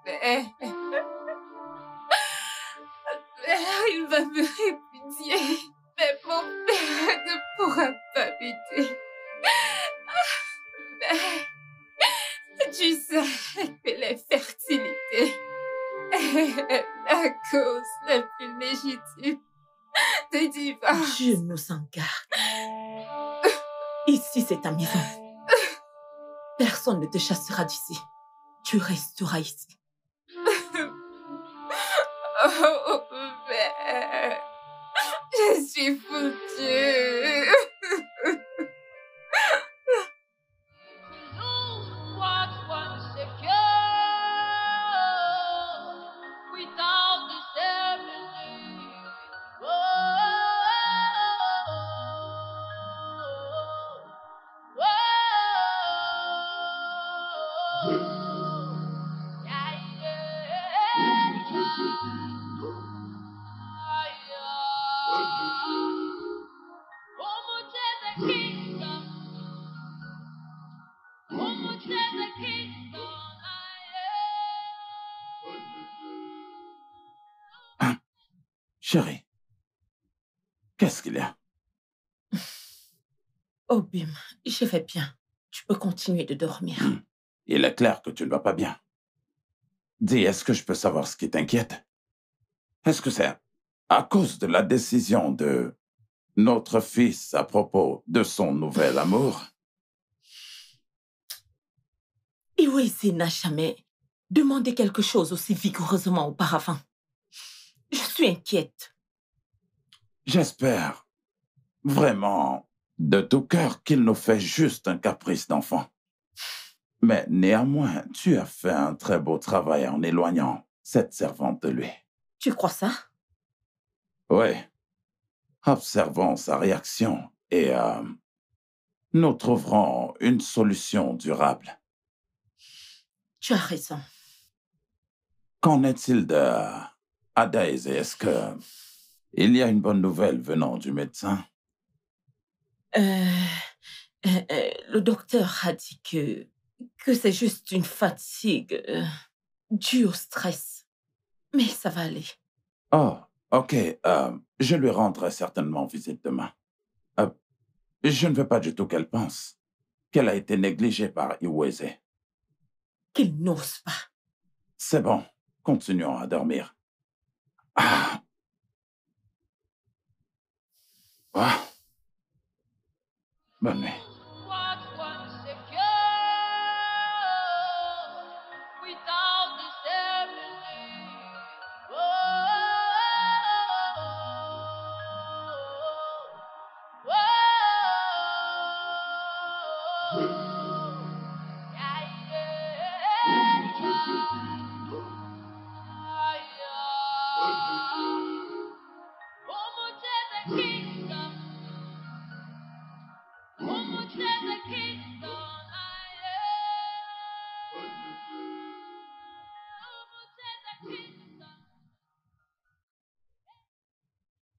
Mère, il va me répudier. Mais mon père ne pourra pas m'aider. Mère. Tu sais que l'infertilité est la cause la plus légitime des divorces. Je nous en garde. Ici, c'est ta maison. Personne ne te chassera d'ici. Tu resteras ici. Oh, mère, je suis foutue. Chérie, qu'est-ce qu'il y a? Oh, Bim, je vais bien. Tu peux continuer de dormir. Il est clair que tu ne vas pas bien. Dis, est-ce que je peux savoir ce qui t'inquiète? Est-ce que c'est à cause de la décision de notre fils à propos de son nouvel amour? Iwezi n'a jamais demandé quelque chose aussi vigoureusement auparavant. Je suis inquiète. J'espère vraiment de tout cœur qu'il nous fait juste un caprice d'enfant. Mais néanmoins, tu as fait un très beau travail en éloignant cette servante de lui. Tu crois ça? Oui. Observons sa réaction et nous trouverons une solution durable. Tu as raison. Qu'en est-il de Adaïs? Est-ce qu'il y a une bonne nouvelle venant du médecin? Le docteur a dit que c'est juste une fatigue due au stress. Mais ça va aller. Oh, ok. Je lui rendrai certainement visite demain. Je ne veux pas du tout qu'elle pense qu'elle a été négligée par Iweze. Qu'il n'ose pas. C'est bon. Continuons à dormir. Ah. Ah. Bonne nuit.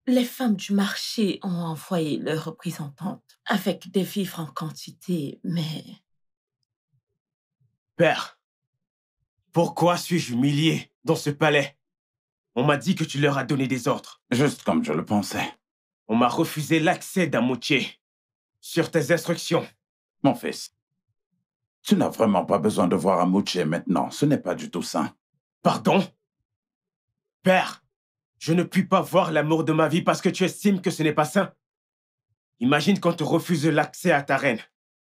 Les femmes du marché ont envoyé leurs représentantes avec des vivres en quantité, mais... Père, pourquoi suis-je humilié dans ce palais? On m'a dit que tu leur as donné des ordres. Juste comme je le pensais. On m'a refusé l'accès d'un moutier sur tes instructions. Mon fils, tu n'as vraiment pas besoin de voir un moutier maintenant. Ce n'est pas du tout sain. Pardon? Père! Je ne puis pas voir l'amour de ma vie parce que tu estimes que ce n'est pas sain. Imagine qu'on te refuse l'accès à ta reine.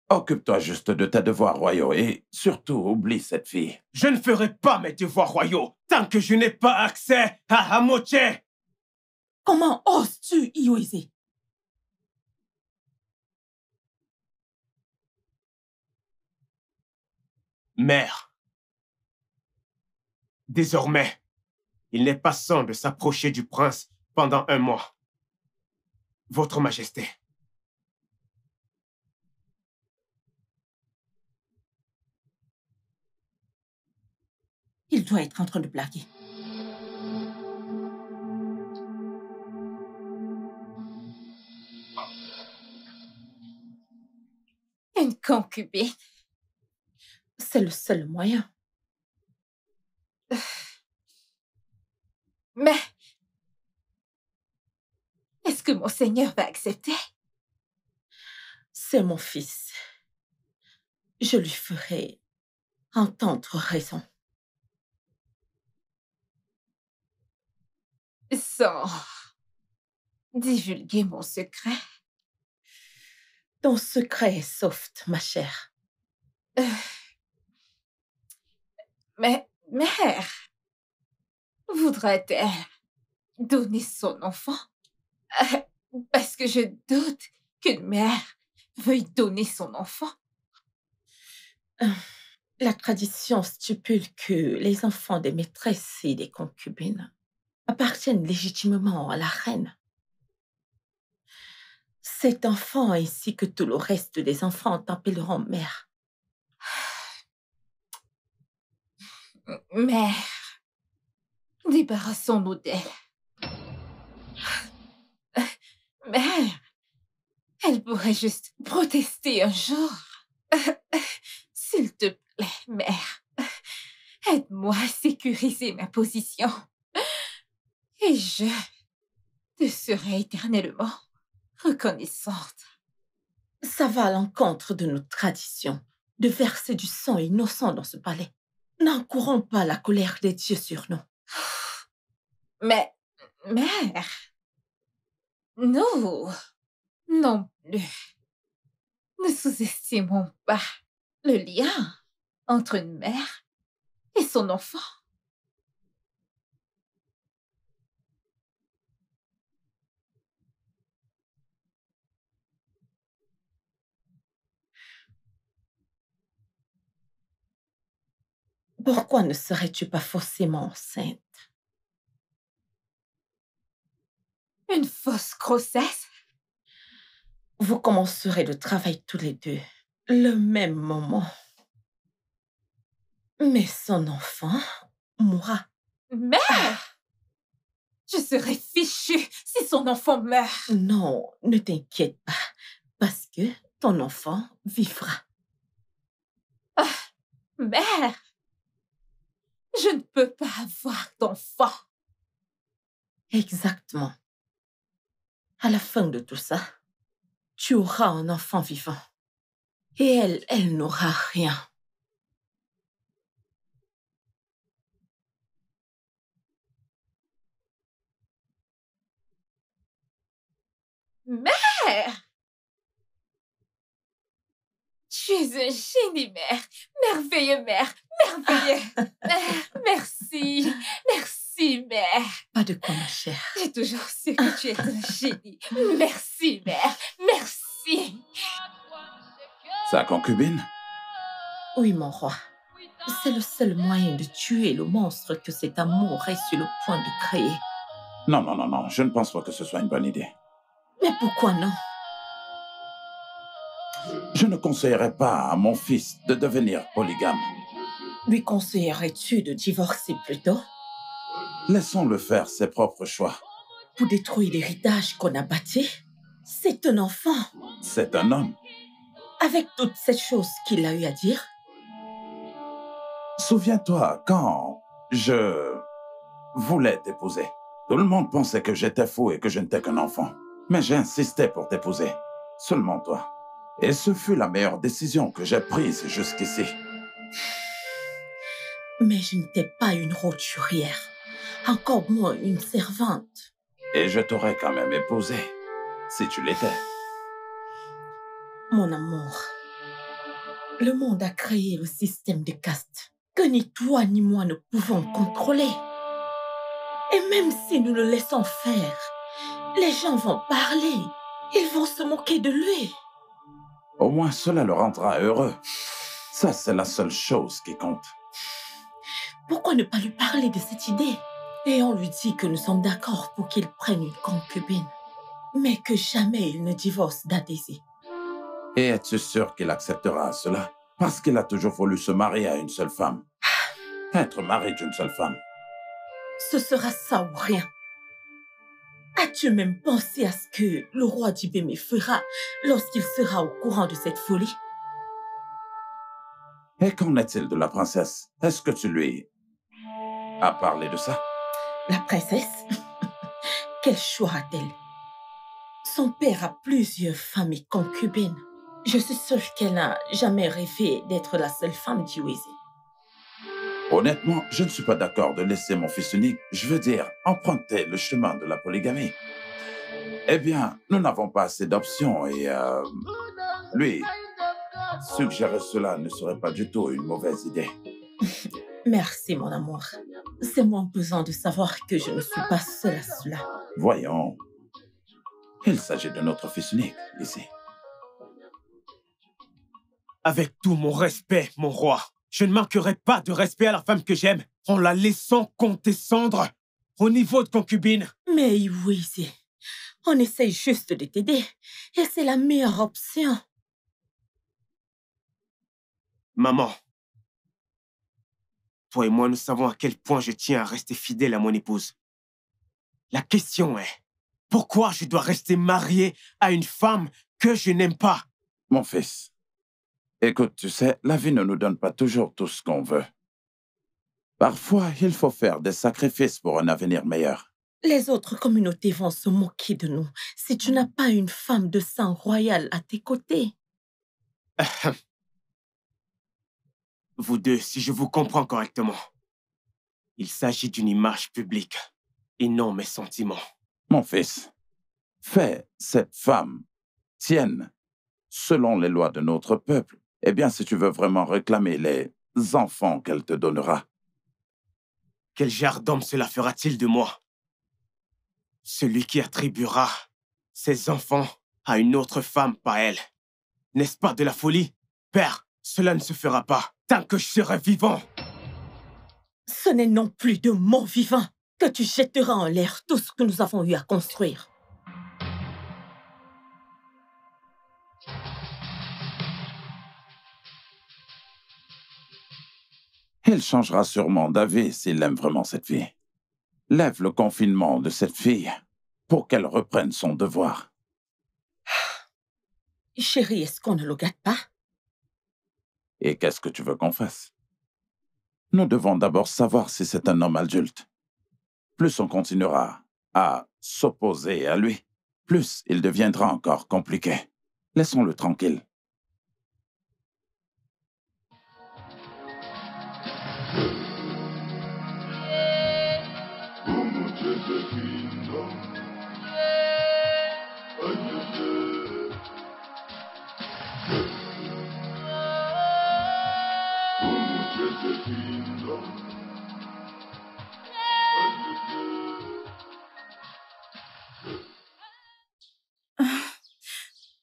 Occupe-toi juste de tes devoirs royaux et surtout oublie cette fille. Je ne ferai pas mes devoirs royaux tant que je n'ai pas accès à Omochesi. Comment oses-tu, Iweze? Mère, désormais, il n'est pas sain de s'approcher du prince pendant un mois. Votre Majesté. Il doit être en train de blaguer. Une concubine. C'est le seul moyen. Mais, est-ce que mon Seigneur va accepter? C'est mon fils. Je lui ferai entendre raison. Sans divulguer mon secret. Ton secret est sauf, ma chère. Mais, mère... Voudrait-elle donner son enfant? Parce que je doute qu'une mère veuille donner son enfant. La tradition stipule que les enfants des maîtresses et des concubines appartiennent légitimement à la reine. Cet enfant ainsi que tout le reste des enfants t'appelleront mère. Mère. Débarrassons-nous d'elle. Mère, elle pourrait juste protester un jour. S'il te plaît, mère, aide-moi à sécuriser ma position. Et je te serai éternellement reconnaissante. Ça va à l'encontre de nos traditions de verser du sang innocent dans ce palais. N'encourons pas la colère des dieux sur nous. Mais, mère, nous, non plus, ne sous-estimons pas le lien entre une mère et son enfant. pourquoi ne serais-tu pas faussement enceinte? Une fausse grossesse? Vous commencerez le travail tous les deux, le même moment. Mais son enfant mourra. Mère! Ah. Je serais fichue si son enfant meurt. Non, ne t'inquiète pas, parce que ton enfant vivra. Ah, mère! Je ne peux pas avoir d'enfant. Exactement. À la fin de tout ça, tu auras un enfant vivant. Et elle n'aura rien. Mère! Tu es un génie, mère. Merveilleux, mère. Merveilleux. Mère, merci. Merci, mère. Pas de quoi, ma chère. J'ai toujours su que tu es un génie. Merci, mère. Merci. Sa concubine? Oui, mon roi. C'est le seul moyen de tuer le monstre que cet amour est sur le point de créer. Non, non, non, non. Je ne pense pas que ce soit une bonne idée. Mais pourquoi non? Je ne conseillerais pas à mon fils de devenir polygame. Lui conseillerais-tu de divorcer plutôt? Laissons-le faire ses propres choix. Pour détruire l'héritage qu'on a bâti? C'est un enfant. C'est un homme. Avec toutes ces choses qu'il a eu à dire? Souviens-toi, quand je voulais t'épouser, tout le monde pensait que j'étais fou et que je n'étais qu'un enfant. Mais j'ai insisté pour t'épouser. Seulement toi. Et ce fut la meilleure décision que j'ai prise jusqu'ici. Mais je n'étais pas une roturière, encore moins une servante. Et je t'aurais quand même épousée, si tu l'étais. Mon amour, le monde a créé le système de caste que ni toi ni moi ne pouvons contrôler. Et même si nous le laissons faire, les gens vont parler, ils vont se moquer de lui. Au moins, cela le rendra heureux. Ça, c'est la seule chose qui compte. Pourquoi ne pas lui parler de cette idée? Et on lui dit que nous sommes d'accord pour qu'il prenne une concubine, mais que jamais il ne divorce d'Adésie. Et es-tu sûr qu'il acceptera cela? Parce qu'il a toujours voulu se marier à une seule femme. Ah. Être marié d'une seule femme. Ce sera ça ou rien. As-tu même pensé à ce que le roi d'Ibémé fera lorsqu'il sera au courant de cette folie? Et qu'en est-il de la princesse? Est-ce que tu lui as parlé de ça? La princesse? Quel choix a-t-elle? Son père a plusieurs femmes et concubines. Je suis sûre qu'elle n'a jamais rêvé d'être la seule femme d'Iwézi. Honnêtement, je ne suis pas d'accord de laisser mon fils unique, je veux dire, emprunter le chemin de la polygamie. Eh bien, nous n'avons pas assez d'options et lui, suggérer cela ne serait pas du tout une mauvaise idée. Merci, mon amour. C'est moins pesant de savoir que je ne suis pas seule à cela. Voyons, il s'agit de notre fils unique, ici. Avec tout mon respect, mon roi, je ne manquerai pas de respect à la femme que j'aime en la laissant compter cendre au niveau de concubine. Mais oui, on essaye juste de t'aider et c'est la meilleure option. Maman, toi et moi, nous savons à quel point je tiens à rester fidèle à mon épouse. La question est, pourquoi je dois rester marié à une femme que je n'aime pas? Mon fils. Écoute, tu sais, la vie ne nous donne pas toujours tout ce qu'on veut. Parfois, il faut faire des sacrifices pour un avenir meilleur. Les autres communautés vont se moquer de nous si tu n'as pas une femme de sang royal à tes côtés. Vous deux, si je vous comprends correctement, il s'agit d'une image publique et non mes sentiments. Mon fils, fais cette femme tienne selon les lois de notre peuple. Eh bien, si tu veux vraiment réclamer les enfants qu'elle te donnera. Quel genre d'homme cela fera-t-il de moi? Celui qui attribuera ses enfants à une autre femme, pas elle. N'est-ce pas de la folie? Père, cela ne se fera pas tant que je serai vivant. Ce n'est non plus de mon vivant que tu jetteras en l'air tout ce que nous avons eu à construire. Elle changera sûrement d'avis s'il aime vraiment cette fille. Lève le confinement de cette fille pour qu'elle reprenne son devoir. Chérie, est-ce qu'on ne le gâte pas? Et qu'est-ce que tu veux qu'on fasse? Nous devons d'abord savoir si c'est un homme adulte. Plus on continuera à s'opposer à lui, plus il deviendra encore compliqué. Laissons-le tranquille.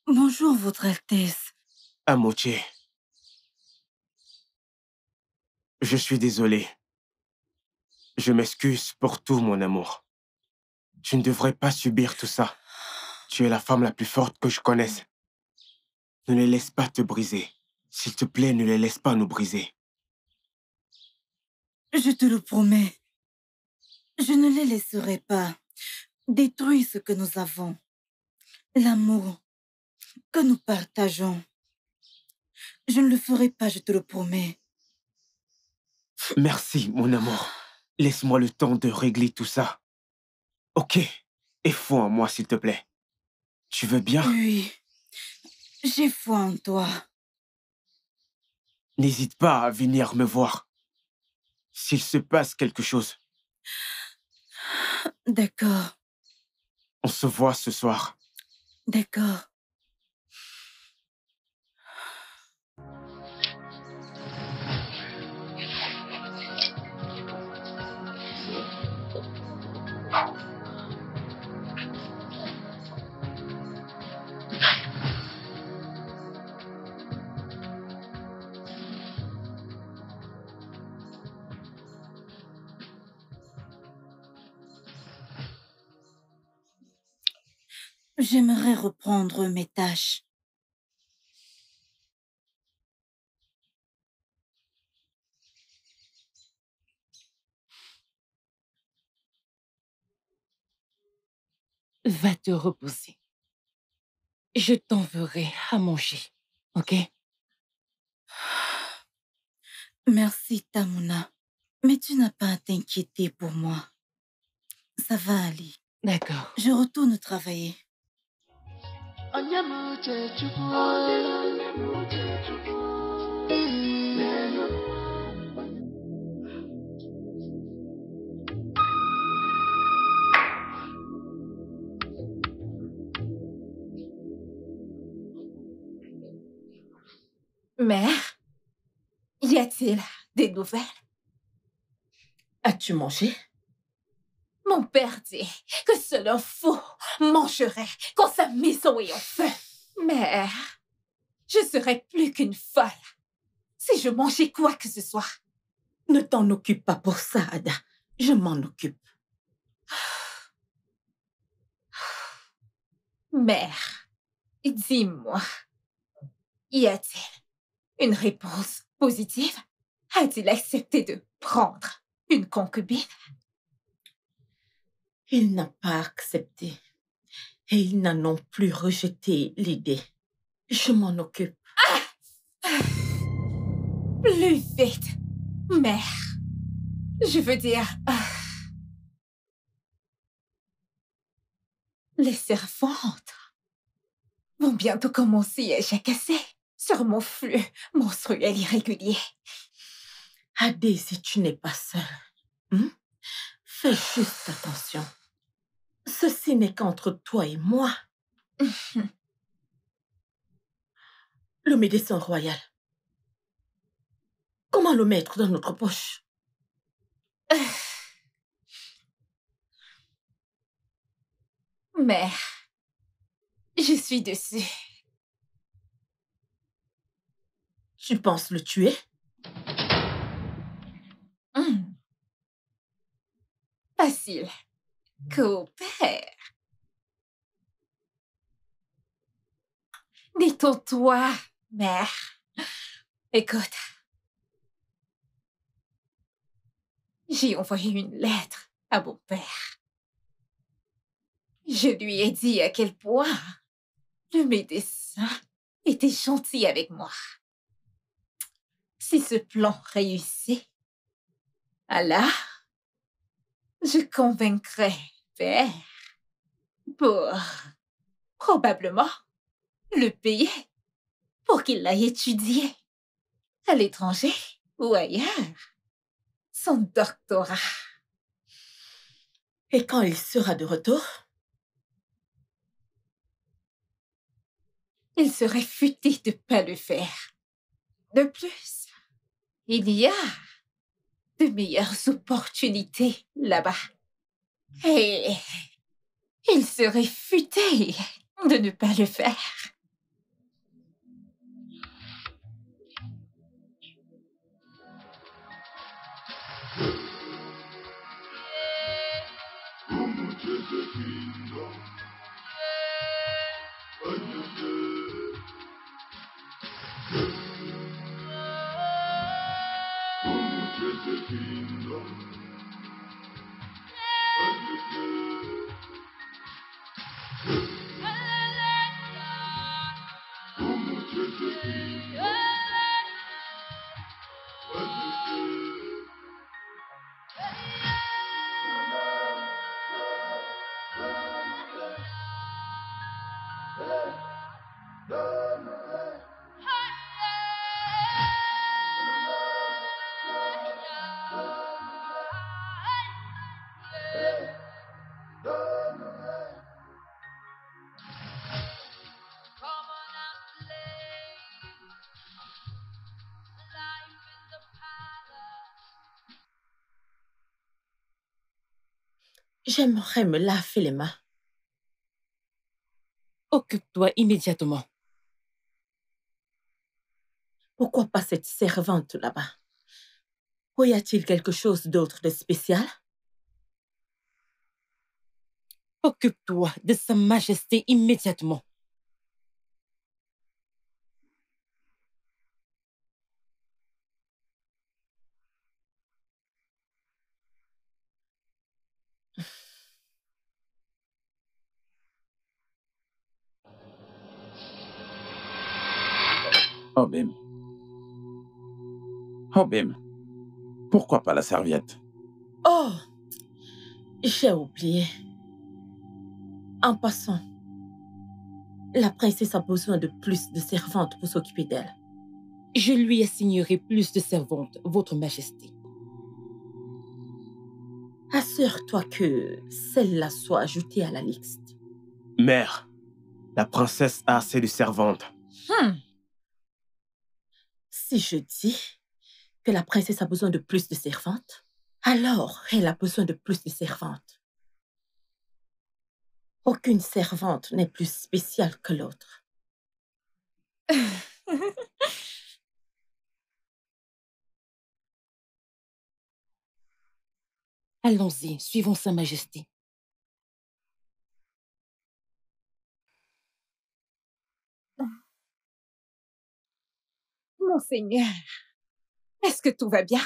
Bonjour, Votre Altesse. Omochesi. Je suis désolé. Je m'excuse pour tout, mon amour. Tu ne devrais pas subir tout ça. Tu es la femme la plus forte que je connaisse. Ne les laisse pas te briser. S'il te plaît, ne les laisse pas nous briser. Je te le promets. Je ne les laisserai pas détruire ce que nous avons. L'amour que nous partageons. Je ne le ferai pas, je te le promets. Merci, mon amour. Laisse-moi le temps de régler tout ça. Ok, et foi en moi, s'il te plaît. Tu veux bien? Oui, j'ai foi en toi. N'hésite pas à venir me voir s'il se passe quelque chose. D'accord. On se voit ce soir. D'accord. J'aimerais reprendre mes tâches. Va te reposer. Je t'enverrai à manger, ok? Merci, Tamuna. Mais tu n'as pas à t'inquiéter pour moi. Ça va aller. D'accord. Je retourne travailler. Mère, y a-t-il des nouvelles? As-tu mangé? Mon père dit que seul un fou mangerait quand sa maison est en feu. Mère, je serais plus qu'une folle si je mangeais quoi que ce soit. Ne t'en occupe pas pour ça, Ada. Je m'en occupe. Mère, dis-moi, y a-t-il une réponse positive? A-t-il accepté de prendre une concubine? Il n'a pas accepté et il n'a non plus rejeté l'idée. Je m'en occupe. Plus vite, mère. Je veux dire... Les servantes vont bientôt commencer à jacasser sur mon flux menstruel irrégulier. Adé, si tu n'es pas seule, fais juste attention. Ceci n'est qu'entre toi et moi. Le médecin royal. Comment le mettre dans notre poche? Mère, je suis dessus. Tu penses le tuer? facile. Coopère. Détends-toi, mère. Écoute. J'ai envoyé une lettre à mon père. Je lui ai dit à quel point le médecin était gentil avec moi. Si ce plan réussit, alors je convaincrai père pour probablement le payer pour qu'il l'aille étudier à l'étranger ou ailleurs. Son doctorat. Et quand il sera de retour? Il serait futé de ne pas le faire. De plus, il y a de meilleures opportunités là-bas. Et il serait futé de ne pas le faire. J'aimerais me laver les mains. Occupe-toi immédiatement. Pourquoi pas cette servante là-bas? Ou y a-t-il quelque chose d'autre de spécial? Occupe-toi de Sa Majesté immédiatement. Obim, pourquoi pas la serviette? Oh, j'ai oublié. En passant, la princesse a besoin de plus de servantes pour s'occuper d'elle. Je lui assignerai plus de servantes, Votre Majesté. Assure-toi que celle-là soit ajoutée à la liste. Mère, la princesse a assez de servantes. Si je dis que la princesse a besoin de plus de servantes, alors elle a besoin de plus de servantes. Aucune servante n'est plus spéciale que l'autre. Allons-y, suivons Sa Majesté. Monseigneur, est-ce que tout va bien?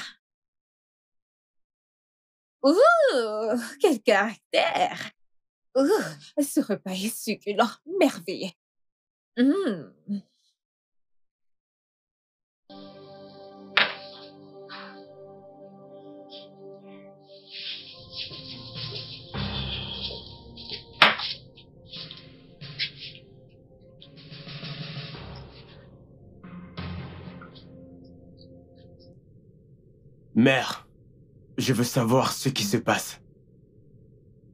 Ouh, quel caractère! Ouh, ce repas est succulent, merveilleux. Mère, je veux savoir ce qui se passe.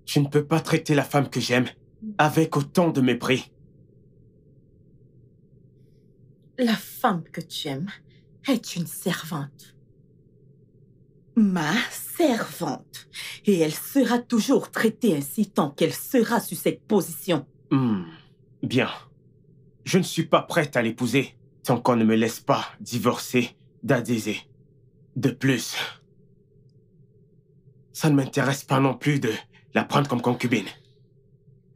Tu ne peux pas traiter la femme que j'aime avec autant de mépris. La femme que tu aimes est une servante. Ma servante. Et elle sera toujours traitée ainsi tant qu'elle sera sur cette position. Bien. Je ne suis pas prête à l'épouser tant qu'on ne me laisse pas divorcer d'Adésé. De plus, Ça ne m'intéresse pas non plus de la prendre comme concubine.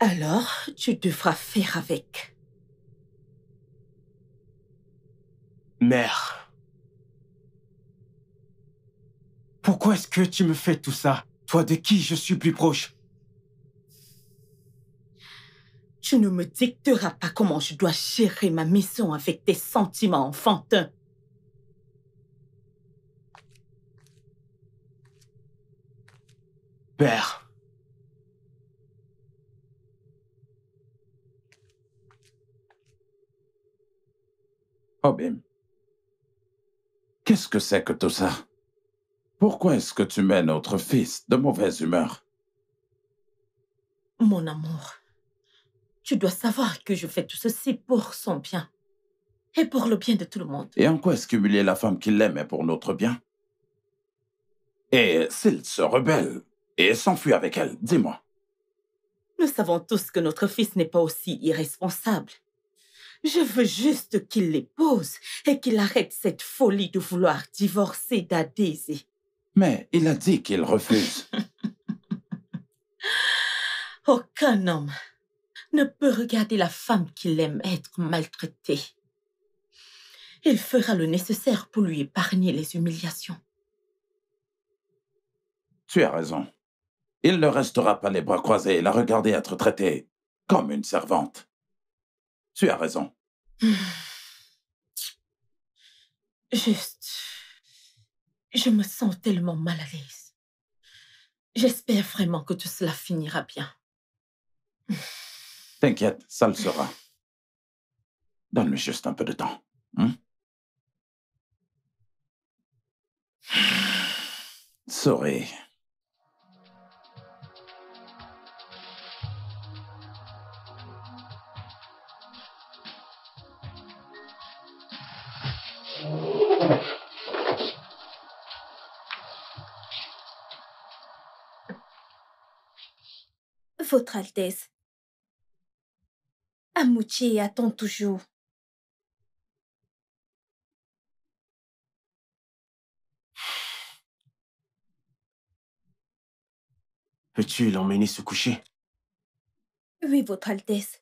Alors, tu devras faire avec. Mère, pourquoi est-ce que tu me fais tout ça, toi de qui je suis plus proche? Tu ne me dicteras pas comment je dois gérer ma maison avec tes sentiments enfantins. Père. Obim, qu'est-ce que c'est que tout ça? Pourquoi est-ce que tu mets notre fils de mauvaise humeur? Mon amour, tu dois savoir que je fais tout ceci pour son bien et pour le bien de tout le monde. Et en quoi est-ce qu'humilier la femme qu'il aime est pour notre bien? Et s'il se rebelle et s'enfuit avec elle, dis-moi. Nous savons tous que notre fils n'est pas aussi irresponsable. Je veux juste qu'il l'épouse et qu'il arrête cette folie de vouloir divorcer d'Adézé. Mais il a dit qu'il refuse. Aucun homme ne peut regarder la femme qu'il aime être maltraitée. Il fera le nécessaire pour lui épargner les humiliations. Tu as raison. Il ne restera pas les bras croisés et la regarder être traitée comme une servante. Tu as raison. Juste, je me sens tellement mal à l'aise. J'espère vraiment que tout cela finira bien. T'inquiète, ça le sera. Donne-lui juste un peu de temps. Hein? Sorry. Votre Altesse, Oumoutou attend toujours. Peux-tu l'emmener se coucher? Oui, Votre Altesse.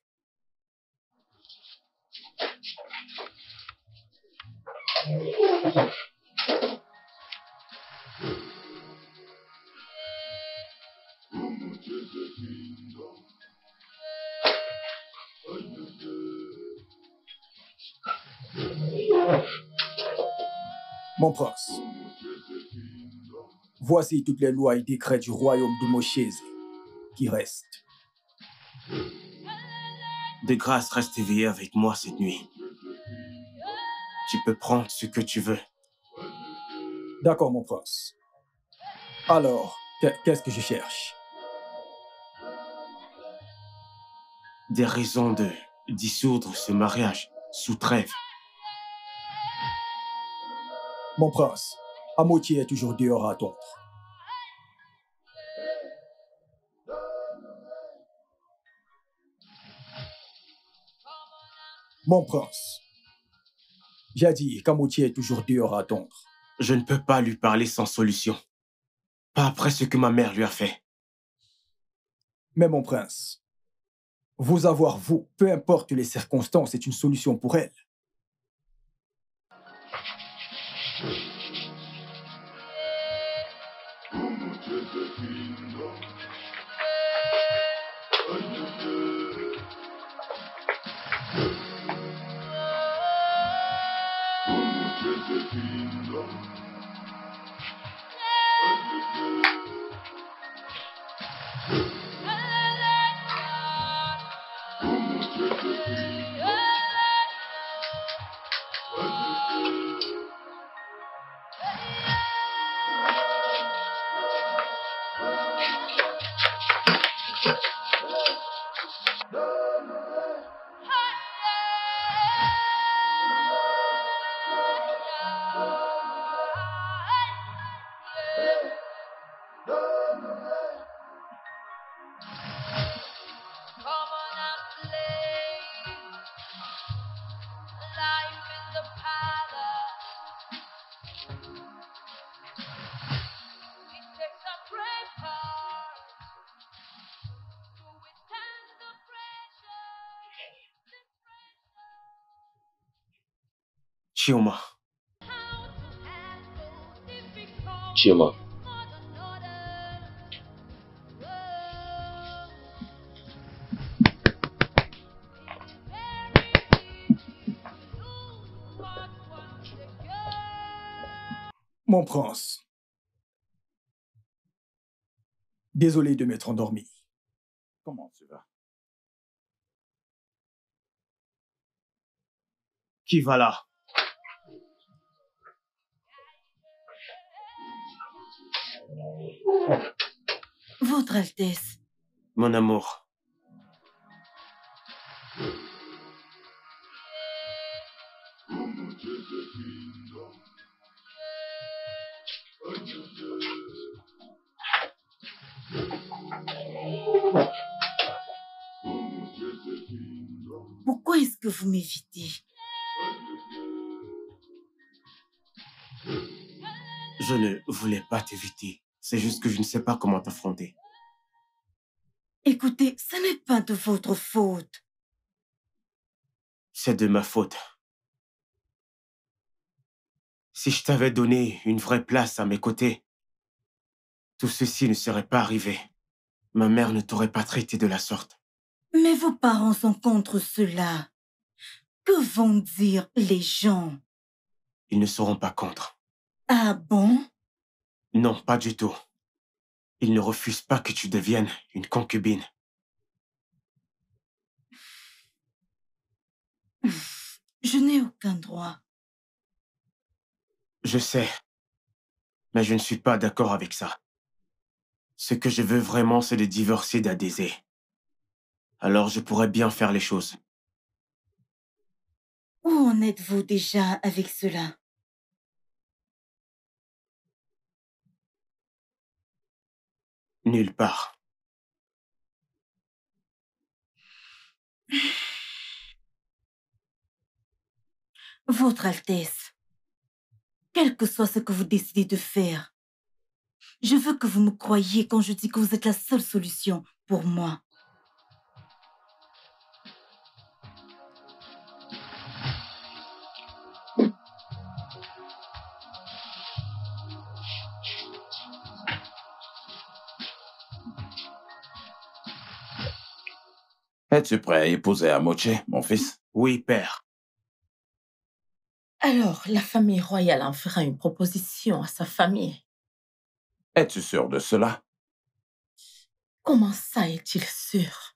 Mon prince, voici toutes les lois et décrets du royaume d'Omochesi qui restent. De grâce, reste éveillé avec moi cette nuit. Tu peux prendre ce que tu veux. D'accord, mon prince. Alors, qu'est-ce que je cherche? Des raisons de dissoudre ce mariage sous trêve. Mon prince, Oumoutou est toujours dehors à attendre. Mon prince, j'ai dit qu'Oumoutou est toujours dehors à attendre. Je ne peux pas lui parler sans solution. Pas après ce que ma mère lui a fait. Mais mon prince, vous avoir vous, peu importe les circonstances, est une solution pour elle. Chioma. Chioma. Mon prince. Désolé de m'être endormi. Comment tu vas? Qui va là? Votre Altesse. Mon amour. Pourquoi est-ce que vous m'évitez? Je ne voulais pas t'éviter. C'est juste que je ne sais pas comment t'affronter. Écoutez, ce n'est pas de votre faute. C'est de ma faute. Si je t'avais donné une vraie place à mes côtés, tout ceci ne serait pas arrivé. Ma mère ne t'aurait pas traité de la sorte. Mais vos parents sont contre cela. Que vont dire les gens? Ils ne seront pas contre. Ah bon? Non, pas du tout. Ils ne refusent pas que tu deviennes une concubine. Je n'ai aucun droit. Je sais, mais je ne suis pas d'accord avec ça. Ce que je veux vraiment, c'est de divorcer d'Adésé. Alors je pourrais bien faire les choses. Où en êtes-vous déjà avec cela? Nulle part. Votre Altesse, quel que soit ce que vous décidez de faire, je veux que vous me croyiez quand je dis que vous êtes la seule solution pour moi. Es-tu prêt à épouser Omochesi, mon fils? Oui, père. Alors, la famille royale en fera une proposition à sa famille. Es-tu sûr de cela? Comment ça est-il sûr?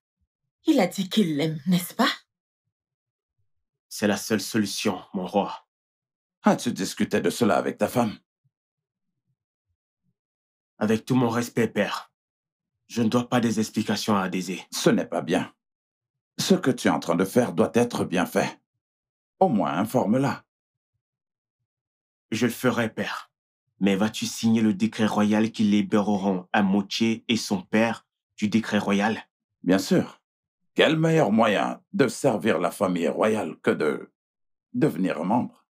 Il a dit qu'il l'aime, n'est-ce pas? C'est la seule solution, mon roi. As-tu discuté de cela avec ta femme? Avec tout mon respect, père. Je ne dois pas des explications à Adésé. Ce n'est pas bien. Ce que tu es en train de faire doit être bien fait. Au moins, informe-la. Je le ferai, père. Mais vas-tu signer le décret royal qui libéreront Omochesi et son père du décret royal? Bien sûr. Quel meilleur moyen de servir la famille royale que de devenir membre?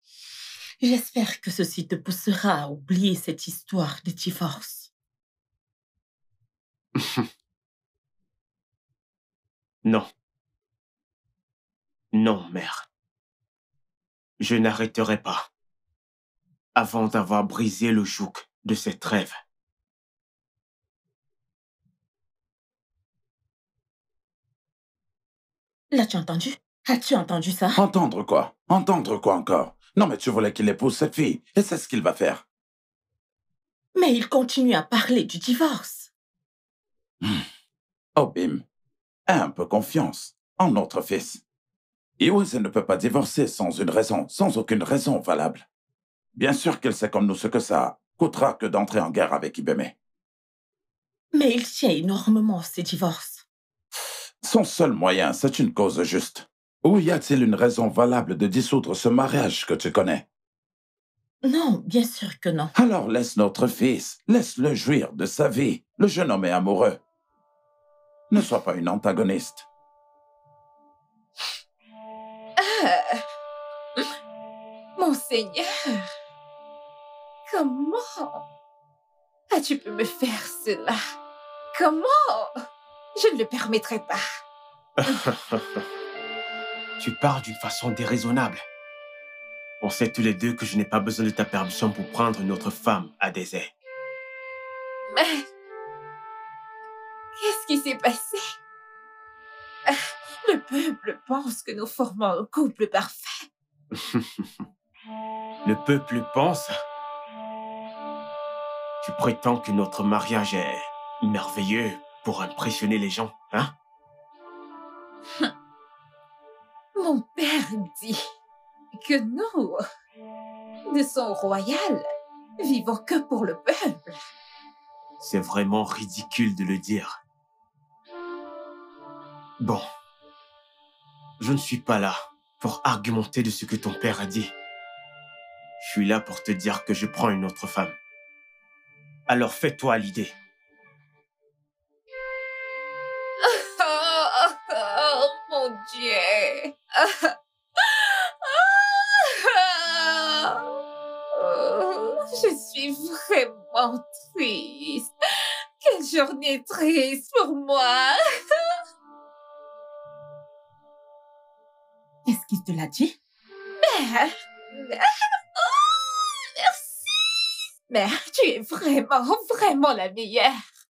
J'espère que ceci te poussera à oublier cette histoire de divorce. Non. Non, mère. Je n'arrêterai pas avant d'avoir brisé le joug de cette rêve. L'as-tu entendu? As-tu entendu ça? Entendre quoi? Entendre quoi encore? Non, mais tu voulais qu'il épouse cette fille, et c'est ce qu'il va faire. Mais il continue à parler du divorce. Oh, bim. Aie un peu confiance en notre fils. Iweze ne peut pas divorcer sans une raison, sans aucune raison valable. Bien sûr qu'elle sait comme nous ce que ça coûtera que d'entrer en guerre avec Ibémé. Mais il tient énormément ces divorces. Son seul moyen, c'est une cause juste. Ou y a-t-il une raison valable de dissoudre ce mariage que tu connais? Non, bien sûr que non. Alors laisse notre fils, laisse-le jouir de sa vie. Le jeune homme est amoureux. Ne sois pas une antagoniste. Seigneur, comment as-tu pu me faire cela? Comment? Je ne le permettrai pas. Tu parles d'une façon déraisonnable. On sait tous les deux que je n'ai pas besoin de ta permission pour prendre notre femme à désert. Mais... qu'est-ce qui s'est passé? Le peuple pense que nous formons un couple parfait. Le peuple pense? Tu prétends que notre mariage est merveilleux pour impressionner les gens, hein? Mon père dit que nous, de son royal, vivons que pour le peuple. C'est vraiment ridicule de le dire. Bon, je ne suis pas là pour argumenter de ce que ton père a dit. Je suis là pour te dire que je prends une autre femme. Alors fais-toi à l'idée. Oh, mon Dieu! Je suis vraiment triste. Quelle journée triste pour moi! Qu'est-ce qu'il te l'a dit? Mère! Oh, merci! Mère, tu es vraiment, vraiment la meilleure.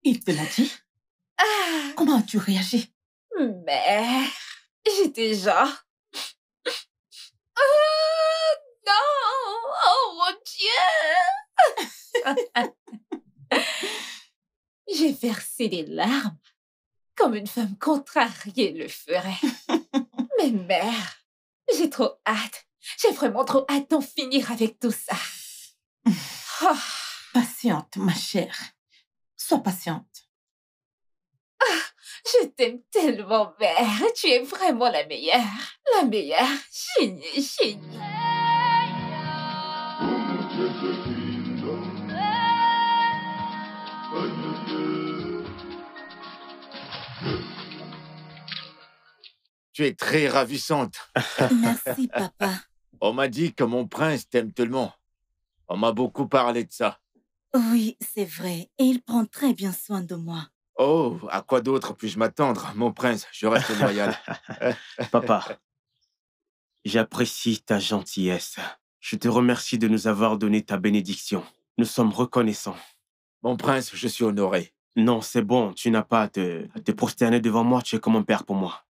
Il te l'a dit? Comment as-tu réagi? Mère, j'étais genre... Oh non! Oh mon Dieu! J'ai versé des larmes comme une femme contrariée le ferait. Mais mère, j'ai trop hâte. J'ai vraiment trop hâte d'en finir avec tout ça. Oh. Patiente, ma chère. Sois patiente. Oh, je t'aime tellement, mère. Tu es vraiment la meilleure. La meilleure. Génial, génial. Tu es très ravissante. Merci, papa. On m'a dit que mon prince t'aime tellement. On m'a beaucoup parlé de ça. Oui, c'est vrai. Et il prend très bien soin de moi. Oh, à quoi d'autre puis-je m'attendre, mon prince? Je reste loyal. Papa, j'apprécie ta gentillesse. Je te remercie de nous avoir donné ta bénédiction. Nous sommes reconnaissants. Mon prince, je suis honoré. Non, c'est bon. Tu n'as pas à te prosterner devant moi. Tu es comme un père pour moi.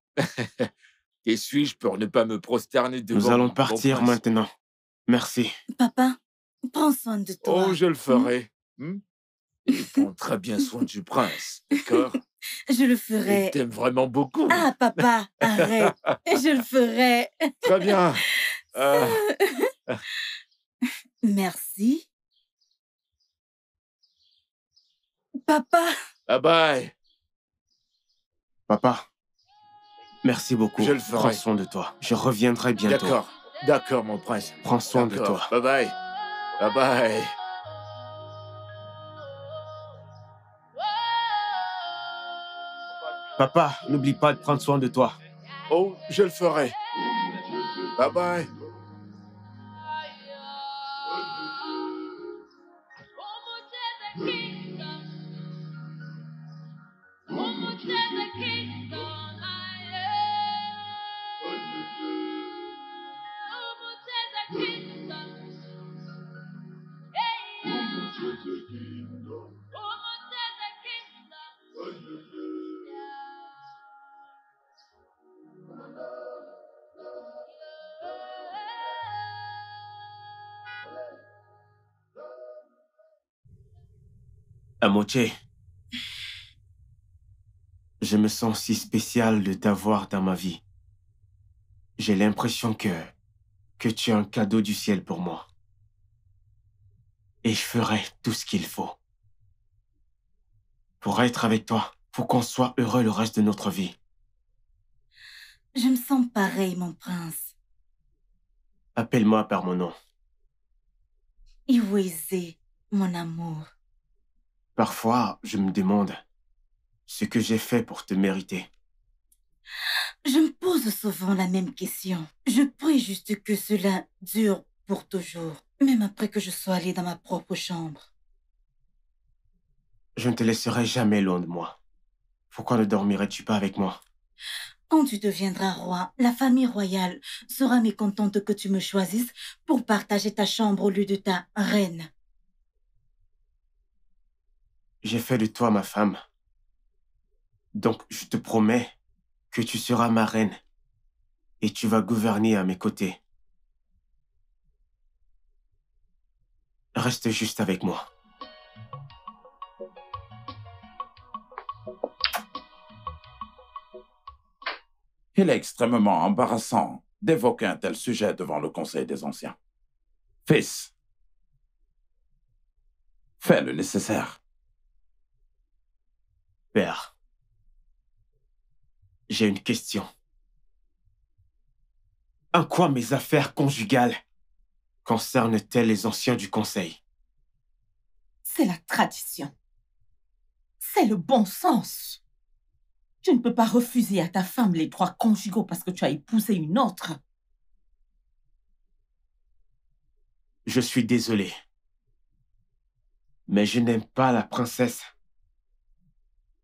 Qui suis-je pour ne pas me prosterner devant mon prince? Nous allons partir maintenant. Merci. Papa, prends soin de toi. Oh, je le ferai. Il prend très bien soin du prince, d'accord? Je le ferai. Il t'aime vraiment beaucoup. Ah, papa, arrête. Je le ferai. Très bien. Merci. Papa. Bye bye. Papa. Merci beaucoup. Je le ferai. Prends soin de toi. Je reviendrai bientôt. D'accord. D'accord, mon prince. Prends soin de toi. Bye bye. Bye bye. Papa, n'oublie pas de prendre soin de toi. Oh, je le ferai. Bye bye. Omochesi, je me sens si spécial de t'avoir dans ma vie. J'ai l'impression que tu es un cadeau du ciel pour moi. Et je ferai tout ce qu'il faut pour être avec toi, pour qu'on soit heureux le reste de notre vie. Je me sens pareil, mon prince. Appelle-moi par mon nom. Iweze, mon amour. Parfois, je me demande ce que j'ai fait pour te mériter. Je me pose souvent la même question. Je prie juste que cela dure pour toujours, même après que je sois allée dans ma propre chambre. Je ne te laisserai jamais loin de moi. Pourquoi ne dormirais-tu pas avec moi? Quand tu deviendras roi, la famille royale sera mécontente que tu me choisisses pour partager ta chambre au lieu de ta reine. J'ai fait de toi ma femme. Donc je te promets que tu seras ma reine et tu vas gouverner à mes côtés. Reste juste avec moi. Il est extrêmement embarrassant d'évoquer un tel sujet devant le Conseil des Anciens. Fils, fais le nécessaire. Père, j'ai une question. En quoi mes affaires conjugales concernent-elles les Anciens du Conseil? C'est la tradition. C'est le bon sens. Tu ne peux pas refuser à ta femme les droits conjugaux parce que tu as épousé une autre. Je suis désolé, mais je n'aime pas la princesse.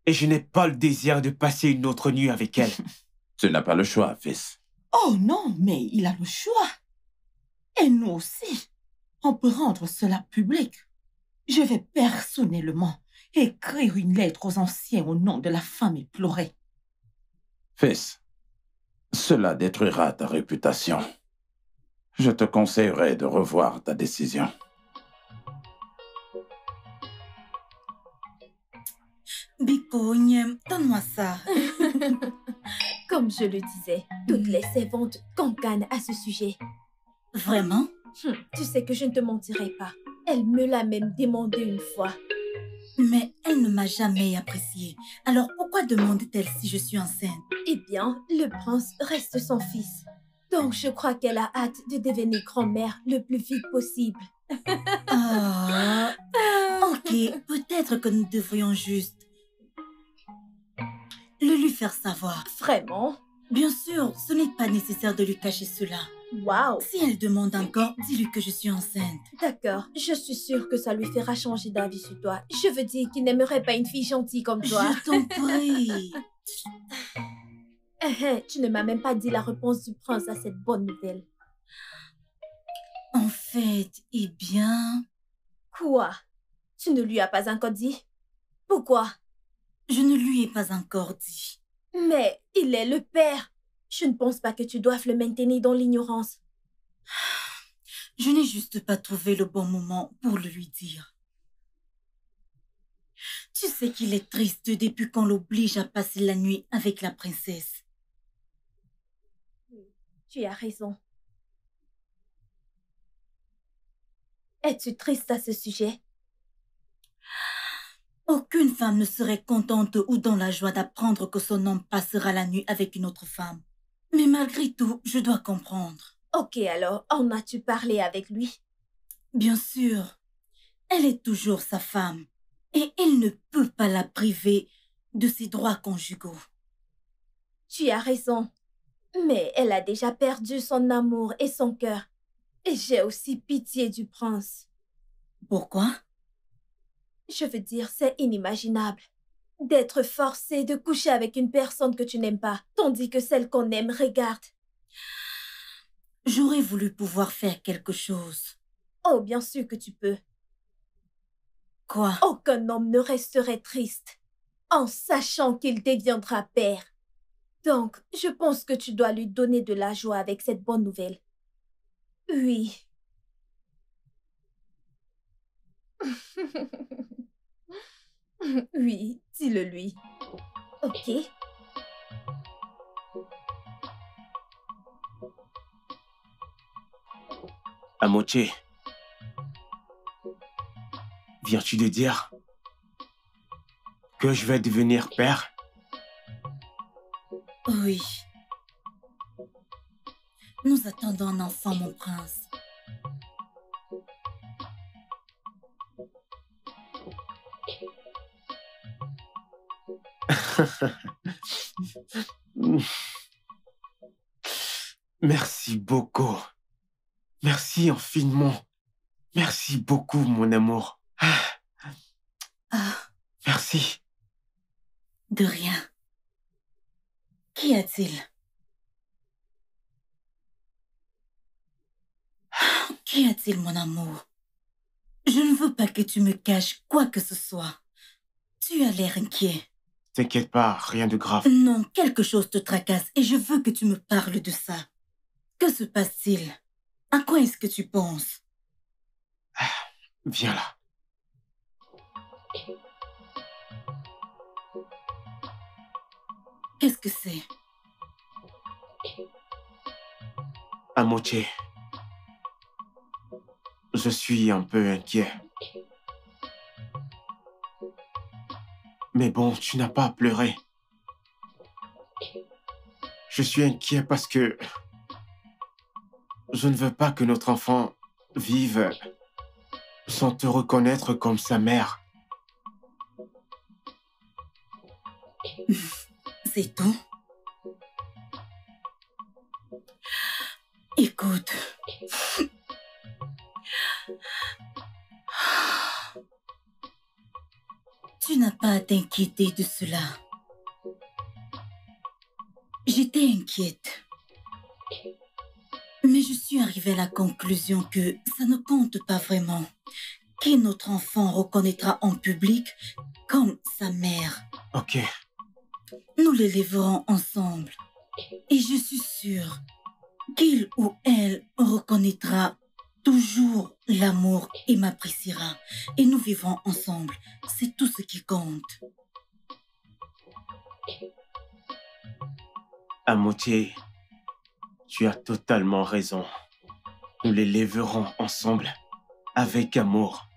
Et je n'ai pas le désir de passer une autre nuit avec elle. Tu n'as pas le choix, fils. Oh non, mais il a le choix. Et nous aussi, on peut rendre cela public. Je vais personnellement écrire une lettre aux anciens au nom de la femme éplorée. Fils, cela détruira ta réputation. Je te conseillerais de revoir ta décision. Bicogne, donne-moi ça. Comme je le disais, toutes les servantes cancanent à ce sujet. Vraiment? Tu sais que je ne te mentirai pas. Elle me l'a même demandé une fois. Mais elle ne m'a jamais appréciée. Alors pourquoi demande-t-elle si je suis enceinte? Eh bien, le prince reste son fils. Donc je crois qu'elle a hâte de devenir grand-mère le plus vite possible. Ah, ok, peut-être que nous devrions juste le lui faire savoir. Vraiment? Bien sûr, ce n'est pas nécessaire de lui cacher cela. Wow. Si elle demande encore, dis-lui que je suis enceinte. D'accord, je suis sûre que ça lui fera changer d'avis sur toi. Je veux dire qu'il n'aimerait pas une fille gentille comme toi. Je t'en prie. Tu ne m'as même pas dit la réponse du prince à cette bonne nouvelle. En fait, eh bien... Quoi? Tu ne lui as pas encore dit? Pourquoi? Je ne lui ai pas encore dit. Mais il est le père. Je ne pense pas que tu doives le maintenir dans l'ignorance. Je n'ai juste pas trouvé le bon moment pour le lui dire. Tu sais qu'il est triste depuis qu'on l'oblige à passer la nuit avec la princesse. Tu as raison. Es-tu triste à ce sujet? Aucune femme ne serait contente ou dans la joie d'apprendre que son homme passera la nuit avec une autre femme. Mais malgré tout, je dois comprendre. Ok, alors, en as-tu parlé avec lui? Bien sûr. Elle est toujours sa femme. Et il ne peut pas la priver de ses droits conjugaux. Tu as raison. Mais elle a déjà perdu son amour et son cœur. Et j'ai aussi pitié du prince. Pourquoi? Je veux dire, c'est inimaginable. D'être forcé de coucher avec une personne que tu n'aimes pas, tandis que celle qu'on aime regarde. J'aurais voulu pouvoir faire quelque chose. Oh, bien sûr que tu peux. Quoi? Aucun homme ne resterait triste en sachant qu'il deviendra père. Donc, je pense que tu dois lui donner de la joie avec cette bonne nouvelle. Oui. Oui, dis-le lui. Ok. Amoche, viens-tu de dire que je vais devenir père? Oui. Nous attendons un enfant, mon prince. Merci beaucoup. Merci infiniment. Merci beaucoup, mon amour. Merci. De rien. Qui Qu'y a-t-il? Qu'y a-t-il, mon amour? Je ne veux pas que tu me caches quoi que ce soit. Tu as l'air inquiet. T'inquiète pas, rien de grave. Non, quelque chose te tracasse et je veux que tu me parles de ça. Que se passe-t-il? À quoi est-ce que tu penses? Viens là. Qu'est-ce que c'est? Omochesi, je suis un peu inquiet. Mais bon, tu n'as pas à pleurer. Je suis inquiet parce que je ne veux pas que notre enfant vive sans te reconnaître comme sa mère. C'est tout? Écoute. Tu n'as pas à t'inquiéter de cela. J'étais inquiète. Mais je suis arrivée à la conclusion que ça ne compte pas vraiment, que notre enfant reconnaîtra en public comme sa mère. Ok. Nous l'élèverons ensemble. Et je suis sûre qu'il ou elle reconnaîtra toujours l'amour et m'appréciera. Et nous vivrons ensemble. C'est tout ce qui compte. Omochesi, tu as totalement raison. Nous l'élèverons ensemble. Avec amour.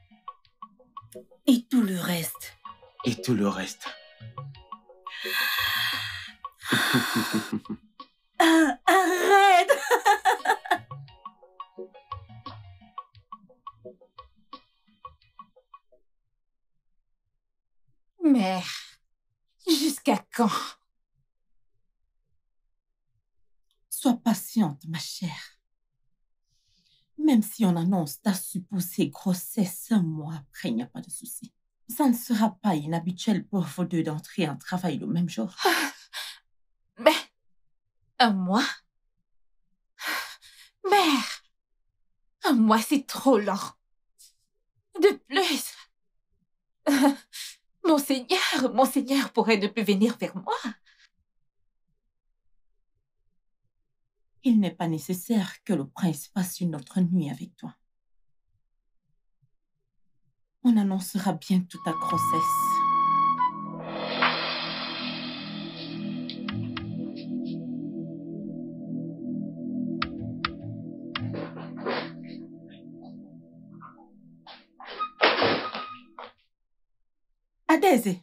Et tout le reste. Et tout le reste. Arrête! Mère, jusqu'à quand? Sois patiente, ma chère. Même si on annonce ta supposée grossesse un mois après, il n'y a pas de souci. Ça ne sera pas inhabituel pour vous deux d'entrer en travail le même jour. Mais, un mois? Mère, un mois c'est trop lent. De plus, Monseigneur pourrait ne plus venir vers moi. Il n'est pas nécessaire que le prince passe une autre nuit avec toi. On annoncera bientôt ta grossesse. Adézé.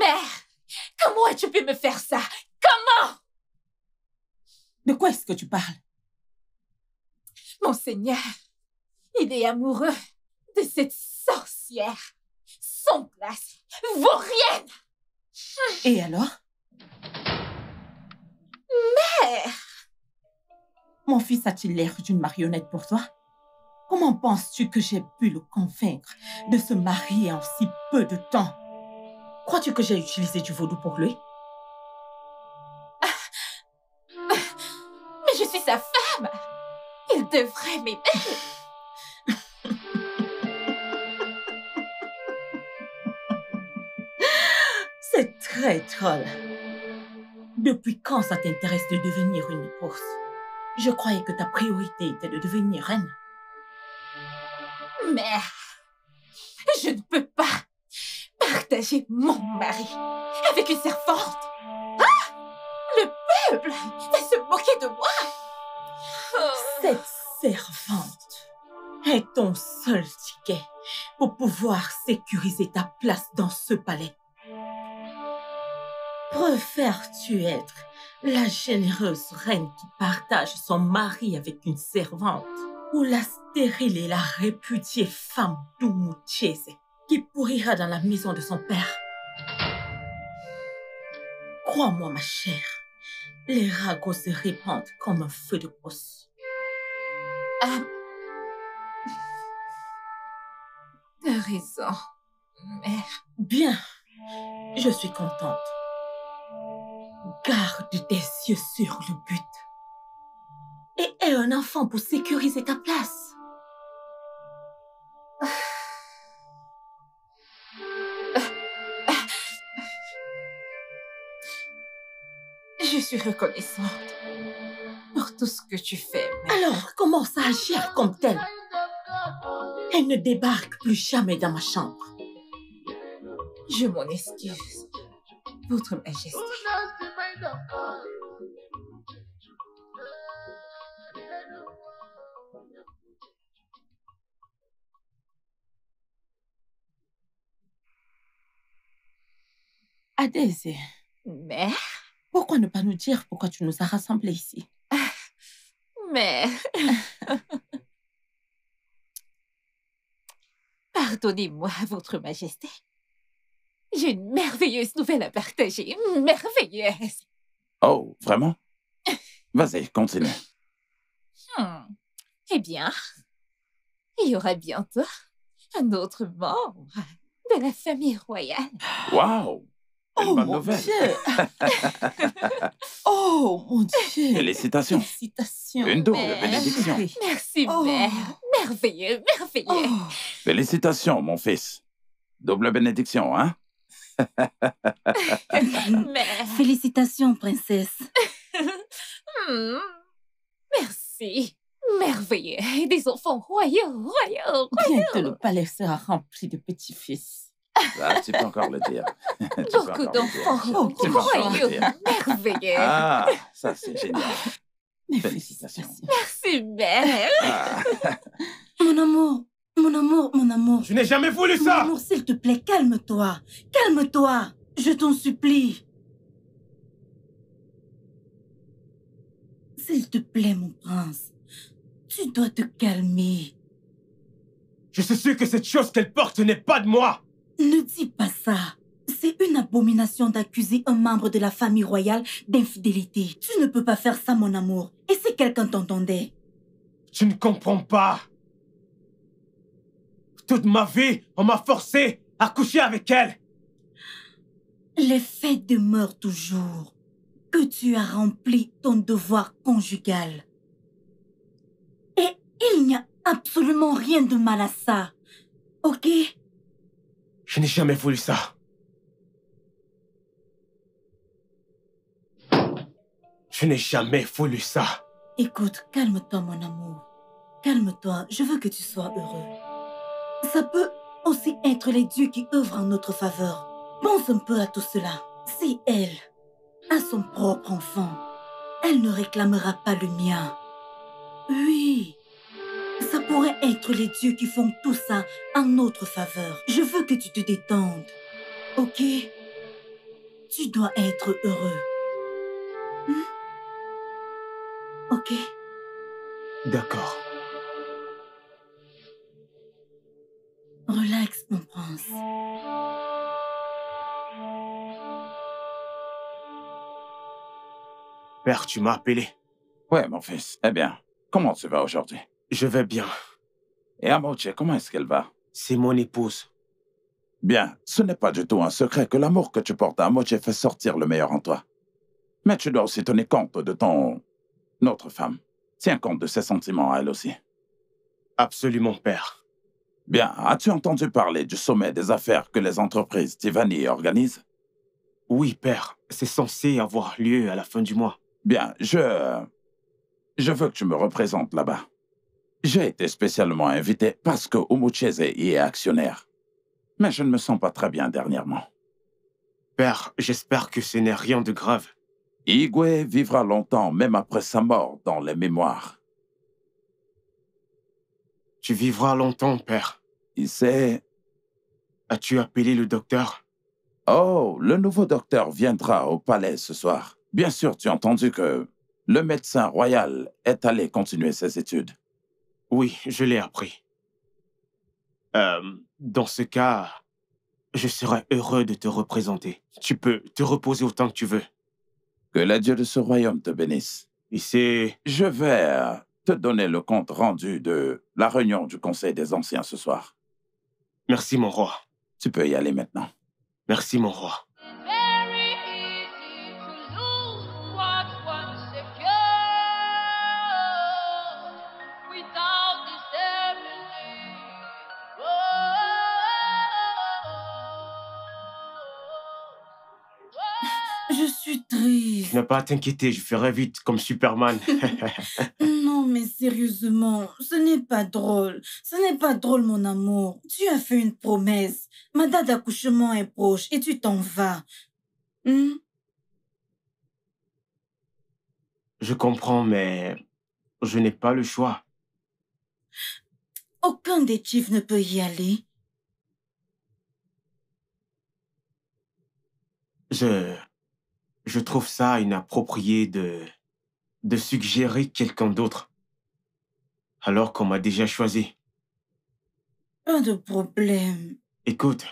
Mère, comment as-tu pu me faire ça? Comment? De quoi est-ce que tu parles? Monseigneur, il est amoureux de cette sorcière, sans place, vaurienne. Et alors? Mère! Mon fils a-t-il l'air d'une marionnette pour toi? Comment penses-tu que j'ai pu le convaincre de se marier en si peu de temps? Crois-tu que j'ai utilisé du vaudou pour lui? Mais je suis sa femme! Il devrait m'aimer! C'est très drôle. Depuis quand ça t'intéresse de devenir une épouse? Je croyais que ta priorité était de devenir reine. Mère, je ne peux pas partager mon mari avec une servante. Ah! Le peuple va se moquer de moi. Cette servante est ton seul ticket pour pouvoir sécuriser ta place dans ce palais. Préfères-tu être la généreuse reine qui partage son mari avec une servante? Ou la stérile et la réputée femme d'Oumoutou qui pourrira dans la maison de son père. Crois-moi, ma chère, les ragots se répandent comme un feu de brousse. T'as raison, mère. Bien, je suis contente. Garde tes yeux sur le but et aie un enfant pour sécuriser ta place. Je suis reconnaissante pour tout ce que tu fais. Mais... Alors, commence à agir comme telle. Et ne débarque plus jamais dans ma chambre. Je m'en excuse, Votre Majesté. Adézé. Mère? Pourquoi ne pas nous dire pourquoi tu nous as rassemblés ici? Mère. Pardonnez-moi, Votre Majesté. J'ai une merveilleuse nouvelle à partager. Merveilleuse. Oh, vraiment? Vas-y, continue. Eh bien, il y aura bientôt un autre membre de la famille royale. Waouh! Oh, mon Dieu. Oh, mon Dieu. Félicitations. Félicitations. Une double bénédiction. Merci, mère. Merveilleux, merveilleux. Oh. Félicitations, mon fils. Double bénédiction, hein? Mère. Félicitations, princesse. Merci. Merveilleux. Des enfants royaux. Bientôt, le palais sera rempli de petits-fils. Ah, tu peux encore le dire. Beaucoup d'enfants royaux. Merveilleux. Ah, ça, c'est génial. Félicitations. Merci, mère. Ah. Mon amour. Mon amour. Je n'ai jamais voulu ça. Mon amour, s'il te plaît, calme-toi. Calme-toi. Je t'en supplie. S'il te plaît, mon prince. Tu dois te calmer. Je suis sûre que cette chose qu'elle porte n'est pas de moi. Ne dis pas ça. C'est une abomination d'accuser un membre de la famille royale d'infidélité. Tu ne peux pas faire ça, mon amour. Et si quelqu'un t'entendait? Tu ne comprends pas. Toute ma vie, on m'a forcé à coucher avec elle. Les faits demeurent toujours que tu as rempli ton devoir conjugal. Et il n'y a absolument rien de mal à ça, ok? Je n'ai jamais voulu ça. Je n'ai jamais voulu ça. Écoute, calme-toi, mon amour. Calme-toi, je veux que tu sois heureux. Ça peut aussi être les dieux qui œuvrent en notre faveur. Pense un peu à tout cela. Si elle a son propre enfant, elle ne réclamera pas le mien. Oui, ça pourrait être les dieux qui font tout ça en notre faveur. Je veux que tu te détendes, ok? Tu dois être heureux. Ok? D'accord. Relax, mon prince. Père, tu m'as appelé. Ouais, mon fils. Eh bien, comment tu vas aujourd'hui? Je vais bien. Et Omochesi, comment est-ce qu'elle va? C'est mon épouse. Bien, ce n'est pas du tout un secret que l'amour que tu portes à Omochesi fait sortir le meilleur en toi. Mais tu dois aussi tenir compte de notre femme. Tiens compte de ses sentiments à elle aussi. Absolument, père. Bien, as-tu entendu parler du sommet des affaires que les entreprises Tivani organisent? Oui, père. C'est censé avoir lieu à la fin du mois. Bien, je veux que tu me représentes là-bas. J'ai été spécialement invité parce que Omochesi y est actionnaire. Mais je ne me sens pas très bien dernièrement. Père, j'espère que ce n'est rien de grave. Igwe vivra longtemps, même après sa mort, dans les mémoires. Tu vivras longtemps, père. Il sait... As-tu appelé le docteur? Oh, le nouveau docteur viendra au palais ce soir. Bien sûr, tu as entendu que le médecin royal est allé continuer ses études. Oui, je l'ai appris. Dans ce cas, je serai heureux de te représenter. Tu peux te reposer autant que tu veux. Que la dieu de ce royaume te bénisse. Ici, je vais... te donner le compte rendu de la réunion du Conseil des Anciens ce soir. Merci, mon roi. Tu peux y aller maintenant. Merci, mon roi. Je suis triste. Tu n'as pas à t'inquiéter, je ferai vite comme Superman. Non, mais sérieusement, ce n'est pas drôle. Ce n'est pas drôle, mon amour. Tu as fait une promesse. Ma date d'accouchement est proche et tu t'en vas. Je comprends, mais je n'ai pas le choix. Aucun des chiefs ne peut y aller. Je trouve ça inapproprié de suggérer quelqu'un d'autre, alors qu'on m'a déjà choisi. Pas de problème. Écoute,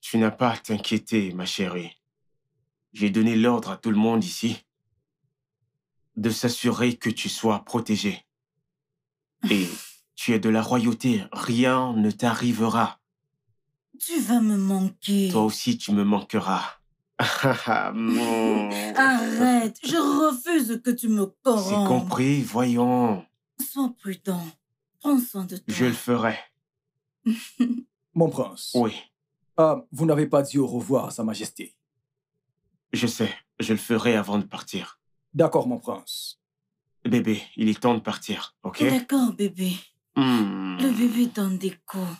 tu n'as pas à t'inquiéter, ma chérie. J'ai donné l'ordre à tout le monde ici de s'assurer que tu sois protégée. Et tu es de la royauté, rien ne t'arrivera. Tu vas me manquer. Toi aussi, tu me manqueras. Arrête, je refuse que tu me corrompes. C'est compris, voyons. Sois prudent, prends soin de toi. Je le ferai. Mon prince. Oui. Vous n'avez pas dit au revoir à Sa Majesté. Je sais, je le ferai avant de partir. D'accord, mon prince. Bébé, il est temps de partir, ok? D'accord, bébé. Le bébé donne des coups.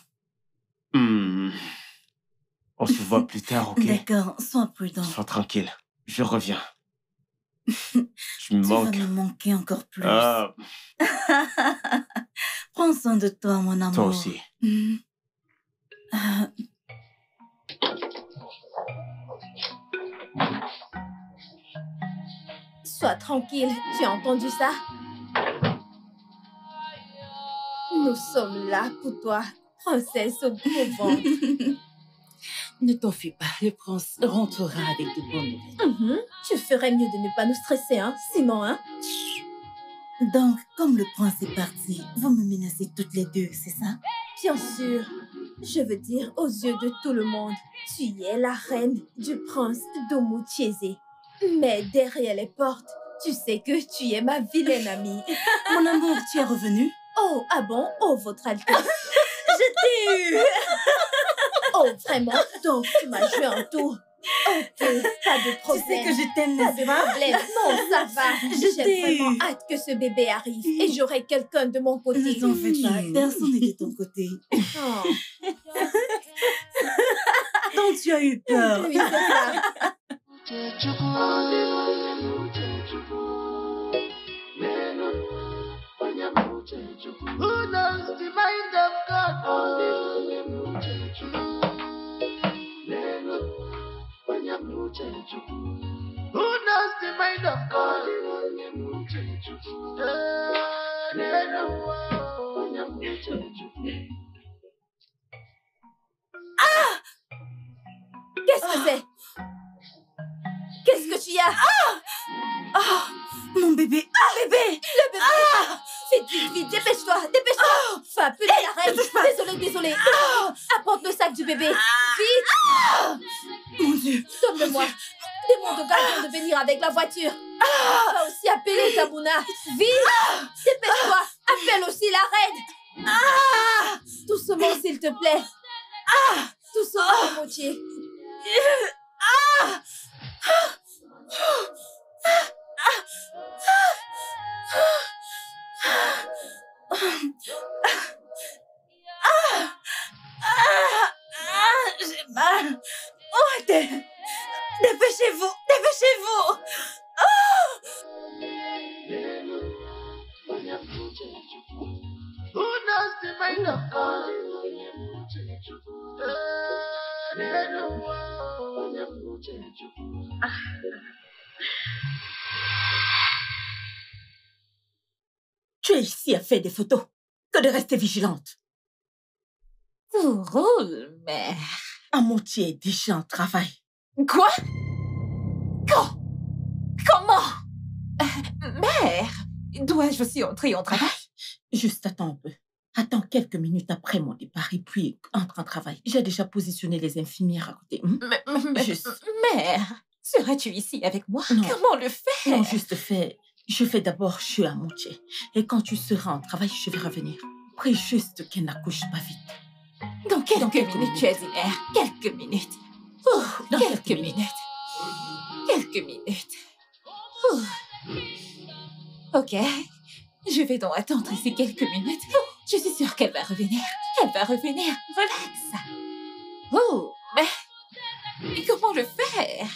On se voit plus tard, ok? D'accord, sois prudent. Sois tranquille, je reviens. Tu me manques. Tu vas me manquer encore plus. Prends soin de toi, mon amour. Toi aussi. Sois tranquille, tu as entendu ça? Nous sommes là pour toi, princesse au beau ventre. Ne t'en fais pas, le prince rentrera avec de bonnes nouvelles. Tu ferais mieux de ne pas nous stresser, hein, sinon, hein? Donc, comme le prince est parti, vous me menacez toutes les deux, c'est ça? Bien sûr. Je veux dire, aux yeux de tout le monde, tu es la reine du prince d'Omochesi. Mais derrière les portes, tu sais que tu es ma vilaine amie. Mon amour, tu es revenue? Oh, ah bon? Oh, votre Altesse. Je t'ai eu. Oh, vraiment? Donc, tu m'as joué un tour. Ok, pas de problème. Tu sais que je t'aime, n'est-ce pas? Pas de problème. Non, ça va. J'ai vraiment hâte que ce bébé arrive et j'aurai quelqu'un de mon côté. Ne t'en fais pas, personne n'est de ton côté. Oh. Donc, tu as eu peur. Oui, c'est ça. Who knows the mind of God? Ah! Qu'est-ce que c'est? Qu'est-ce que tu y as? Ah! Oh, mon bébé! Ah, bébé! Le bébé! Ah! Vite, vite, vite, dépêche-toi, dépêche-toi! Oh, va appeler la reine! Désolé, désolé! Oh, apporte le sac du bébé! Vite! Ah, mon Dieu! Donne-le-moi! Demande au gardien de venir avec la voiture! Va aussi appeler Zabouna! Vite! Dépêche-toi! Appelle aussi la reine! Doucement, s'il te plaît! Doucement, mon Dieu! J'ai mal. Oh, dépêchez-vous, dépêchez-vous. Tu es ici à faire des photos, que de rester vigilante. Tout roule, mais... Omochesi est déjà en travail. Quoi? Quand? Comment? Mère, dois-je aussi entrer en travail? Juste attends un peu. Attends quelques minutes après mon départ et puis entre en travail. J'ai déjà positionné les infirmières à côté. Mère, serais-tu ici avec moi? Non. Comment le faire? Non, juste fais... Je fais d'abord chez Omochesi. Et quand tu seras en travail, je vais revenir. Prie juste qu'elle n'accouche pas vite. Dans quelques minutes, tu as dit, mère. Quelques minutes. Oh, dans quelques minutes. minutes. Ouh. Ok, je vais donc attendre ces quelques minutes. Je suis sûre qu'elle va revenir. Elle va revenir. Relax. Oh, mais comment le faire?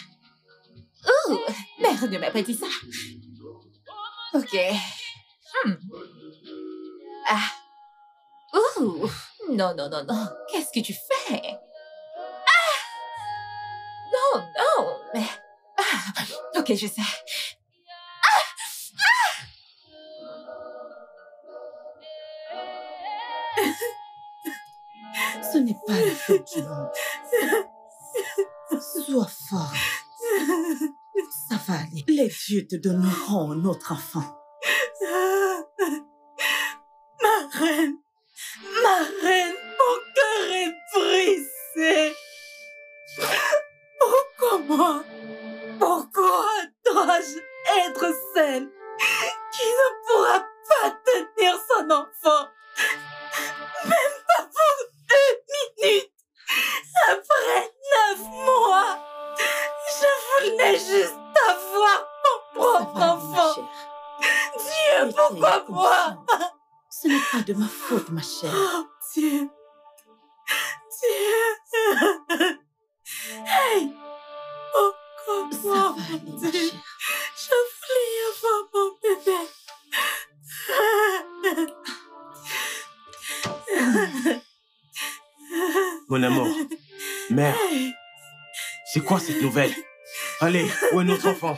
Oh, merde, ne m'a pas dit ça. Ok. Ah. Oh, non, non, non, non. Qu'est-ce que tu fais? Ah! Non, non, mais... Ah, ok, je sais. Ce n'est pas le feu qui monte. Sois fort. Ça va aller. Les dieux te donneront un autre enfant. Ma reine, mon cœur est brisé. Pourquoi moi? Pourquoi dois-je être celle qui ne pourra pas tenir son enfant? Même pas pour 2 minutes. Après 9 mois, je voulais juste avoir mon propre enfant. Dieu, pourquoi moi? Ce n'est pas de ma faute, ma chère. Oh, Dieu. Dieu. Hey. Pourquoi moi? Ça va aller, ma chère. Je voulais avoir mon bébé. Mon amour, mère, c'est quoi cette nouvelle? Allez, où est notre enfant?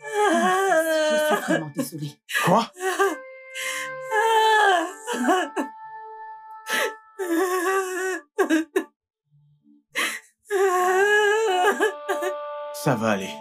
Je suis vraiment désolée. Quoi? Ça va aller.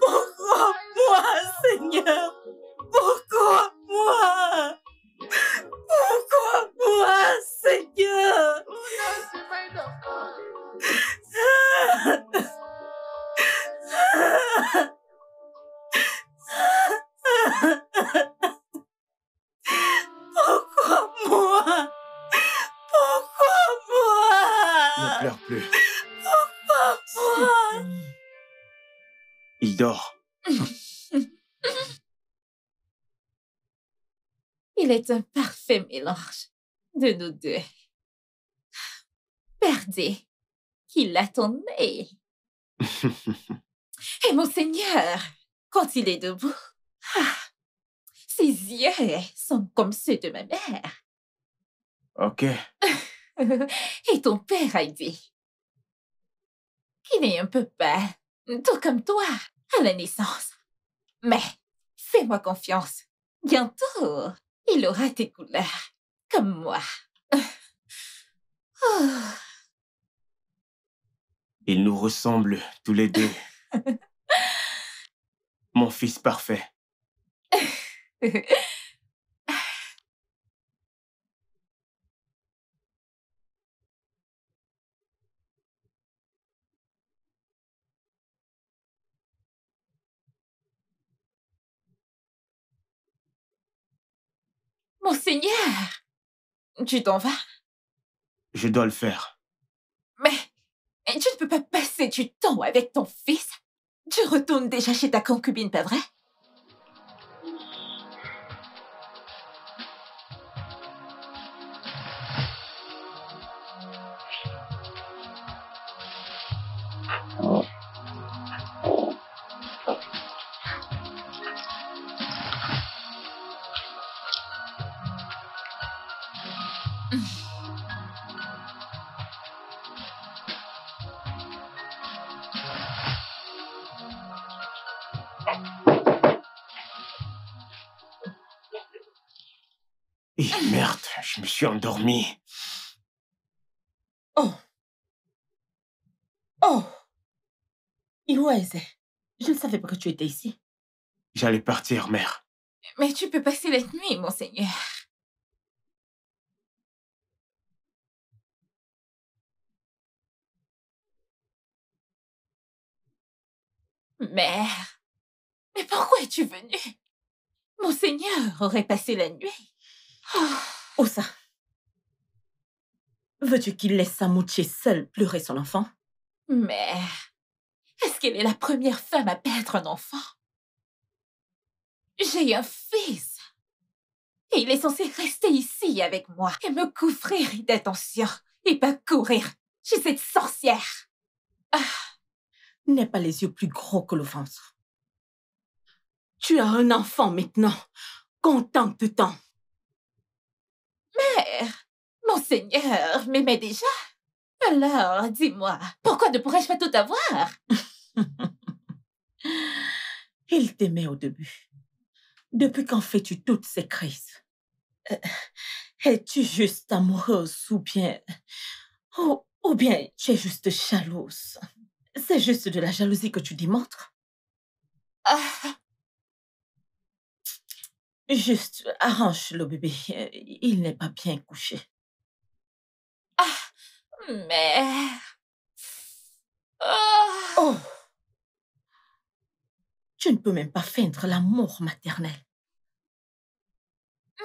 Pourquoi moi, Seigneur? Pourquoi moi? Pourquoi moi, Seigneur? Pourquoi moi? Pourquoi moi? Ne pleure plus. Pourquoi moi? Il dort. Il est un parfait mélange de nous deux. Perdez qu'il l'attendait. Et mon Seigneur, quand il est debout, ah, ses yeux sont comme ceux de ma mère. Ok. Et ton père a dit qu'il est un peu pâle, tout comme toi, à la naissance. Mais fais-moi confiance. Bientôt, il aura tes couleurs, comme moi. Oh. Ils nous ressemblent tous les deux. Mon fils parfait. Monseigneur, tu t'en vas? Je dois le faire. Mais tu ne peux pas passer du temps avec ton fils? Tu retournes déjà chez ta concubine, pas vrai? Eh merde, je me suis endormi. Oh. Oh. Iweze, je ne savais pas que tu étais ici. J'allais partir, mère. Mais tu peux passer la nuit, monseigneur. Mère, mais pourquoi es-tu venue? Monseigneur aurait passé la nuit. Oh ça. Veux-tu qu'il laisse Omochesi seule pleurer son enfant? Mère, est-ce qu'elle est la première femme à perdre un enfant? J'ai un fils. Et il est censé rester ici avec moi et me couvrir d'attention et pas courir chez cette sorcière. N'aie pas les yeux plus gros que le ventre. Tu as un enfant maintenant. Contente-t'en. Mère, Monseigneur m'aimait déjà. Alors, dis-moi, pourquoi ne pourrais-je pas tout avoir? Il t'aimait au début. Depuis qu'en fais-tu toutes ces crises? Es-tu juste amoureuse ou bien tu es juste jalouse? C'est juste de la jalousie que tu démontres? Juste, arrange le bébé. Il n'est pas bien couché. Mère... Oh! Tu ne peux même pas feindre l'amour maternel.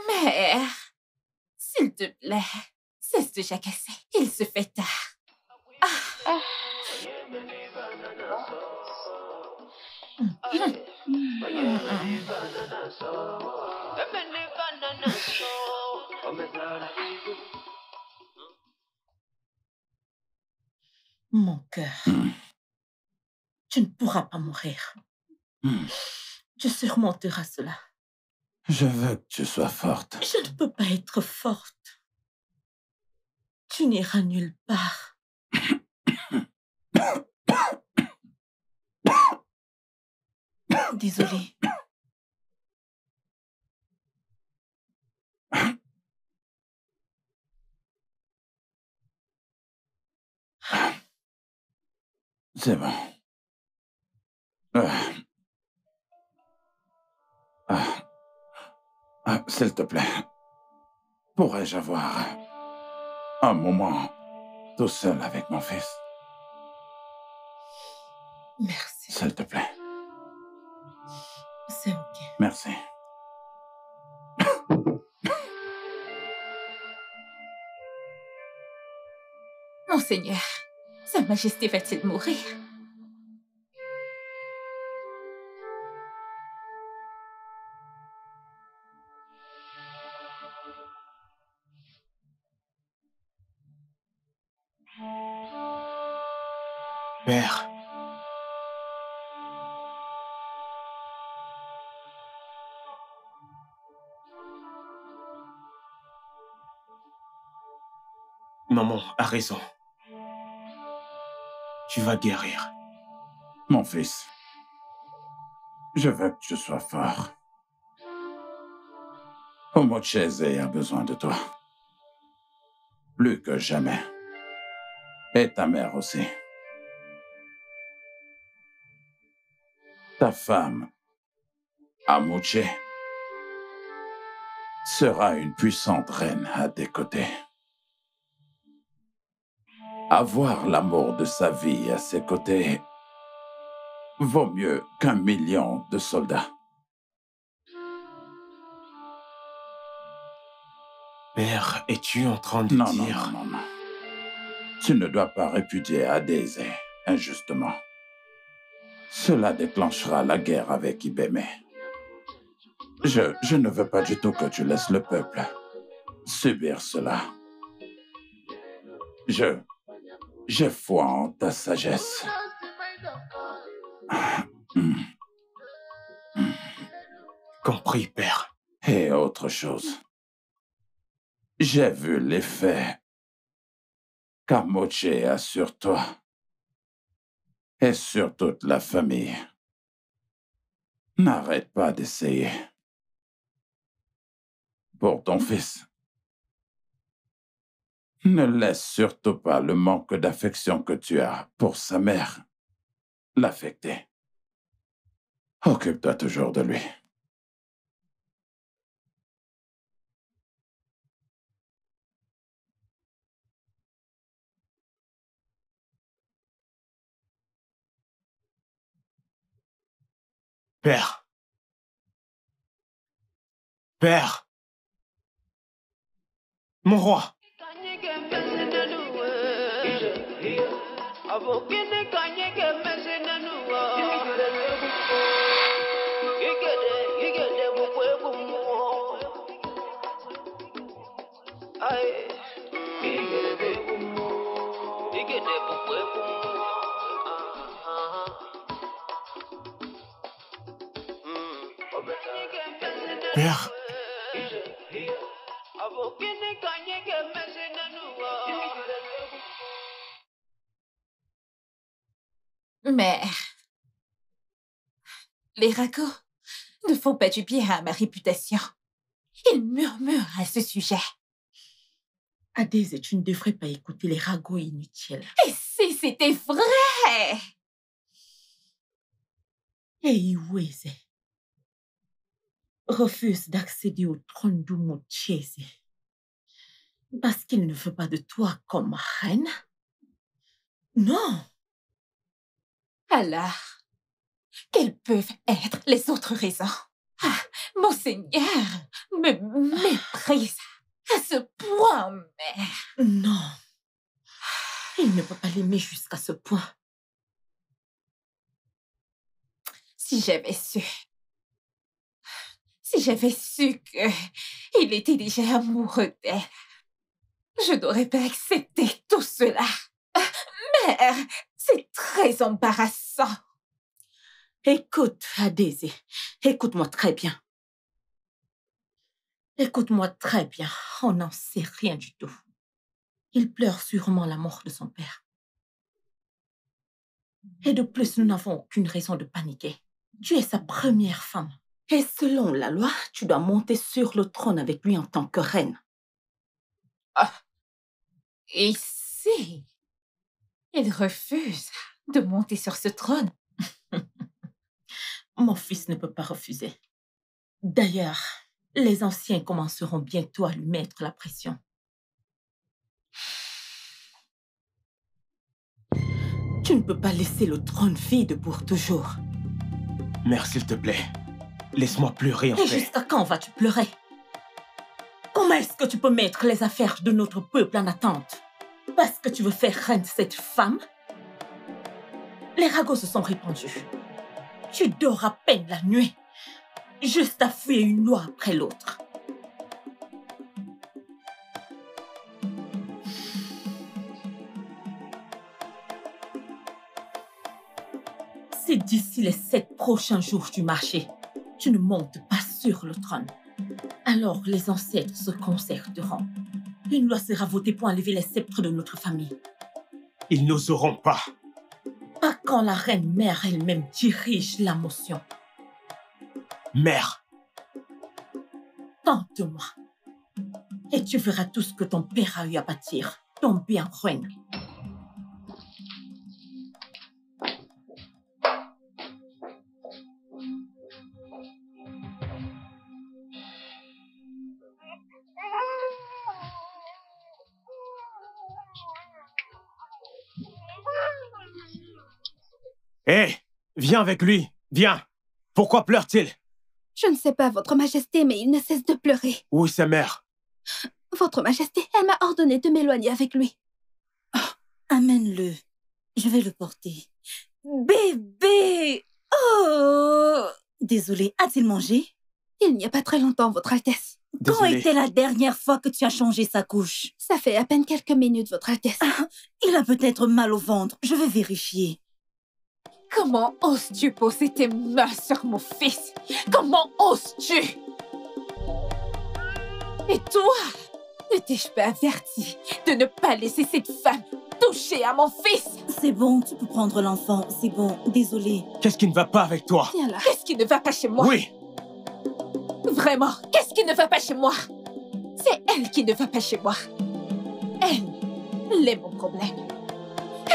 Mère, s'il te plaît, cesse de jacasser. Il se fait tard. Mon cœur, tu ne pourras pas mourir. Tu surmonteras cela. Je veux que tu sois forte. Je ne peux pas être forte. Tu n'iras nulle part. Désolée. C'est bon. S'il te plaît, pourrais-je avoir un moment tout seul avec mon fils? Merci. S'il te plaît. C'est OK. Merci. Monseigneur, Sa Majesté va-t-il mourir? Père. Maman a raison. Tu vas guérir. Mon fils, je veux que tu sois fort. Omochesi a besoin de toi. Plus que jamais. Et ta mère aussi. Ta femme, Omochesi, sera une puissante reine à tes côtés. Avoir l'amour de sa vie à ses côtés vaut mieux qu'1 million de soldats. Père, es-tu en train de dire... Non, non, non. Tu ne dois pas répudier Adézé injustement. Cela déclenchera la guerre avec Ibémé. Je ne veux pas du tout que tu laisses le peuple subir cela. J'ai foi en ta sagesse. Compris, père. Et autre chose. J'ai vu l'effet qu'Omochesi a sur toi et sur toute la famille. N'arrête pas d'essayer. Pour ton fils. Ne laisse surtout pas le manque d'affection que tu as pour sa mère l'affecter. Occupe-toi toujours de lui. Père. Père. Mon roi. Père. Mais... les ragots ne font pas du bien à ma réputation. Ils murmurent à ce sujet. Adèse, tu ne devrais pas écouter les ragots inutiles. Et si c'était vrai? Et Iweze refuse d'accéder au trône d'Omochesi parce qu'il ne veut pas de toi comme reine. Non. Alors, quelles peuvent être les autres raisons? Ah, Monseigneur me méprise à ce point, mère. Non, il ne peut pas l'aimer jusqu'à ce point. Si j'avais su, qu'il était déjà amoureux d'elle, je n'aurais pas accepté tout cela. Mère, c'est très embarrassant. Écoute, Adézé, écoute-moi très bien. On n'en sait rien du tout. Il pleure sûrement la mort de son père. Et de plus, nous n'avons aucune raison de paniquer. Tu es sa première femme. Et selon la loi, tu dois monter sur le trône avec lui en tant que reine. Ah. Et si il refuse de monter sur ce trône? Mon fils ne peut pas refuser. D'ailleurs, les anciens commenceront bientôt à lui mettre la pression. Tu ne peux pas laisser le trône vide pour toujours. Mère, s'il te plaît, laisse-moi pleurer en paix. Et jusqu'à quand vas-tu pleurer? Comment est-ce que tu peux mettre les affaires de notre peuple en attente? Parce que tu veux faire reine cette femme? Les ragots se sont répandus. Tu dors à peine la nuit, juste à fuir une loi après l'autre. Si d'ici les 7 prochains jours du marché, tu ne montes pas sur le trône, alors les ancêtres se concerteront. Une loi sera votée pour enlever les sceptres de notre famille. Ils n'oseront pas. Pas quand la reine-mère elle-même dirige la motion. Mère. Tente-moi. Et tu verras tout ce que ton père a eu à bâtir, tomber en ruine. Hé, viens avec lui, viens. Pourquoi pleure-t-il? Je ne sais pas, Votre Majesté, mais il ne cesse de pleurer. Où est sa mère? Votre Majesté, elle m'a ordonné de m'éloigner avec lui. Oh, amène-le, je vais le porter. Bébé! Oh! Désolée, a-t-il mangé? Il n'y a pas très longtemps, Votre Altesse. Désolée. Quand était la dernière fois que tu as changé sa couche? Ça fait à peine quelques minutes, Votre Altesse. Ah, il a peut-être mal au ventre, je vais vérifier. Comment oses-tu poser tes mains sur mon fils? Comment oses-tu? Et toi, ne t'ai-je pas averti de ne pas laisser cette femme toucher à mon fils? C'est bon, tu peux prendre l'enfant, c'est bon, désolée. Qu'est-ce qui ne va pas avec toi? Qu'est-ce qui ne va pas chez moi? Oui. Vraiment, qu'est-ce qui ne va pas chez moi? C'est elle qui ne va pas chez moi. Elle est mon problème.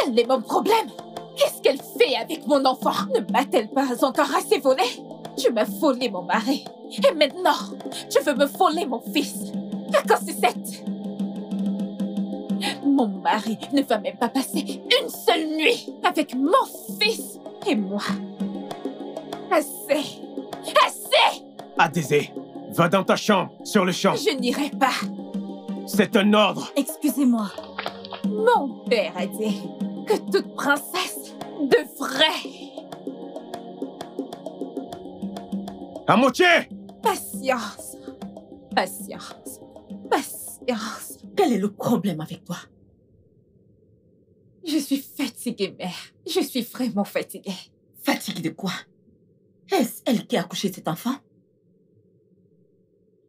Elle est mon problème. Qu'est-ce qu'elle fait avec mon enfant? Ne m'a-t-elle pas encore assez volé? Tu m'as volé mon mari. Et maintenant, tu veux me voler mon fils. À quand c'est cette? Mon mari ne va même pas passer une seule nuit avec mon fils. Et moi, Assez! Assez! Adésé, va dans ta chambre, sur le champ. Je n'irai pas. C'est un ordre. Excusez-moi. Mon père a dit que toute princesse devrait... Omochesi! Patience. Patience. Patience. Quel est le problème avec toi? Je suis fatiguée, mère. Je suis vraiment fatiguée. Fatiguée de quoi? Est-ce elle qui a accouché cet enfant?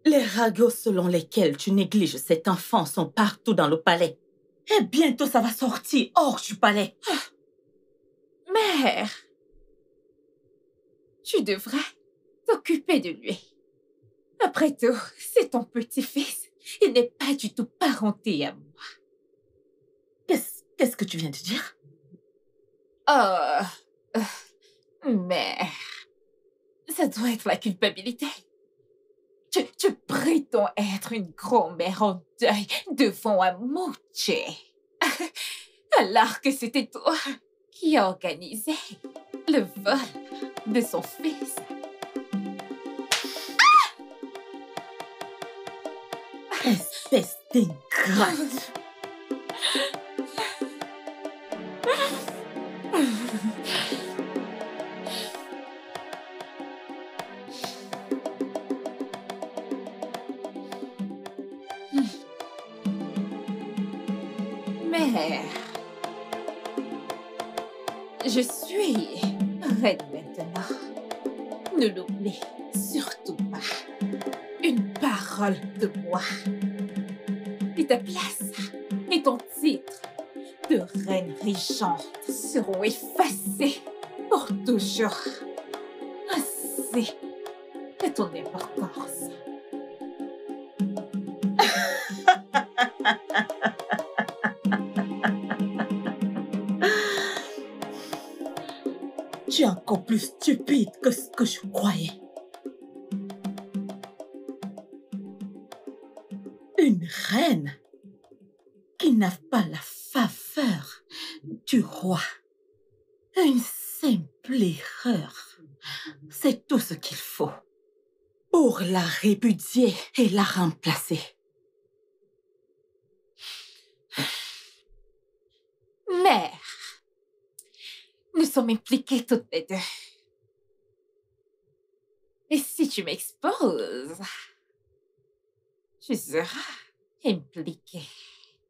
Les ragots selon lesquels tu négliges cet enfant sont partout dans le palais. Et bientôt ça va sortir hors du palais. Ah. Mère, tu devrais t'occuper de lui. Après tout, c'est ton petit-fils. Il n'est pas du tout parenté à moi. Qu'est-ce que tu viens de dire? Oh, mère, ça doit être la culpabilité. Tu prétends être une grand-mère en deuil devant Omochesi, alors que c'était toi qui as organisé le vol de son fils. Ah! Espèce d'ingrate! Je suis prête maintenant. Ne l'oublie surtout pas. Une parole de moi. Et ta place et ton titre de reine régente seront effacés pour toujours. Ainsi que ton importance. Tu es encore plus stupide que ce que je croyais. Une reine qui n'a pas la faveur du roi. Une simple erreur. C'est tout ce qu'il faut pour la répudier et la remplacer. Mère, nous sommes impliquées toutes les deux. Et si tu m'exposes, tu seras impliquée.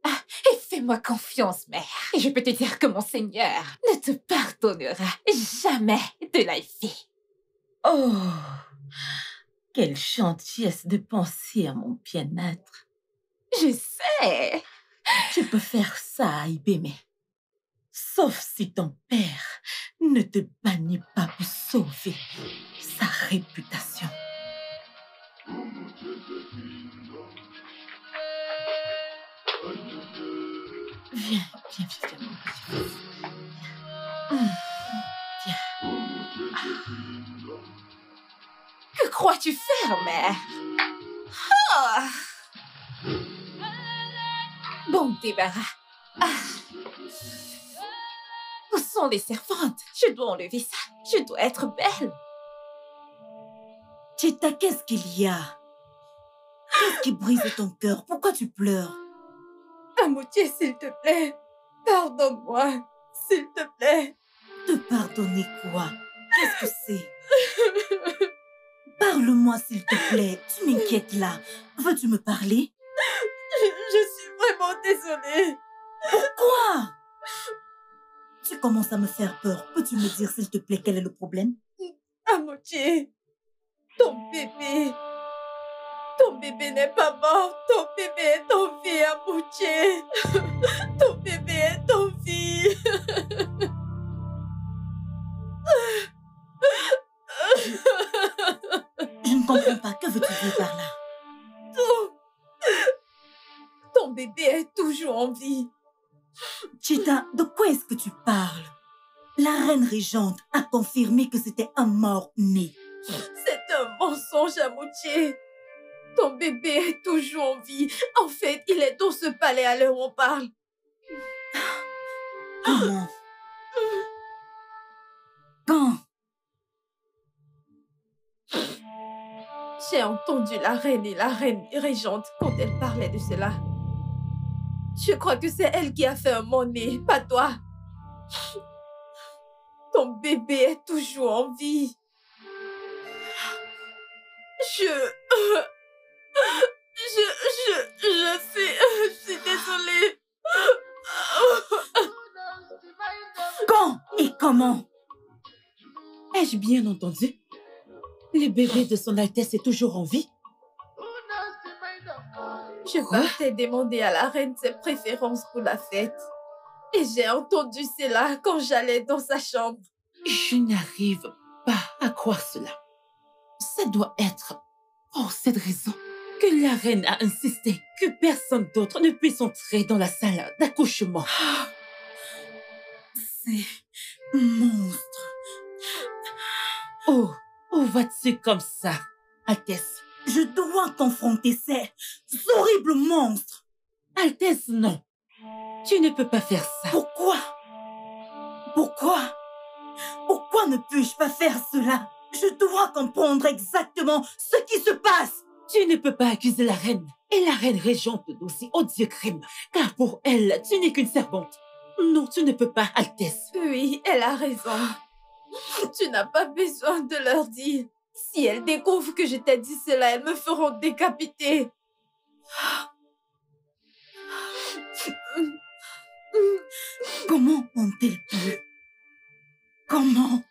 Ah, et fais-moi confiance, mère. Et je peux te dire que mon Seigneur ne te pardonnera jamais de la vie. Oh, quelle gentillesse de penser à mon bien-être. Je sais. Tu peux faire ça à Ibémé. Sauf si ton père ne te bannit pas pour sauver sa réputation. Viens, viens, viens, viens. Viens. Que crois-tu faire, mère? Oh! Bon débarras. Ah. Où sont les servantes? Je dois enlever ça. Je dois être belle. Cheta, qu'est-ce qu'il y a? Qu'est-ce qui brise ton cœur? Pourquoi tu pleures? Omochesi, s'il te plaît. Pardonne-moi, s'il te plaît. Te pardonner quoi? Qu'est-ce que c'est? Parle-moi, s'il te plaît. Tu m'inquiètes là. Veux-tu me parler? Je suis vraiment désolée. Pourquoi? Tu commences à me faire peur. Peux-tu me dire, s'il te plaît, quel est le problème? Omochesi, ton bébé n'est pas mort. Ton bébé est en vie, Omochesi. Ton bébé est en vie. Je ne comprends pas. Que veux-tu dire par là? Ton bébé est toujours en vie. Cheta, de quoi est-ce que tu parles? La reine régente a confirmé que c'était un mort-né. C'est un mensonge, Omochesi. Ton bébé est toujours en vie. En fait, il est dans ce palais à l'heure où on parle. Comment? Quand? J'ai entendu la reine et la reine régente quand elle parlait de cela. Je crois que c'est elle qui a fait un monnaie, pas toi. Ton bébé est toujours en vie. Je suis désolée. Quand et comment? Ai-je bien entendu? Le bébé de son Altesse est toujours en vie? Je partais demander à la reine ses préférences pour la fête. Et j'ai entendu cela quand j'allais dans sa chambre. Je n'arrive pas à croire cela. Ça doit être pour cette raison que la reine a insisté que personne d'autre ne puisse entrer dans la salle d'accouchement. Ah, c'est monstre. Oh, où vas-tu comme ça, Altesse? Je dois confronter ces horribles monstres. Altesse, non. Tu ne peux pas faire ça. Pourquoi ne puis-je pas faire cela? Je dois comprendre exactement ce qui se passe. Tu ne peux pas accuser la reine et la reine régente d'aussi odieux crime, car pour elle, tu n'es qu'une servante. Non, tu ne peux pas, Altesse. Oui, elle a raison. Tu n'as pas besoin de leur dire. Si elles découvrent que je t'ai dit cela, elles me feront décapiter. Comment ont-elles pu? Comment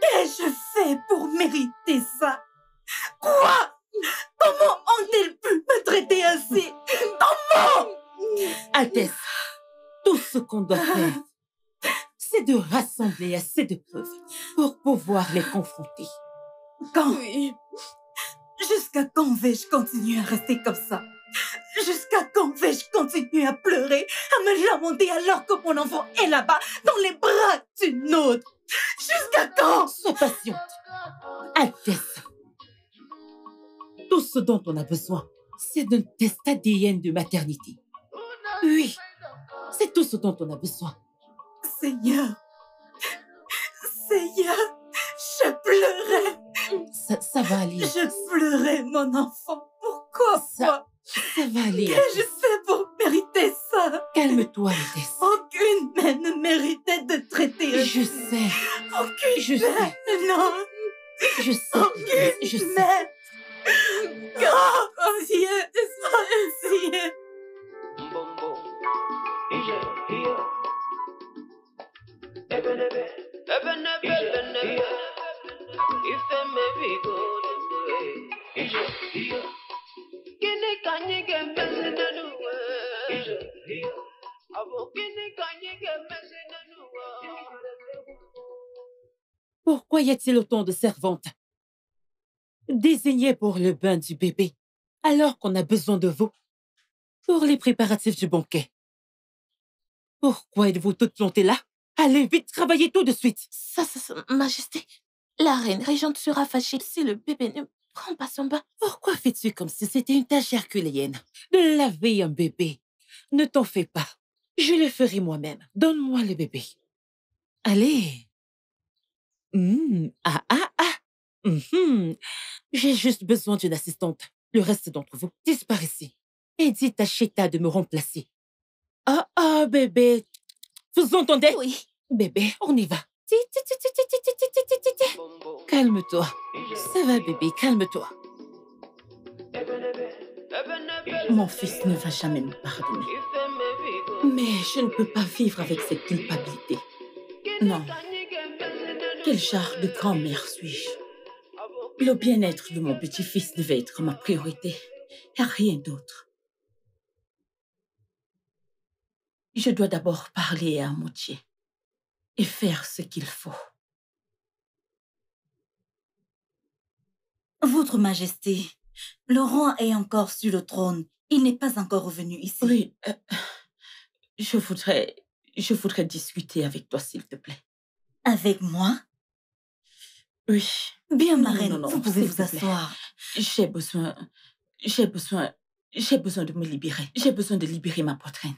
qu'ai-je fait pour mériter ça? Quoi? Comment ont-elles pu me traiter ainsi? Comment? Altesse, tout ce qu'on doit faire, c'est de rassembler assez de preuves pour pouvoir les confronter. Quand? Oui. Jusqu'à quand vais-je continuer à rester comme ça? Jusqu'à quand vais-je continuer à pleurer, à me lamenter alors que mon enfant est là-bas, dans les bras d'une autre? Jusqu'à quand? Sois patiente, Altesse. Tout ce dont on a besoin, c'est d'un test ADN de maternité. Oui, c'est tout ce dont on a besoin. Seigneur, je pleurais. Ça va aller. Je pleurais, mon enfant. Pourquoi ça? Ça va aller. Qu'ai-je fait pour mériter ça? Calme-toi, Altesse. Aucune mère ne méritait de traiter. Je sais. Aucune mère. Oh, Dieu, Dieu. Pourquoi y a-t-il autant de servantes désignées pour le bain du bébé, alors qu'on a besoin de vous pour les préparatifs du banquet? Pourquoi êtes-vous toutes plantées là? Allez vite travailler tout de suite. Majesté, la reine régente sera fâchée si le bébé ne prend pas son bain. Pourquoi fais-tu comme si c'était une tâche herculéenne de laver un bébé? Ne t'en fais pas, je le ferai moi-même. Donne-moi le bébé. Allez. J'ai juste besoin d'une assistante. Le reste d'entre vous, disparaissez. Et dites à Cheta de me remplacer. Oh, bébé. Vous entendez? Oui. Bébé, on y va. Calme-toi. Ça va, bébé, calme-toi. Mon fils ne va jamais me pardonner. Mais je ne peux pas vivre avec cette culpabilité. Non. Quel genre de grand-mère suis-je? Le bien-être de mon petit-fils devait être ma priorité, et rien d'autre. Je dois d'abord parler à Omochesi et faire ce qu'il faut. Votre Majesté, le roi est encore sur le trône. Il n'est pas encore revenu ici. Oui, je voudrais discuter avec toi, s'il te plaît. Avec moi? Oui. Bien, ma reine, vous pouvez vous asseoir. J'ai besoin de me libérer. J'ai besoin de libérer ma poitrine.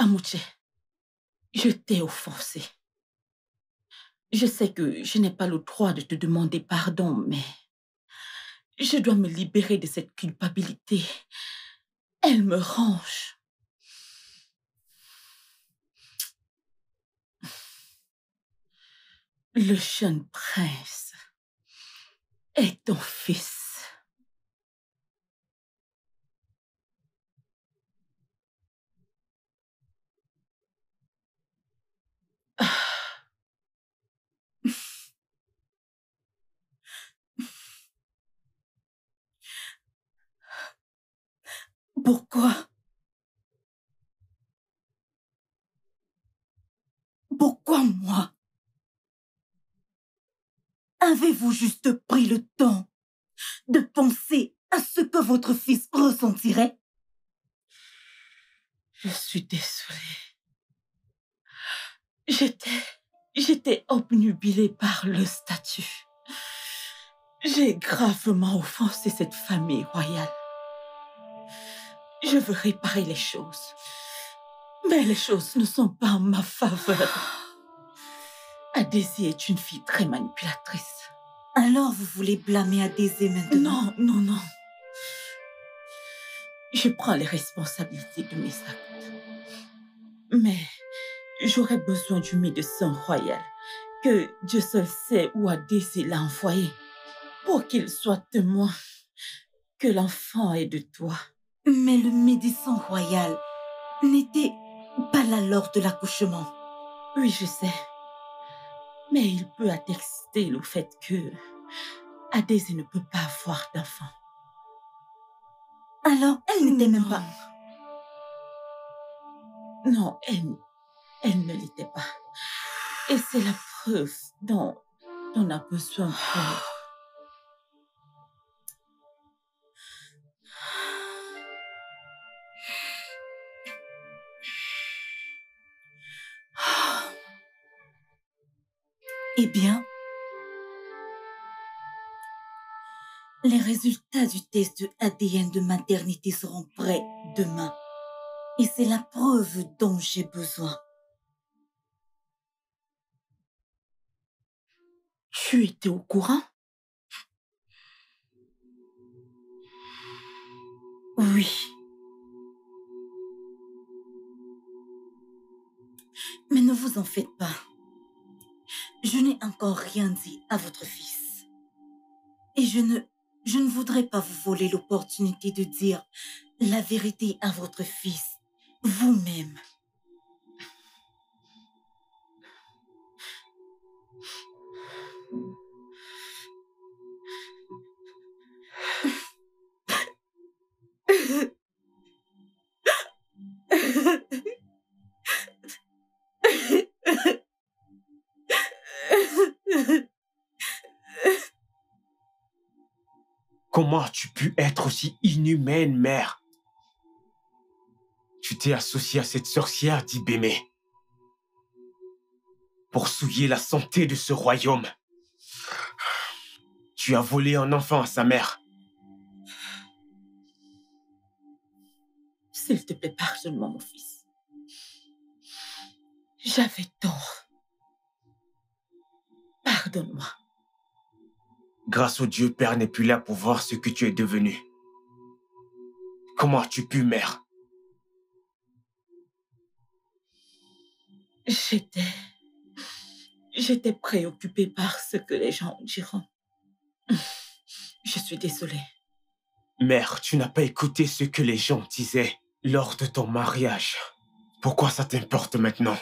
Omochesi, Je t'ai offensé. Je sais que je n'ai pas le droit de te demander pardon, mais je dois me libérer de cette culpabilité. Elle me range. Le jeune prince est ton fils. Pourquoi moi? Avez-vous juste pris le temps de penser à ce que votre fils ressentirait? Je suis désolée. J'étais obnubilée par le statut. J'ai gravement offensé cette famille royale. Je veux réparer les choses. Mais les choses ne sont pas en ma faveur. Adézé est une fille très manipulatrice. Alors vous voulez blâmer Adézé maintenant? Non, non, non. Je prends les responsabilités de mes actes. Mais j'aurais besoin du médecin royal, que Dieu seul sait où Adézé l'a envoyé, pour qu'il soit témoin que l'enfant est de toi. Mais le médecin royal n'était pas là lors de l'accouchement. Oui, je sais. Mais il peut attester le fait que Adézé ne peut pas avoir d'enfant. Alors, elle n'était même pas... Non, elle ne l'était pas. Et c'est la preuve dont on a besoin pour... Eh bien, les résultats du test de ADN de maternité seront prêts demain. Et c'est la preuve dont j'ai besoin. Tu étais au courant? Oui. Mais ne vous en faites pas. Je n'ai encore rien dit à votre fils. Et je ne voudrais pas vous voler l'opportunité de dire la vérité à votre fils, vous-même. Comment tu peux être aussi inhumaine, mère? Tu t'es associée à cette sorcière d'Ibémé pour souiller la santé de ce royaume. Tu as volé un enfant à sa mère. S'il te plaît, pardonne-moi, mon fils. J'avais tort. Pardonne-moi. Grâce au Dieu, Père n'est plus là pour voir ce que tu es devenu. Comment as-tu pu, mère? J'étais préoccupée par ce que les gens diront. Je suis désolée. Mère, tu n'as pas écouté ce que les gens disaient lors de ton mariage. Pourquoi ça t'importe maintenant?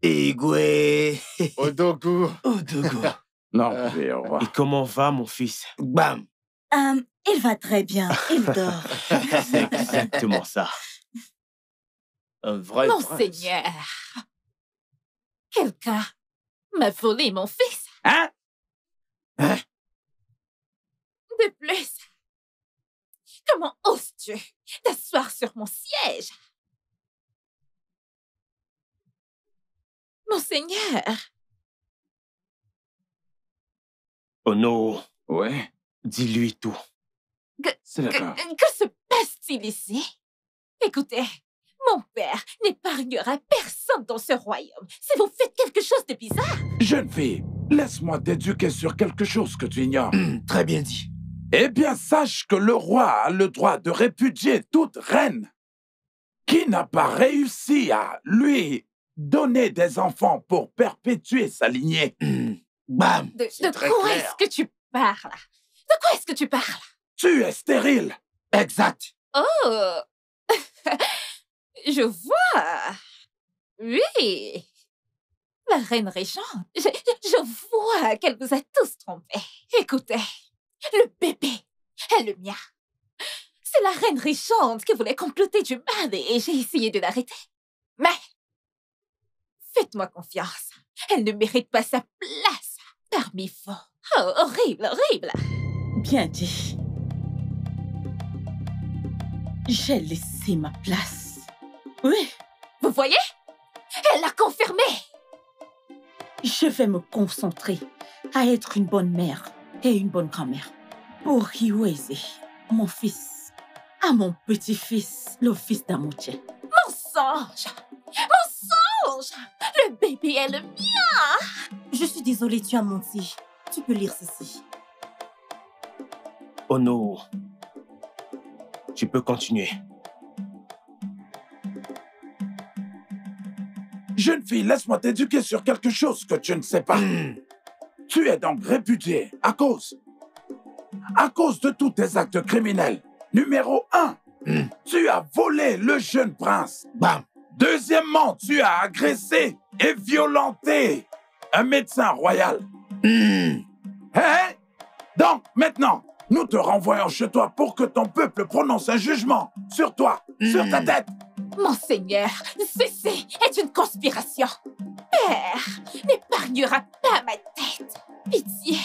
Igwe. Odogu. Odogu. Non, mais au revoir. Et comment va mon fils? Bam. Il va très bien, il dort. C'est exactement ça. Un vrai Monseigneur. Quelqu'un m'a volé mon fils. Hein? Hein? De plus, comment oses-tu t'asseoir sur mon siège? Seigneur! Ono, ouais, dis-lui tout. C'est d'accord. Que se passe-t-il ici? Écoutez, mon père n'épargnera personne dans ce royaume si vous faites quelque chose de bizarre. Jeune fille, laisse-moi t'éduquer sur quelque chose que tu ignores. Très bien dit. Eh bien, sache que le roi a le droit de répudier toute reine qui n'a pas réussi à lui donner des enfants pour perpétuer sa lignée. Bam! De quoi est-ce que tu parles? De quoi est-ce que tu parles? Tu es stérile. Exact. Oh! Je vois. Oui. La reine régente, je vois qu'elle vous a tous trompés. Écoutez, le bébé est le mien. C'est la reine régente qui voulait comploter du mal et j'ai essayé de l'arrêter. Mais faites-moi confiance. Elle ne mérite pas sa place parmi vous. Oh, horrible, horrible. Bien dit. J'ai laissé ma place. Oui. Vous voyez? Elle l'a confirmé. Je vais me concentrer à être une bonne mère et une bonne grand-mère. Pour Iweze, mon fils, à mon petit-fils, le fils d'Amoche. Mensonge! Mensonge! Le bébé est le mien! Je suis désolée, tu as menti. Tu peux lire ceci. Oh non. Tu peux continuer. Jeune fille, laisse-moi t'éduquer sur quelque chose que tu ne sais pas. Tu es donc répudiée à cause de tous tes actes criminels. Numéro 1, tu as volé le jeune prince. Bam. Deuxièmement, tu as agressé et violenté un médecin royal. Hein? Donc, maintenant... nous te renvoyons chez toi pour que ton peuple prononce un jugement sur toi, sur ta tête. Monseigneur, ceci est une conspiration. Père n'épargnera pas ma tête. Pitié.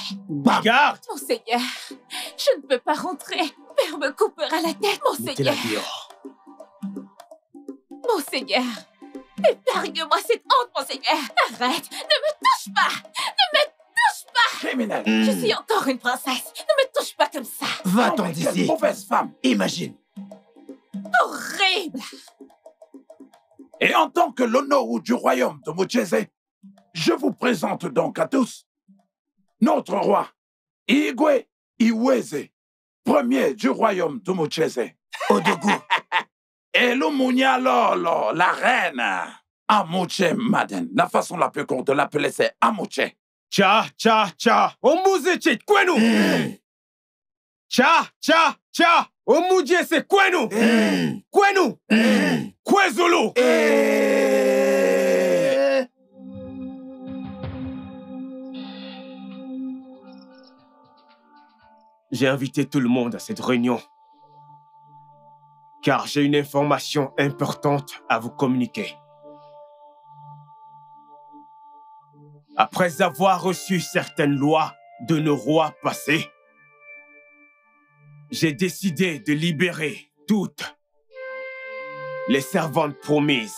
Garde. Monseigneur, je ne peux pas rentrer. Père me coupera la tête, Monseigneur. Monseigneur, épargne-moi cette honte, Monseigneur. Arrête, ne me touche pas. Ne me touche pas. Criminel. Je suis encore une princesse. Ne me touche pas comme ça. Va-t'en d'ici. Mauvaise femme. Imagine. Horrible. Et en tant que l'honneur du royaume de Omochesi, je vous présente donc à tous notre roi, Igwe Iweze, premier du royaume de Omochesi. Odogu. Et l'Oumunia Lolo, la reine Amoche Maden. La façon la plus courte de l'appeler, c'est Amoche. Cha, cha, cha, omuzichit kwenu. Cha, cha, cha, omujese kwenu. Kwenu. Kwezulu. J'ai invité tout le monde à cette réunion, car j'ai une information importante à vous communiquer. Après avoir reçu certaines lois de nos rois passés, j'ai décidé de libérer toutes les servantes promises.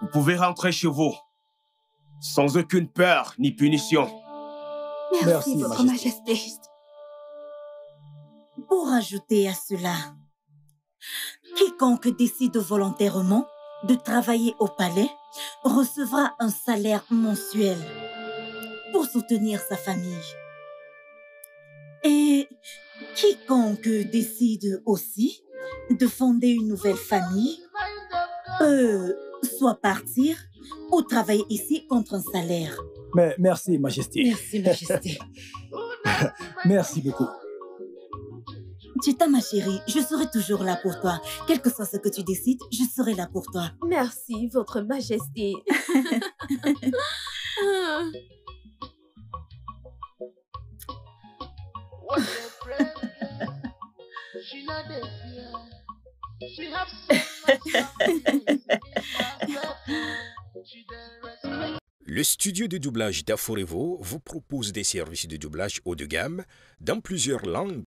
Vous pouvez rentrer chez vous sans aucune peur ni punition. Merci, Votre Majesté. Pour ajouter à cela, quiconque décide volontairement de travailler au palais recevra un salaire mensuel pour soutenir sa famille. Et quiconque décide aussi de fonder une nouvelle famille peut soit partir ou travailler ici contre un salaire. Mais merci, Majesté. Merci, Majesté. Merci beaucoup. Chita, ma chérie, je serai toujours là pour toi. Quel que soit ce que tu décides, je serai là pour toi. Merci, Votre Majesté. Le studio de doublage d'Aforevo vous propose des services de doublage haut de gamme dans plusieurs langues